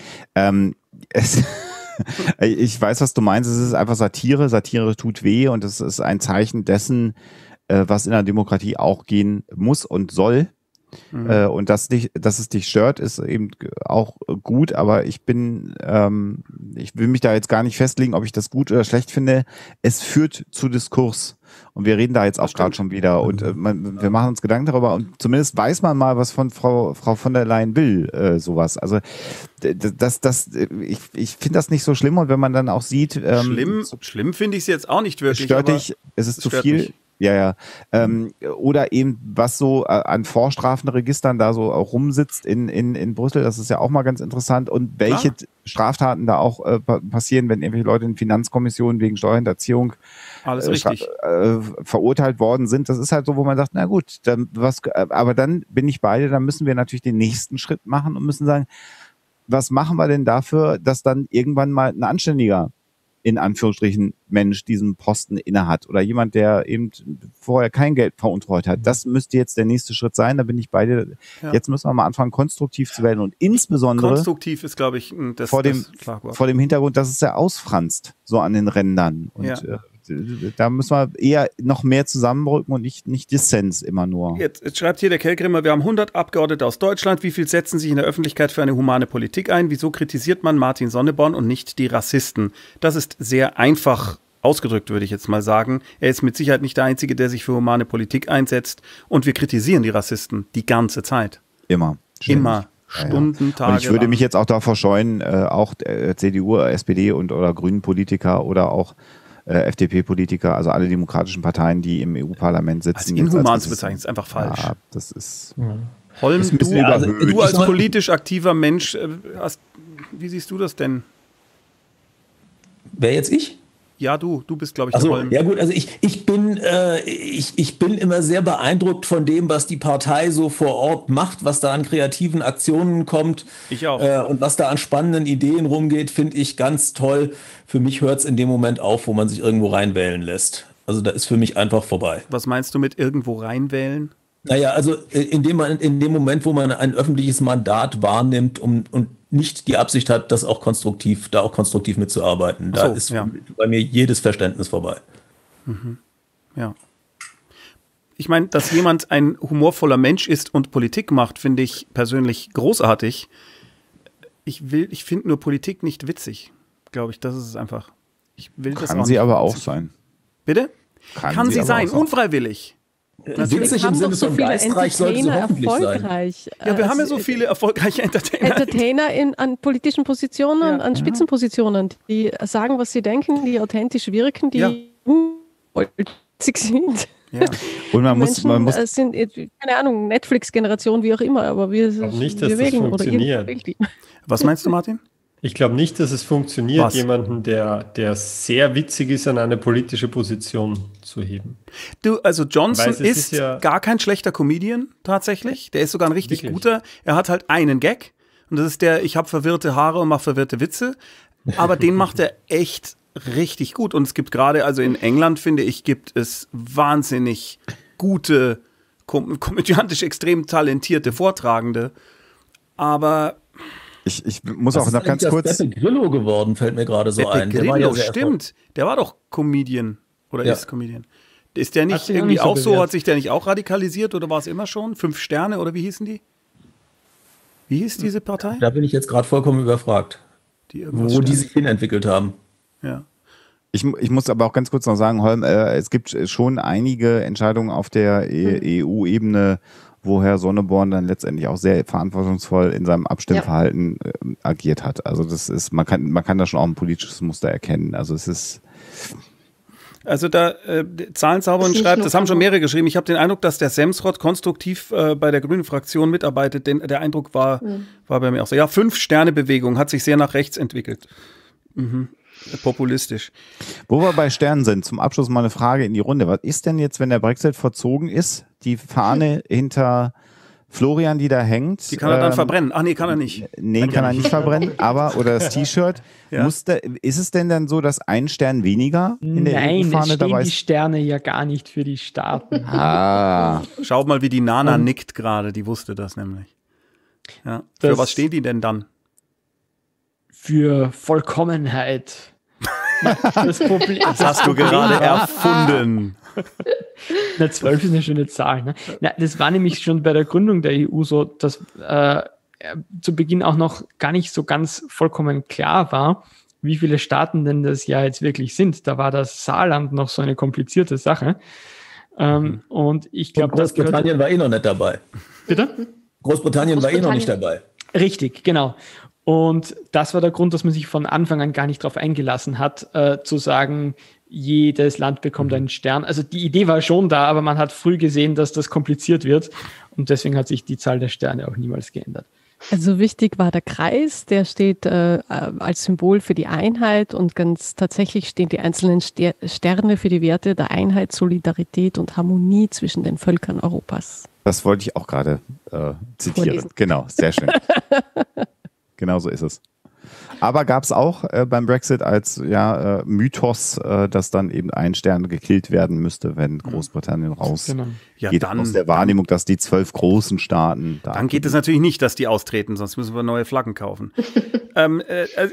Ich weiß, was du meinst. Es ist einfach Satire. Satire tut weh. Und es ist ein Zeichen dessen, was in der Demokratie auch gehen muss und soll. Mhm. Und dass es dich stört, ist eben auch gut, aber ich bin, ich will mich da jetzt gar nicht festlegen, ob ich das gut oder schlecht finde. Es führt zu Diskurs und wir reden da jetzt auch gerade schon wieder und wir machen uns Gedanken darüber und zumindest weiß man mal, was von Frau von der Leyen will, sowas. Also ich finde das nicht so schlimm und wenn man dann auch sieht... schlimm finde ich es jetzt auch nicht wirklich. Stört dich, es ist zu viel... Mich. Ja, ja. Oder eben, was so an Vorstrafenregistern da so auch rumsitzt in Brüssel, das ist ja auch mal ganz interessant. Und welche Straftaten da auch passieren, wenn irgendwelche Leute in Finanzkommissionen wegen Steuerhinterziehung verurteilt worden sind. Das ist halt so, wo man sagt, na gut, dann aber dann bin ich bei dir, dann müssen wir natürlich den nächsten Schritt machen und müssen sagen, was machen wir denn dafür, dass dann irgendwann mal ein anständiger, in Anführungsstrichen, Mensch diesen Posten innehat oder jemand, der eben vorher kein Geld veruntreut hat. Das müsste jetzt der nächste Schritt sein, da bin ich bei dir. Ja. Jetzt müssen wir mal anfangen, konstruktiv zu werden und insbesondere konstruktiv ist, glaube ich, vor dem Hintergrund, dass es ja ausfranst, so an den Rändern. Und ja. Da müssen wir eher noch mehr zusammenrücken und nicht Dissens immer nur. Jetzt schreibt hier der Kellgrimmer, wir haben 100 Abgeordnete aus Deutschland. Wie viel setzen sich in der Öffentlichkeit für eine humane Politik ein? Wieso kritisiert man Martin Sonneborn und nicht die Rassisten? Das ist sehr einfach ausgedrückt, würde ich jetzt mal sagen. Er ist mit Sicherheit nicht der Einzige, der sich für humane Politik einsetzt. Und wir kritisieren die Rassisten die ganze Zeit. Immer. Ständig. Immer. Stunden, Tage. Und ich würde mich jetzt auch davor scheuen, auch CDU, SPD oder Grünen Politiker oder auch FDP-Politiker, also alle demokratischen Parteien, die im EU-Parlament sitzen. Als inhuman zu bezeichnen, ist einfach falsch. Ja, das ist... Ja. Holm, das ist ein bisschen überhöht. Du als politisch aktiver Mensch, wie siehst du das denn? Wer jetzt ich? Ja, du bist, glaube ich, also, Holm. Ja gut, also ich bin immer sehr beeindruckt von dem, was die Partei so vor Ort macht, was da an kreativen Aktionen kommt. Ich auch. Und was da an spannenden Ideen rumgeht, finde ich ganz toll. Für mich hört es in dem Moment auf, wo man sich irgendwo reinwählen lässt. Also da ist für mich einfach vorbei. Was meinst du mit irgendwo reinwählen? Naja, also in dem Moment, wo man ein öffentliches Mandat wahrnimmt und nicht die Absicht hat, das auch konstruktiv, da auch konstruktiv mitzuarbeiten. Da ist bei mir jedes Verständnis vorbei. Mhm. Ja. Ich meine, dass jemand ein humorvoller Mensch ist und Politik macht, finde ich persönlich großartig. Ich finde nur Politik nicht witzig, glaube ich. Das ist es einfach. Ich will das kann auch sie aber auch sein. Bitte? Kann sie sein, unfreiwillig. Witzig im Sinne von geistreich sollte so hoffentlich sein. Ja, wir haben ja so viele erfolgreiche Entertainer. Entertainer an politischen Positionen, an Spitzenpositionen, die sagen, was sie denken, die authentisch wirken, die witzig sind. Ja. Und man muss sind, keine Ahnung, Netflix-Generation, wie auch immer, aber wir nicht, dass das funktioniert. Was meinst du, Martin? Ich glaube nicht, dass es funktioniert, jemanden, der sehr witzig ist, an eine politische Position zu heben. Du, also Johnson ist ja gar kein schlechter Comedian tatsächlich. Der ist sogar ein richtig guter. Er hat halt einen Gag und das ist der, ich habe verwirrte Haare und mache verwirrte Witze. Aber den macht er echt richtig gut. Und es gibt gerade, also in England, finde ich, gibt es wahnsinnig gute, komödiantisch extrem talentierte Vortragende. Aber... Ich muss auch noch ganz kurz... Beppe Grillo geworden, fällt mir gerade so ein. Beppe Grillo, stimmt. Der war doch Comedian. Oder ist Comedian. Ist der nicht irgendwie auch so? Hat sich der nicht auch radikalisiert? Oder war es immer schon? 5 Sterne oder wie hießen die? Wie hieß diese Partei? Da bin ich jetzt gerade vollkommen überfragt. Wo die sich hinentwickelt haben. Ja. Ich muss aber auch ganz kurz noch sagen, Holm, es gibt schon einige Entscheidungen auf der EU-Ebene, woher Sonneborn dann letztendlich auch sehr verantwortungsvoll in seinem Abstimmverhalten agiert hat. Also das ist, man kann da schon auch ein politisches Muster erkennen. Also es ist... Also da Zahlenzauberin schreibt, das haben schon mehrere geschrieben, ich habe den Eindruck, dass der Semsrott konstruktiv bei der grünen Fraktion mitarbeitet, denn der Eindruck war bei mir auch so. Ja, 5-Sterne-Bewegung hat sich sehr nach rechts entwickelt. Mhm. Populistisch. Wo wir bei Sternen sind, zum Abschluss mal eine Frage in die Runde. Was ist denn jetzt, wenn der Brexit verzogen ist? Die Fahne hinter Florian, die da hängt. Die kann er dann verbrennen. Ach nee, kann er nicht. Nee, kann er nicht verbrennen. Aber, oder das T-Shirt. Ja. Ist es denn dann so, dass ein Stern weniger in der EU-Fahne dabei ist? Nein, die Sterne ja gar nicht für die Staaten. Ah. Schaut mal, wie die Nana nickt gerade. Die wusste das nämlich. Ja. Für was stehen die denn dann? Für Vollkommenheit. Das hast du gerade erfunden. Na, 12 ist eine schöne Zahl. Ne? Na, das war nämlich schon bei der Gründung der EU so, dass zu Beginn auch noch gar nicht so ganz vollkommen klar war, wie viele Staaten denn das ja jetzt wirklich sind. Da war das Saarland noch so eine komplizierte Sache. Und ich glaube, Großbritannien war eh noch nicht dabei. Bitte? Großbritannien war eh noch nicht dabei. Richtig, genau. Und das war der Grund, dass man sich von Anfang an gar nicht darauf eingelassen hat, zu sagen, jedes Land bekommt einen Stern. Also die Idee war schon da, aber man hat früh gesehen, dass das kompliziert wird. Und deswegen hat sich die Zahl der Sterne auch niemals geändert. Also wichtig war der Kreis, der steht als Symbol für die Einheit und ganz tatsächlich stehen die einzelnen Sterne für die Werte der Einheit, Solidarität und Harmonie zwischen den Völkern Europas. Das wollte ich auch gerade zitieren. Vorlesen. Genau, sehr schön. Genau so ist es. Aber gab es auch beim Brexit als Mythos, dass dann eben ein Stern gekillt werden müsste, wenn Großbritannien rausgeht. Genau. Ja, dann aus der Wahrnehmung, dass die 12 großen Staaten da. Dann geht es natürlich nicht, dass die austreten, sonst müssen wir neue Flaggen kaufen.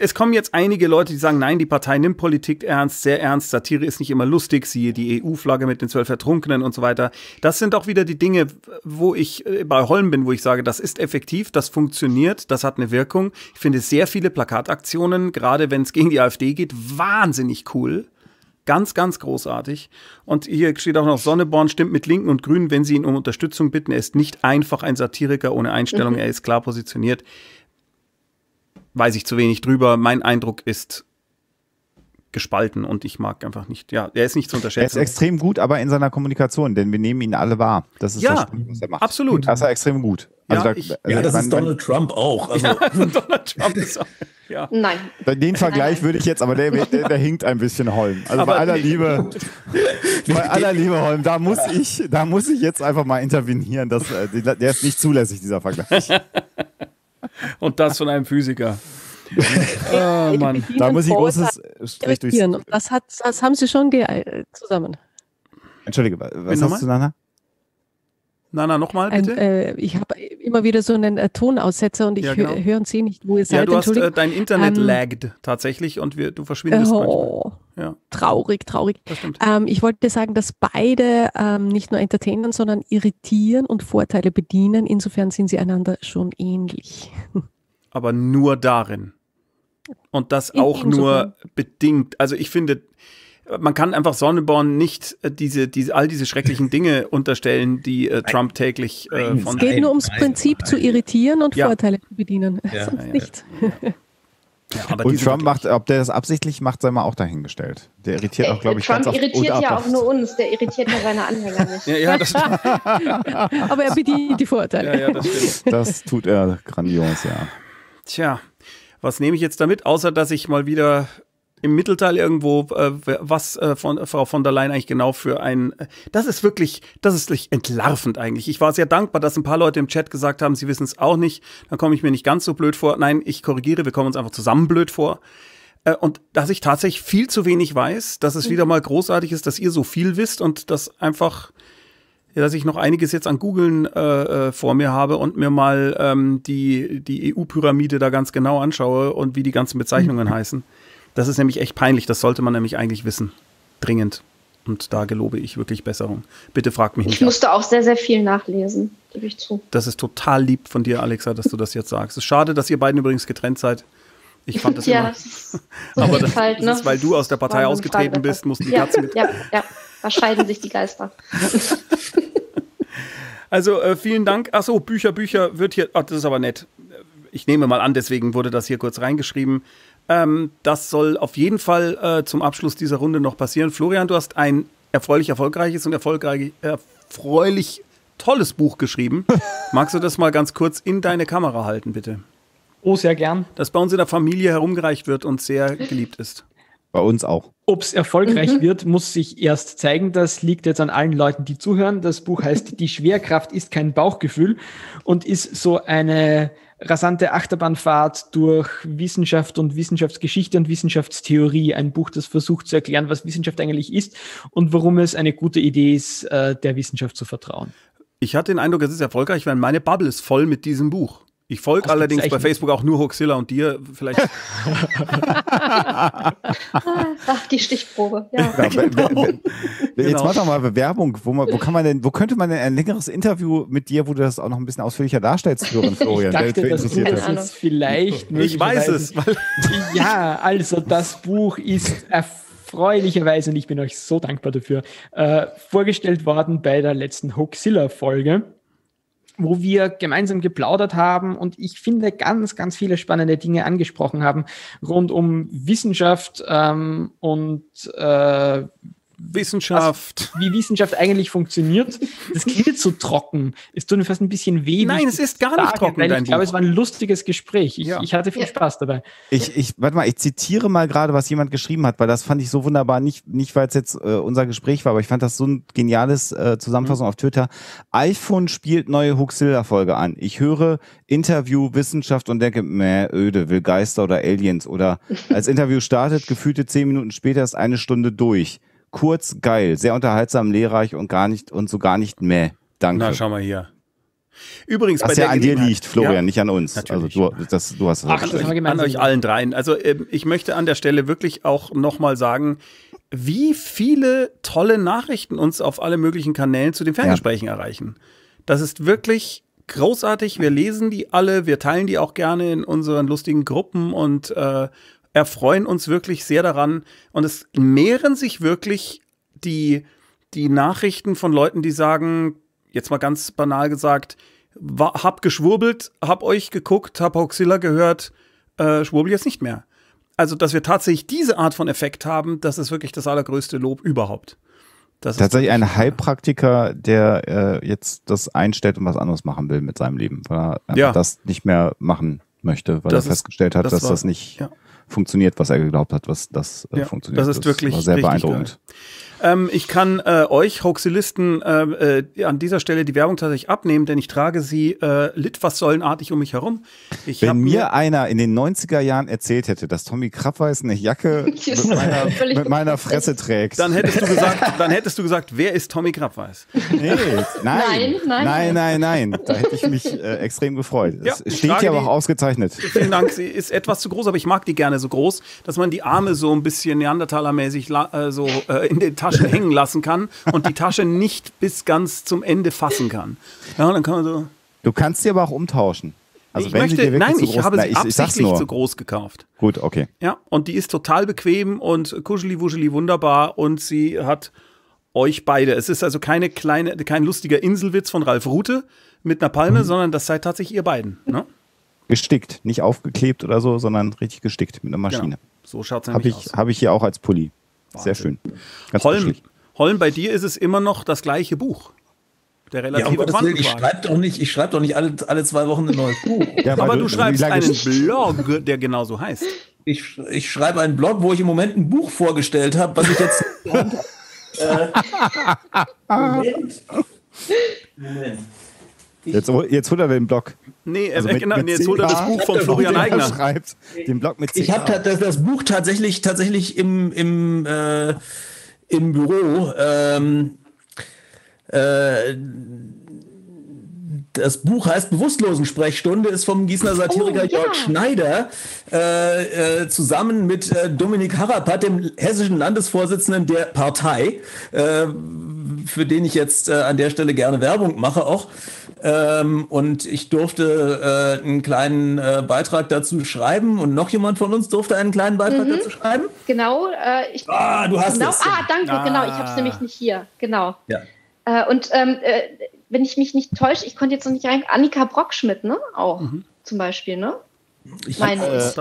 Es kommen jetzt einige Leute, die sagen, nein, die Partei nimmt Politik ernst, sehr ernst, Satire ist nicht immer lustig, siehe die EU-Flagge mit den 12 Ertrunkenen und so weiter. Das sind auch wieder die Dinge, wo ich bei Holm bin, wo ich sage, das ist effektiv, das funktioniert, das hat eine Wirkung. Ich finde sehr viele Plakataktionen, gerade wenn es gegen die AfD geht, wahnsinnig cool. Ganz, ganz großartig. Und hier steht auch noch, Sonneborn stimmt mit Linken und Grünen, wenn sie ihn um Unterstützung bitten. Er ist nicht einfach ein Satiriker ohne Einstellung, er ist klar positioniert. Weiß ich zu wenig drüber. Mein Eindruck ist gespalten und ich mag einfach nicht. Ja, er ist nicht zu unterschätzen. Er ist extrem gut, aber in seiner Kommunikation, denn wir nehmen ihn alle wahr. Das ist das Spiel, was er macht. Absolut. Das ist er extrem gut. Also das ist Donald Trump auch. Also. Ja, Donald Trump ist auch. Ja. Nein. Den Vergleich würde ich jetzt, aber der hinkt ein bisschen, Holm. Also aber bei aller Liebe, Holm, da muss ich jetzt einfach mal intervenieren. Der ist nicht zulässig, dieser Vergleich. Und das von einem Physiker. Oh Mann, da muss ich großes Strich durchziehen. Das haben sie schon zusammen. Entschuldige, was hast du, Nana? Nana, nochmal bitte. Ich habe immer wieder so einen Tonaussetzer und ich höre und sehe nicht, wo ihr seid. Ja, du hast dein Internet laggt tatsächlich und du verschwindest manchmal. Ja. Traurig. Ich wollte sagen, dass beide nicht nur entertainen, sondern irritieren und Vorteile bedienen. Insofern sind sie einander schon ähnlich. Aber nur darin. Und das auch nur bedingt. Also ich finde, man kann einfach Sonneborn nicht all diese schrecklichen Dinge unterstellen, die Trump täglich von... Es geht nur ums Prinzip zu irritieren und Vorteile zu bedienen. Sonst nicht. Ja. Ja, aber und Trump macht, ob der das absichtlich macht, sei mal auch dahingestellt. Der irritiert auch, glaube ich, Trump ganz irritiert ja auch nur uns, der irritiert nur seine Anhänger nicht. Aber er bedient die Vorurteile. Ja, das stimmt. Das tut er grandios, ja. Tja, was nehme ich jetzt damit, außer dass ich mal wieder im Mittelteil irgendwo, was Frau von der Leyen eigentlich genau für ein... Das ist wirklich entlarvend eigentlich. Ich war sehr dankbar, dass ein paar Leute im Chat gesagt haben, sie wissen es auch nicht, dann komme ich mir nicht ganz so blöd vor. Nein, ich korrigiere, wir kommen uns einfach zusammen blöd vor. Und dass ich tatsächlich viel zu wenig weiß, dass es wieder mal großartig ist, dass ihr so viel wisst und dass einfach... Ja, dass ich noch einiges jetzt an Googlen vor mir habe und mir mal die EU-Pyramide da ganz genau anschaue und wie die ganzen Bezeichnungen heißen. Das ist nämlich echt peinlich. Das sollte man nämlich eigentlich wissen. Dringend. Und da gelobe ich wirklich Besserung. Bitte fragt mich nicht. Ich musste auch sehr, sehr viel nachlesen, gebe ich zu. Das ist total lieb von dir, Alexa, dass du das jetzt sagst. Es ist schade, dass ihr beiden übrigens getrennt seid. Ich fand das immer. So aber das halt, ne? Ist, weil du aus der Partei ausgetreten bist, mussten die Katzen mit. Ja. Da scheiden sich die Geister. Also vielen Dank. Achso, Bücher wird hier. Ach, das ist aber nett. Ich nehme mal an, deswegen wurde das hier kurz reingeschrieben. Das soll auf jeden Fall zum Abschluss dieser Runde noch passieren. Florian, du hast ein erfreulich tolles Buch geschrieben. Magst du das mal ganz kurz in deine Kamera halten, bitte? Oh, sehr gern. Das bei uns in der Familie herumgereicht wird und sehr geliebt ist. Bei uns auch. Ob es erfolgreich wird, muss sich erst zeigen. Das liegt jetzt an allen Leuten, die zuhören. Das Buch heißt Die Schwerkraft ist kein Bauchgefühl und ist so eine rasante Achterbahnfahrt durch Wissenschaft und Wissenschaftsgeschichte und Wissenschaftstheorie. Ein Buch, das versucht zu erklären, was Wissenschaft eigentlich ist und warum es eine gute Idee ist, der Wissenschaft zu vertrauen. Ich hatte den Eindruck, es ist erfolgreich, weil meine Bubble ist voll mit diesem Buch. Ich folge allerdings bei Facebook auch nur Hoaxilla und dir vielleicht. Ach, die Stichprobe. Ja. Genau. Jetzt mach doch mal Bewerbung. Wo könnte man denn ein längeres Interview mit dir, wo du das auch noch ein bisschen ausführlicher darstellst, Florian? Ich dachte, dass du das vielleicht möglicherweise. Ich weiß es. Ja, also das Buch ist erfreulicherweise, und ich bin euch so dankbar dafür, vorgestellt worden bei der letzten Hoaxilla-Folge, wo wir gemeinsam geplaudert haben und ich finde ganz, ganz viele spannende Dinge angesprochen haben rund um Wissenschaft Wissenschaft. Also, wie Wissenschaft eigentlich funktioniert. Das klingt so trocken. Es tut mir fast ein bisschen weh. Nein, es ist gar nicht trocken. Ich glaube, es war ein lustiges Gespräch. Ich hatte viel Spaß dabei. Ich zitiere mal gerade, was jemand geschrieben hat, weil das fand ich so wunderbar. Nicht weil es jetzt unser Gespräch war, aber ich fand das so ein geniales Zusammenfassung auf Twitter. iPhone spielt neue Hoaxilla-Folge an. Ich höre Interview, Wissenschaft und denke, öde, will Geister oder Aliens. Oder als Interview startet, gefühlte 10 Minuten später ist eine Stunde durch. Kurz, geil, sehr unterhaltsam, lehrreich und gar nicht mehr. Danke. Na, schau mal hier. Übrigens, was bei der an dir liegt, Florian, nicht an uns. Natürlich. Also du hast recht. An euch allen dreien. Also ich möchte an der Stelle wirklich auch nochmal sagen, wie viele tolle Nachrichten uns auf alle möglichen Kanälen zu den Ferngesprächen erreichen. Das ist wirklich großartig. Wir lesen die alle, wir teilen die auch gerne in unseren lustigen Gruppen und erfreuen uns wirklich sehr daran und es mehren sich wirklich die Nachrichten von Leuten, die sagen, jetzt mal ganz banal gesagt, hab geschwurbelt, hab euch geguckt, hab Hoaxilla gehört, schwurbel jetzt nicht mehr. Also, dass wir tatsächlich diese Art von Effekt haben, das ist wirklich das allergrößte Lob überhaupt. Das tatsächlich ein Heilpraktiker, der jetzt das einstellt und was anderes machen will mit seinem Leben, weil er das nicht mehr machen möchte, weil er festgestellt hat, dass das nicht... Ja. Funktioniert, was er geglaubt hat, was das funktioniert. Das ist wirklich sehr beeindruckend. Ich kann euch Hoaxillisten an dieser Stelle die Werbung tatsächlich abnehmen, denn ich trage sie litfaßsäulenartig um mich herum. Wenn mir einer in den 90er Jahren erzählt hätte, dass Tommy Krappweis eine Jacke mit meiner Fresse trägt, dann hättest du gesagt, wer ist Tommy Krappweis? Nee, nein. Da hätte ich mich extrem gefreut. Ja, es steht hier aber auch ausgezeichnet. Vielen Dank, sie ist etwas zu groß, aber ich mag die gerne so groß, dass man die Arme so ein bisschen neandertalermäßig in den Taschen hängen lassen kann und die Tasche nicht bis ganz zum Ende fassen kann. Ja, dann kann man so. Du kannst sie aber auch umtauschen. Also ich habe sie absichtlich zu groß gekauft. Gut, okay. Ja, und die ist total bequem und kuscheli-wuscheli wunderbar und sie hat euch beide. Es ist also kein lustiger Inselwitz von Ralf Rute mit einer Palme, sondern das seid tatsächlich ihr beiden. Ne? Gestickt, nicht aufgeklebt oder so, sondern richtig gestickt mit einer Maschine. Genau. So schaut es nämlich aus. Habe ich hier auch als Pulli. Wahnsinn. Sehr schön. Holm, bei dir ist es immer noch das gleiche Buch. Der relative Quantenquark. Ich schreibe doch nicht alle 2 Wochen ein neues Buch. Ja, aber du schreibst einen Blog, der genauso heißt. Ich schreibe einen Blog, wo ich im Moment ein Buch vorgestellt habe, was ich jetzt... Moment. Jetzt holt er den Blog. Nee, also jetzt holt er das Buch von Florian Aigner. Schreibt den Blog mit 10. Ich habe das Buch tatsächlich im Büro. Das Buch heißt Bewusstlosensprechstunde, ist vom Gießener Satiriker Jörg Schneider zusammen mit Dominik Harapat, dem hessischen Landesvorsitzenden der Partei, für den ich jetzt an der Stelle gerne Werbung mache auch. Und ich durfte einen kleinen Beitrag dazu schreiben und noch jemand von uns durfte einen kleinen Beitrag dazu schreiben. Genau. Du hast es. Danke, genau. Ich habe es nämlich nicht hier. Genau. Ja. Wenn ich mich nicht täusche, ich konnte jetzt noch nicht rein. Annika Brockschmidt, ne? Auch zum Beispiel, ne? Ich habe es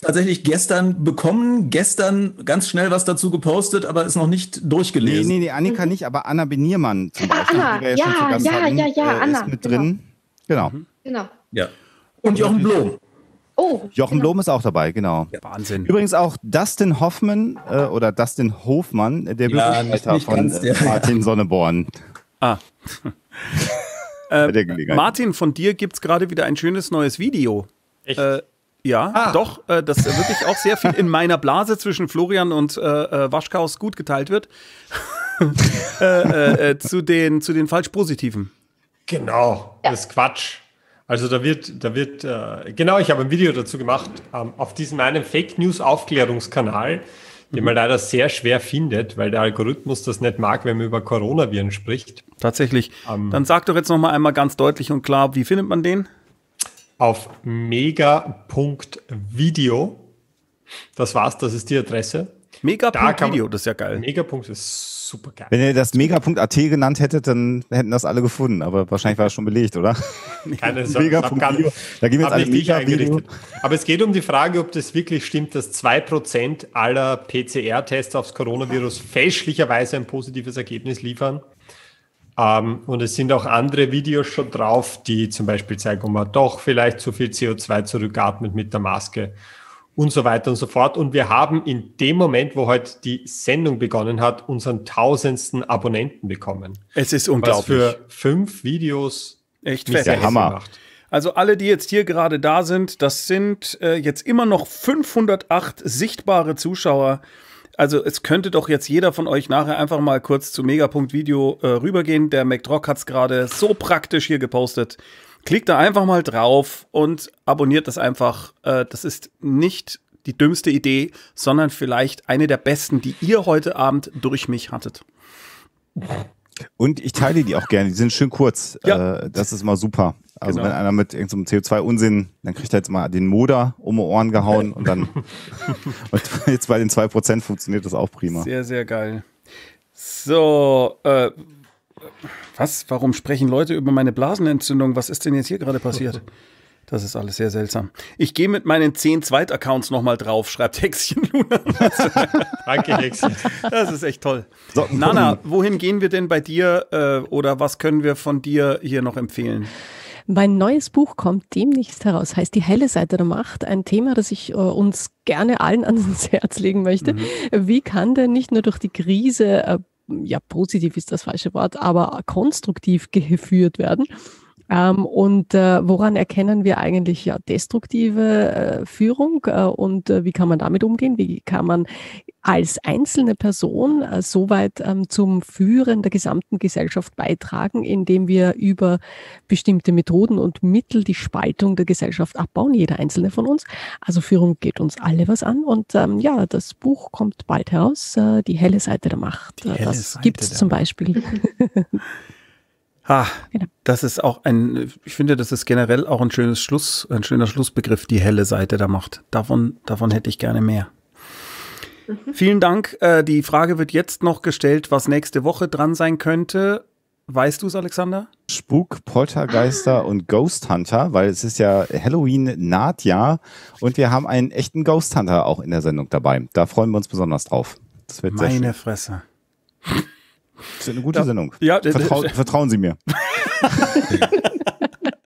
tatsächlich gestern bekommen, ganz schnell was dazu gepostet, aber ist noch nicht durchgelesen. Nee, Annika nicht, aber Anna Beniermann zum Beispiel. Anna, ist mit drin. Genau. Ja. Und Jochen Blom. Oh, Jochen Blom ist auch dabei, genau. Ja. Wahnsinn. Übrigens auch Dustin Hoffmann oder Dustin Hofmann, der Berichterstatter von Martin Sonneborn. Ah. Martin, von dir gibt es gerade wieder ein schönes neues Video. Echt? Ja, doch, das wirklich auch sehr viel in meiner Blase zwischen Florian und Waschkaus gut geteilt wird. zu den Falsch-Positiven. Genau, ja. Das ist Quatsch. Also da wird, ich habe ein Video dazu gemacht, auf diesem einen Fake-News-Aufklärungskanal, den man leider sehr schwer findet, weil der Algorithmus das nicht mag, wenn man über Coronaviren spricht. Tatsächlich. Dann sag doch jetzt noch mal einmal ganz deutlich und klar, wie findet man den? Auf Megapunkt.video. Das war's, das ist die Adresse. Megapunkt.video, das ist ja geil. Megapunkt ist super geil. Wenn ihr das Megapunkt.at genannt hättet, dann hätten das alle gefunden. Aber wahrscheinlich war es schon belegt, oder? Keine Sorge. Megapunkt.video. Da gehen wir jetzt alle Mega-Video. Aber es geht um die Frage, ob das wirklich stimmt, dass 2% aller PCR-Tests aufs Coronavirus fälschlicherweise ein positives Ergebnis liefern. Und es sind auch andere Videos schon drauf, die zum Beispiel zeigen, ob man doch vielleicht zu viel CO2 zurückatmet mit der Maske und so weiter und so fort. Und wir haben in dem Moment, wo heute die Sendung begonnen hat, unseren 1000. Abonnenten bekommen. Es ist unglaublich. Was für 5 Videos echt der Hammer macht. Also alle, die jetzt hier gerade da sind, das sind jetzt immer noch 508 sichtbare Zuschauer. Also es könnte doch jetzt jeder von euch nachher einfach mal kurz zu Megapunkt.video rübergehen. Der MacDrock hat es gerade so praktisch hier gepostet. Klickt da einfach mal drauf und abonniert das einfach. Das ist nicht die dümmste Idee, sondern vielleicht eine der besten, die ihr heute Abend durch mich hattet. Und ich teile die auch gerne. Die sind schön kurz. Ja. Das ist mal super. Also genau. Wenn einer mit irgendeinem CO2-Unsinn, dann kriegt er jetzt mal den Moder um die Ohren gehauen und dann und jetzt bei den 2% funktioniert das auch prima. Sehr, sehr geil. So, was? Warum sprechen Leute über meine Blasenentzündung? Was ist denn jetzt hier gerade passiert? Das ist alles sehr seltsam. Ich gehe mit meinen 10 Zweitaccounts nochmal drauf, schreibt Hexchen Luna. Danke, Hexchen. Das ist echt toll. So. Nana, wohin gehen wir denn bei dir oder was können wir von dir hier noch empfehlen? Mein neues Buch kommt demnächst heraus, heißt Die helle Seite der Macht, ein Thema, das ich uns gerne allen ans Herz legen möchte. Wie kann denn nicht nur durch die Krise, ja positiv ist das falsche Wort, aber konstruktiv geführt werden? Woran erkennen wir eigentlich ja destruktive Führung und wie kann man damit umgehen? Wie kann man als einzelne Person soweit zum Führen der gesamten Gesellschaft beitragen, indem wir über bestimmte Methoden und Mittel die Spaltung der Gesellschaft abbauen, jeder einzelne von uns? Also Führung geht uns alle was an und ja, das Buch kommt bald heraus, Die helle Seite der Macht. Das gibt es zum Beispiel. Ah, das ist auch ich finde, das ist generell auch ein schöner Schlussbegriff, die helle Seite der Macht. Davon hätte ich gerne mehr. Vielen Dank. Die Frage wird jetzt noch gestellt, was nächste Woche dran sein könnte. Weißt du es, Alexander? Spuk, Poltergeister und Ghost Hunter, weil es ist ja Halloween naht ja und wir haben einen echten Ghost Hunter auch in der Sendung dabei. Da freuen wir uns besonders drauf. Das wird sehr schön. Meine Fresse. Das ist eine gute Sendung. Ja, vertrauen Sie mir.